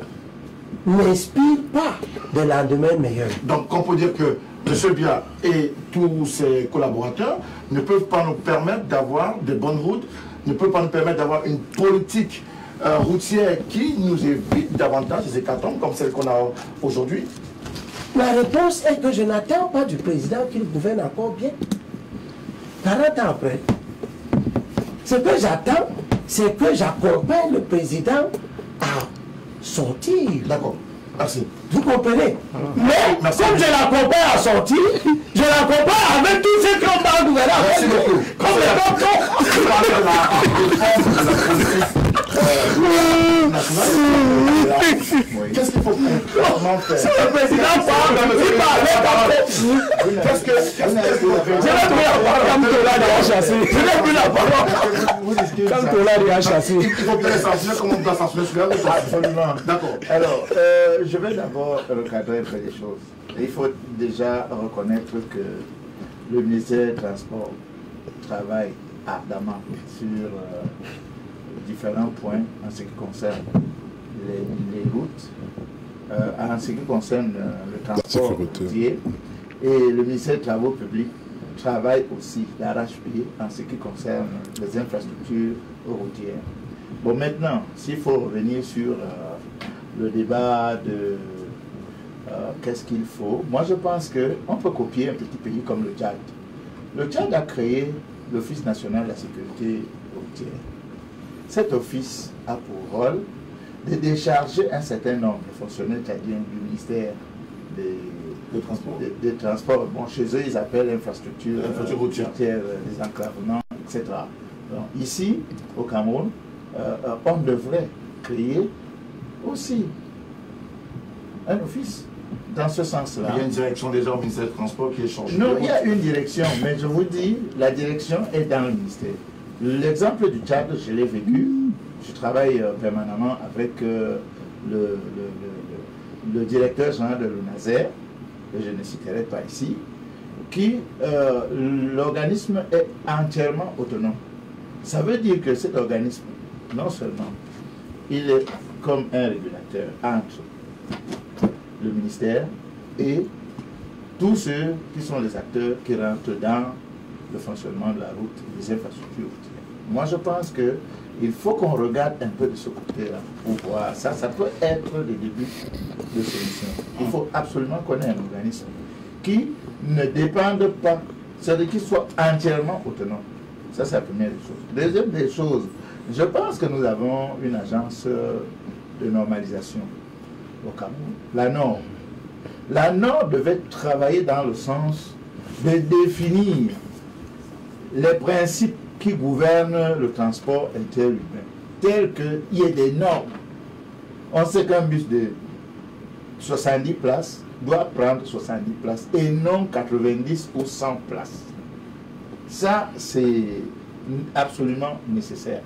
n'inspirent pas de lendemain meilleur. Donc, on peut dire que M. Biya et tous ses collaborateurs ne peuvent pas nous permettre d'avoir de bonnes routes, ne peuvent pas nous permettre d'avoir une politique routière qui nous évite davantage des hécatombes comme celle qu'on a aujourd'hui? La réponse est que je n'attends pas du président qu'il gouverne encore bien. 40 ans après, ce que j'attends, c'est que j'accompagne le président à sortir. D'accord, merci. Vous comprenez? Mais merci. Comme je l'accompagne à sortir, je l'accompagne avec tous ceux qui ont mal gouverné. Merci beaucoup. Qu'est-ce qu'il faut faire? Si le président parle, il parle. Qu'est-ce que je n'ai plus la parole. Quand on l'a chassé. Il faut bien sanctionner comme on doit sanctionner celui-là. Absolument. D'accord. Alors, je vais d'abord recadrer les choses. Il faut déjà reconnaître que le ministère des Transports travaille ardemment sur différents points en ce qui concerne les routes, en ce qui concerne le transport routier. Et le ministère des Travaux publics travaille aussi d'arrache-pied en ce qui concerne les infrastructures routières. Bon, maintenant, s'il faut revenir sur le débat de qu'est-ce qu'il faut, moi je pense qu'on peut copier un petit pays comme le Tchad. Le Tchad a créé l'Office national de la sécurité routière. Cet office a pour rôle de décharger un certain nombre de fonctionnaires tchadiens du ministère des Transports. Bon, chez eux, ils appellent infrastructure, routière, désenclavement, etc. Donc, ici, au Cameroun, on devrait créer aussi un office dans ce sens-là. Il y a une direction déjà au ministère des Transports qui est changée. Non, il y a une direction, mais je vous dis, la direction est dans le ministère. L'exemple du Tchad, je l'ai vécu. Je travaille permanemment avec le directeur général de l'ONASER, que je ne citerai pas ici, qui, l'organisme est entièrement autonome. Ça veut dire que cet organisme, non seulement, il est comme un régulateur entre le ministère et tous ceux qui sont les acteurs qui rentrent dans le fonctionnement de la route, des infrastructures routières. Moi, je pense qu'il faut qu'on regarde un peu de ce côté-là pour voir ça. Ça peut être le début de solution. Il faut absolument qu'on ait un organisme qui ne dépende pas, c'est-à-dire qu'il soit entièrement autonome. Ça, c'est la première des choses. Deuxième des choses, je pense que nous avons une agence de normalisation au Cameroun, la NOR. La NOR devait travailler dans le sens de définir les principes qui gouvernent le transport interurbain, tels qu'il y ait des normes On sait qu'un bus de 70 places doit prendre 70 places et non 90 ou 100 places. Ça, c'est absolument nécessaire.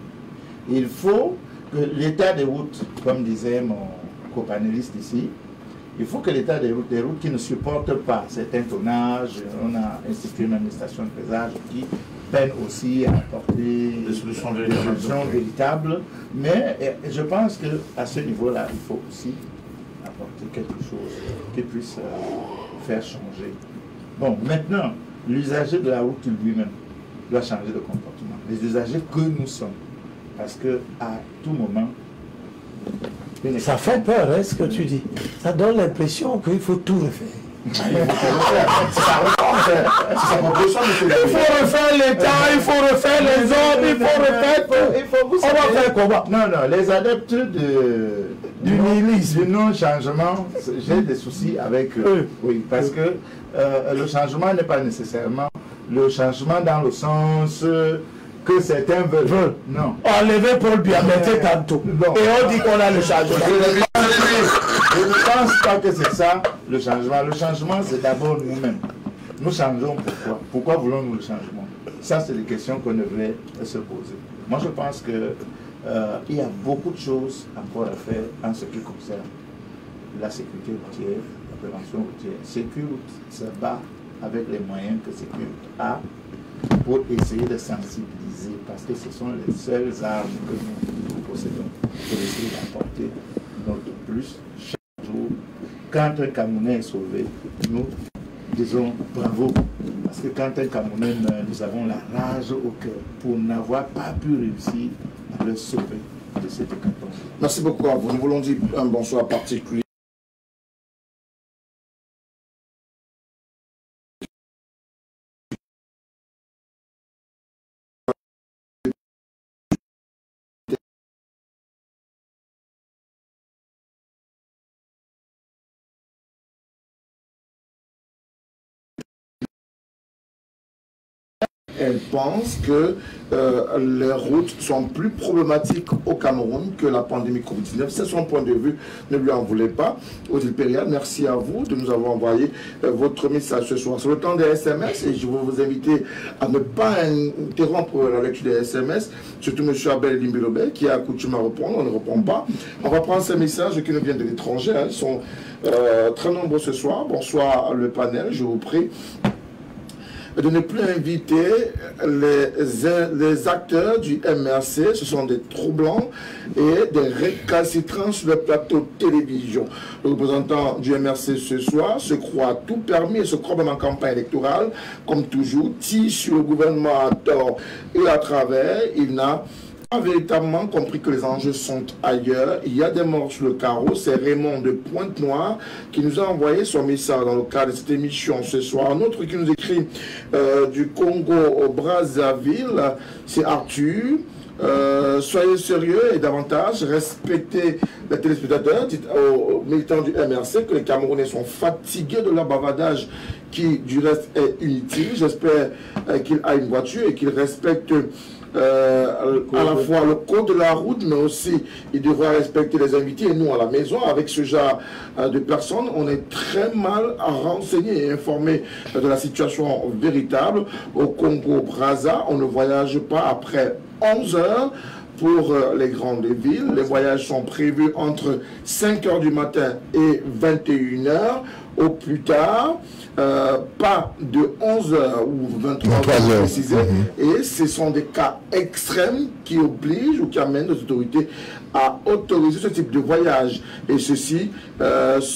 Il faut que l'état des routes, comme disait mon copanéliste ici, il faut que l'état des routes qui ne supportent pas certains tonnages, on a institué même des stations de pesage qui peinent aussi à apporter des solutions véritables. Mais je pense qu'à ce niveau-là, il faut aussi apporter quelque chose qui puisse faire changer. Bon, maintenant, l'usager de la route lui-même doit changer de comportement. Les usagers que nous sommes. Parce qu'à tout moment... Ça fait peur, hein, ce que tu dis. Ça donne l'impression qu'il faut tout refaire. Il faut refaire l'État, il faut refaire les hommes, il faut refaire... On va faire combat. Non, non, les adeptes du nihilisme, du non-changement, j'ai des soucis avec eux. Oui, parce que le changement n'est pas nécessairement le changement dans le sens... que certains veulent. Non. Enlever Paul Biya, mettez tantôt. Non. Et on dit qu'on a le changement. Je ne pense pas que c'est ça le changement. Le changement, c'est d'abord nous-mêmes. Nous changeons pourquoi? Pourquoi voulons-nous le changement? Ça, c'est les questions qu'on devrait se poser. Moi, je pense que il y a beaucoup de choses encore à faire en ce qui concerne la sécurité routière, la prévention routière. Securoute se bat avec les moyens que Securoute a pour essayer de sensibiliser, parce que ce sont les seules armes que nous possédons pour essayer d'apporter notre plus chaque jour. Quand un Camerounais est sauvé, nous disons bravo, parce que quand un Camerounais meurt, nous avons la rage au cœur pour n'avoir pas pu réussir à le sauver de cette canton. Merci beaucoup à vous. Nous voulons dire un bonsoir particulier. Elle pense que les routes sont plus problématiques au Cameroun que la pandémie Covid-19. C'est son point de vue, ne lui en voulez pas. Odile Périal, merci à vous de nous avoir envoyé votre message ce soir. Sur le temps des SMS, et je vais vous inviter à ne pas interrompre la lecture des SMS, surtout M. Abel Limbilobé, qui a coutume à répondre, on ne répond pas. On va prendre ces messages qui nous viennent de l'étranger, hein. Ils sont très nombreux ce soir. Bonsoir le panel, je vous prie de ne plus inviter les acteurs du MRC, ce sont des troublants et des récalcitrants sur le plateau de télévision. Le représentant du MRC ce soir se croit tout permis et se croit même en campagne électorale, comme toujours, tire sur le gouvernement à tort et à travers, il n'a pas véritablement compris que les enjeux sont ailleurs. Il y a des morts sur le carreau. C'est Raymond de Pointe-Noire qui nous a envoyé son message dans le cadre de cette émission ce soir. Un autre qui nous écrit du Congo au Brazzaville, c'est Arthur. Soyez sérieux et davantage respectez les téléspectateurs, dites aux militants du MRC que les Camerounais sont fatigués de leur bavardage qui du reste est inutile. J'espère qu'il a une voiture et qu'il respecte à la fois le code de la route, mais aussi il devra respecter les invités. Et nous à la maison, avec ce genre de personnes, on est très mal renseigné et informé de la situation véritable. Au Congo-Braza, on ne voyage pas après 11 heures pour les grandes villes. Les voyages sont prévus entre 5 h du matin et 21 h. Au plus tard, pas de 11 h ou 23 h précisé. Et ce sont des cas extrêmes qui obligent ou qui amènent les autorités à autoriser ce type de voyage. Et ceci,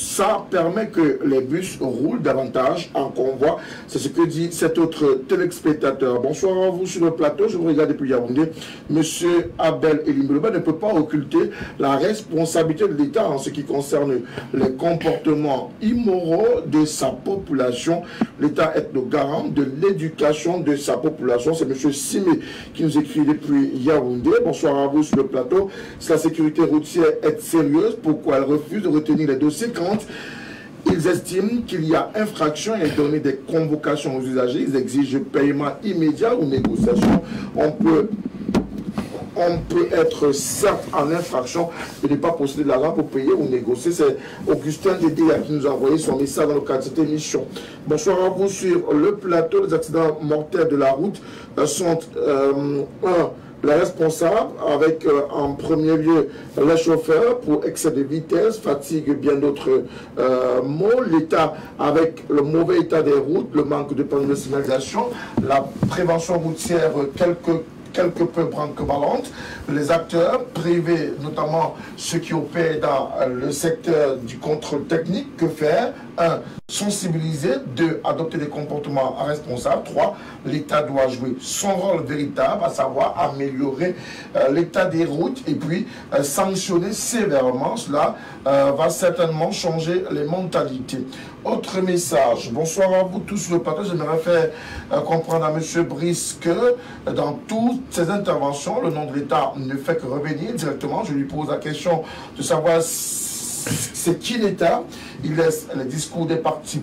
ça permet que les bus roulent davantage en convoi. C'est ce que dit cet autre téléspectateur. Bonsoir à vous sur le plateau. Je vous regarde depuis Yaoundé. Monsieur Abel Elimbelba ne peut pas occulter la responsabilité de l'État en ce qui concerne les comportements immoraux de sa population. L'État est le garant de l'éducation de sa population. C'est monsieur Simé qui nous écrit depuis Yaoundé. Bonsoir à vous sur le plateau. Ça sécurité routière est sérieuse, pourquoi elle refuse de retenir les dossiers quand ils estiment qu'il y a infraction et donner des convocations aux usagers, ils exigent paiement immédiat ou négociation. On peut on peut être certes en infraction et ne pas posséder de l'argent pour payer ou négocier. C'est Augustin Dédé qui nous a envoyé son message dans le cadre de cette émission. Bonsoir à vous sur le plateau. Les accidents mortels de la route sont la responsable avec en premier lieu le chauffeur pour excès de vitesse, fatigue et bien d'autres mots, l'état avec le mauvais état des routes, le manque de panneaux de signalisation, la prévention routière quelque peu branque-ballante, les acteurs privés, notamment ceux qui opèrent dans le secteur du contrôle technique, que faire? 1. Sensibiliser. 2. Adopter des comportements responsables. 3. L'État doit jouer son rôle véritable, à savoir améliorer l'état des routes et puis sanctionner sévèrement. Cela va certainement changer les mentalités. Autre message. Bonsoir à vous tous. Le partage, j'aimerais faire comprendre à M. Brice que dans toutes ces interventions, le nom de l'État ne fait que revenir directement. Je lui pose la question de savoir c'est qui l'État. Il laisse les discours des partis.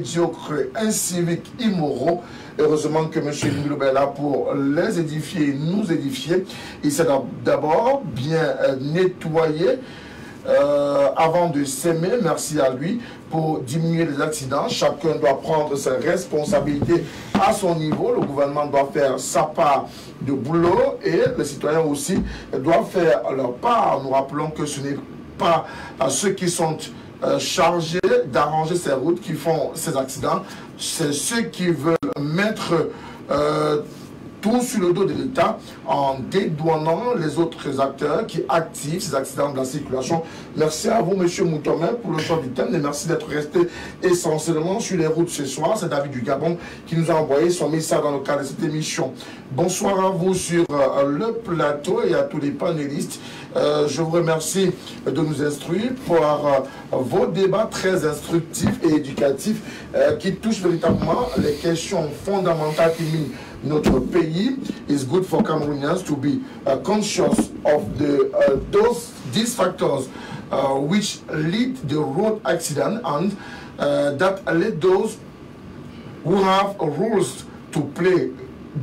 Médiocres, inciviques, immoraux. Heureusement que M. Ngoulou est là pour les édifier, nous édifier. Il s'est d'abord bien nettoyé avant de s'aimer. Merci à lui pour diminuer les accidents. Chacun doit prendre ses responsabilités à son niveau. Le gouvernement doit faire sa part de boulot et les citoyens aussi doivent faire leur part. Nous rappelons que ce n'est pas à ceux qui sont chargés d'arranger ces routes qui font ces accidents. C'est ceux qui veulent mettre tout sur le dos de l'État en dédouanant les autres acteurs qui activent ces accidents de la circulation. Merci à vous, M. Moutomer, pour le choix du thème et merci d'être resté essentiellement sur les routes ce soir. C'est David du Gabon qui nous a envoyé son message dans le cadre de cette émission. Bonsoir à vous sur le plateau et à tous les panélistes. Je vous remercie de nous instruire par vos débats très instructifs et éducatifs qui touchent véritablement les questions fondamentales qui minent notre pays. It's good for Cameroonians to be conscious of the these factors which lead the road accident and that let those who have rules to play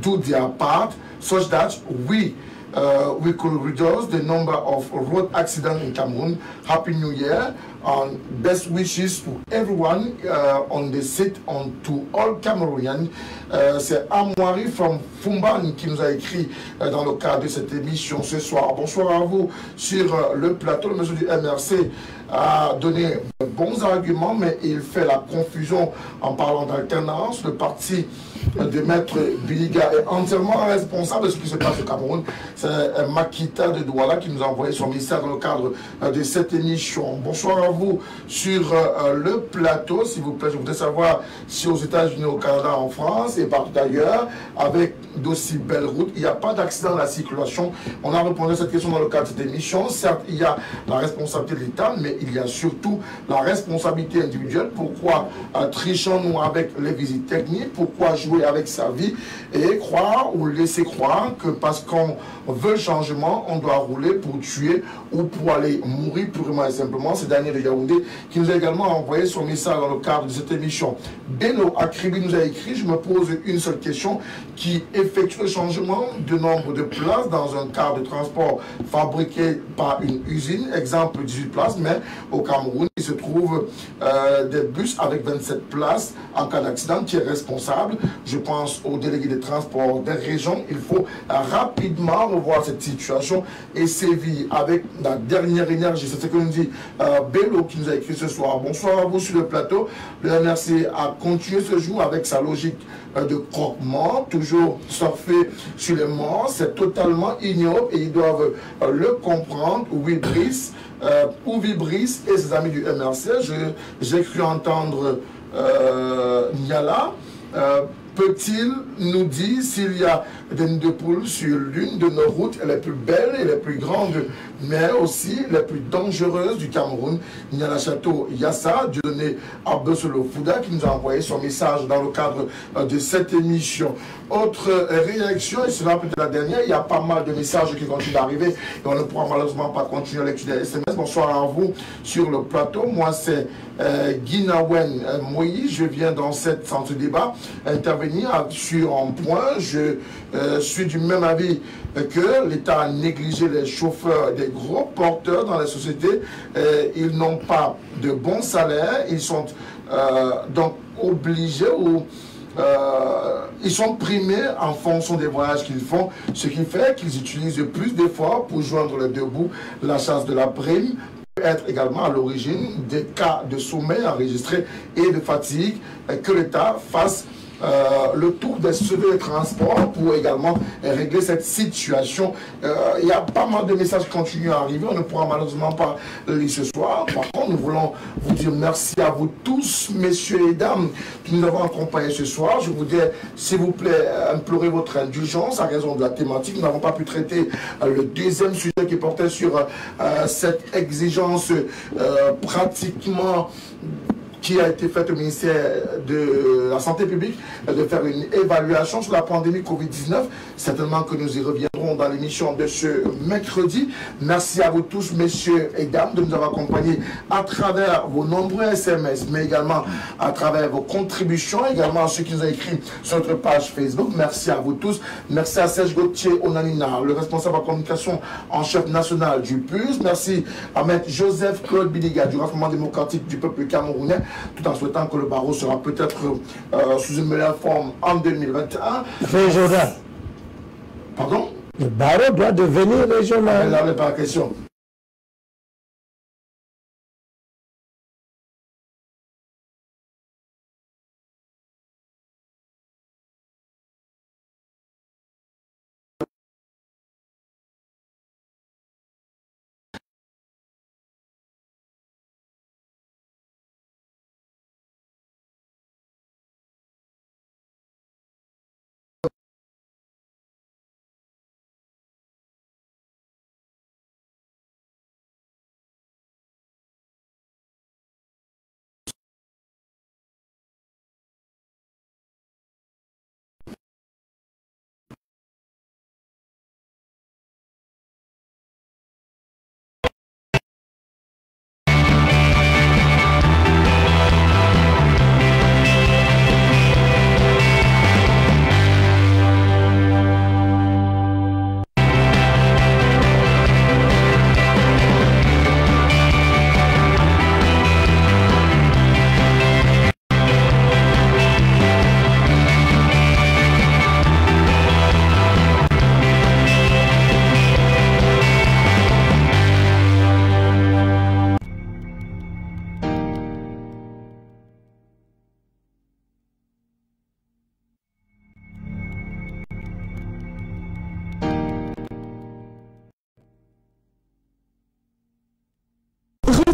do their part, such that we could reduce the number of road accidents in Cameroon. Happy New Year and best wishes to everyone on the set, on to all Cameroonians. C'est Amouari from Fumban qui nous a écrit dans le cadre de cette émission ce soir. Bonsoir à vous sur le plateau. Le monsieur du MRC a donné de bons arguments, mais il fait la confusion en parlant d'alternance. Le parti de Maître Biliga est entièrement responsable de ce qui se passe au Cameroun. C'est Makita de Douala qui nous a envoyé son message dans le cadre de cette émission. Bonsoir à vous sur le plateau. S'il vous plaît, je voudrais savoir si aux États-Unis, au Canada, en France, et partout d'ailleurs, avec d'aussi belles routes, il n'y a pas d'accident à la circulation. On a répondu à cette question dans le cadre de cette émission. Certes, il y a la responsabilité de l'État, mais il y a surtout la responsabilité individuelle. Pourquoi trichons-nous avec les visites techniques? Pourquoi jouer avec sa vie et croire ou laisser croire que parce qu'on veut changement, on doit rouler pour tuer ou pour aller mourir purement et simplement? C'est Daniel de Yaoundé qui nous a également envoyé son message dans le cadre de cette émission. Bello Akribi nous a écrit, je me pose une seule question qui effectue le changement de nombre de places dans un car de transport fabriqué par une usine, exemple 18 places, mais au Cameroun, il se trouve des bus avec 27 places en cas d'accident. Qui est responsable? Je pense aux délégués des transports des régions. Il faut rapidement revoir cette situation et sévir avec la dernière énergie. C'est ce que nous dit Bello qui nous a écrit ce soir. Bonsoir à vous sur le plateau. Le MRC a continué ce jour avec sa logique de croque-mort, toujours surfer sur les morts. C'est totalement ignoble et ils doivent le comprendre. Oui, Brice, pour Brice et ses amis du MRC. J'ai cru entendre Niala. Peut-il nous dire s'il y a des nids de poules sur l'une de nos routes les plus belles et les plus grandes, mais aussi les plus dangereuses du Cameroun? Niala Château Yassa, Dieudonné Abdosolo Fouda, qui nous a envoyé son message dans le cadre de cette émission. Autre réaction, et cela peut-être la dernière, il y a pas mal de messages qui continuent d'arriver, et on ne pourra malheureusement pas continuer à lecture des SMS. Bonsoir à vous sur le plateau. Moi, c'est Guinawen Moïse. Je viens dans cette centre débat intervenir sur un point. Je suis du même avis que l'État a négligé les chauffeurs des gros porteurs dans la société. Ils n'ont pas de bons salaires. Ils sont donc obligés ou ils sont primés en fonction des voyages qu'ils font, ce qui fait qu'ils utilisent plus d'efforts pour joindre les deux bouts. La chasse de la prime être également à l'origine des cas de sommeil enregistrés et de fatigue. Que l'État fasse le tour des services de transport pour également régler cette situation. Il y a pas mal de messages qui continuent à arriver, on ne pourra malheureusement pas lire ce soir. Par contre, nous voulons vous dire merci à vous tous, messieurs et dames, qui nous avons accompagnés ce soir. Je vous dis, s'il vous plaît, implorez votre indulgence à raison de la thématique. Nous n'avons pas pu traiter le deuxième sujet qui portait sur cette exigence pratiquement qui a été faite au ministère de la Santé publique de faire une évaluation sur la pandémie Covid-19. Certainement que nous y reviendrons dans l'émission de ce mercredi. Merci à vous tous, messieurs et dames, de nous avoir accompagnés à travers vos nombreux SMS, mais également à travers vos contributions, également à ceux qui nous ont écrit sur notre page Facebook. Merci à vous tous. Merci à Serge Gauthier Onanina, le responsable de la communication en chef national du PUS. Merci à Maître Joseph-Claude Biliga du Rassemblement démocratique du peuple camerounais, tout en souhaitant que le barreau sera peut-être sous une meilleure forme en 2021. Régional. Pardon? Le barreau doit devenir régional. Là, il n'est pas la question.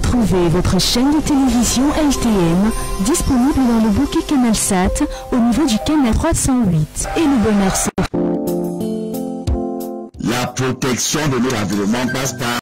Trouvez votre chaîne de télévision LTM disponible dans le bouquet CanalSat au niveau du canal 308 et le bonheur. La protection de l'environnement passe par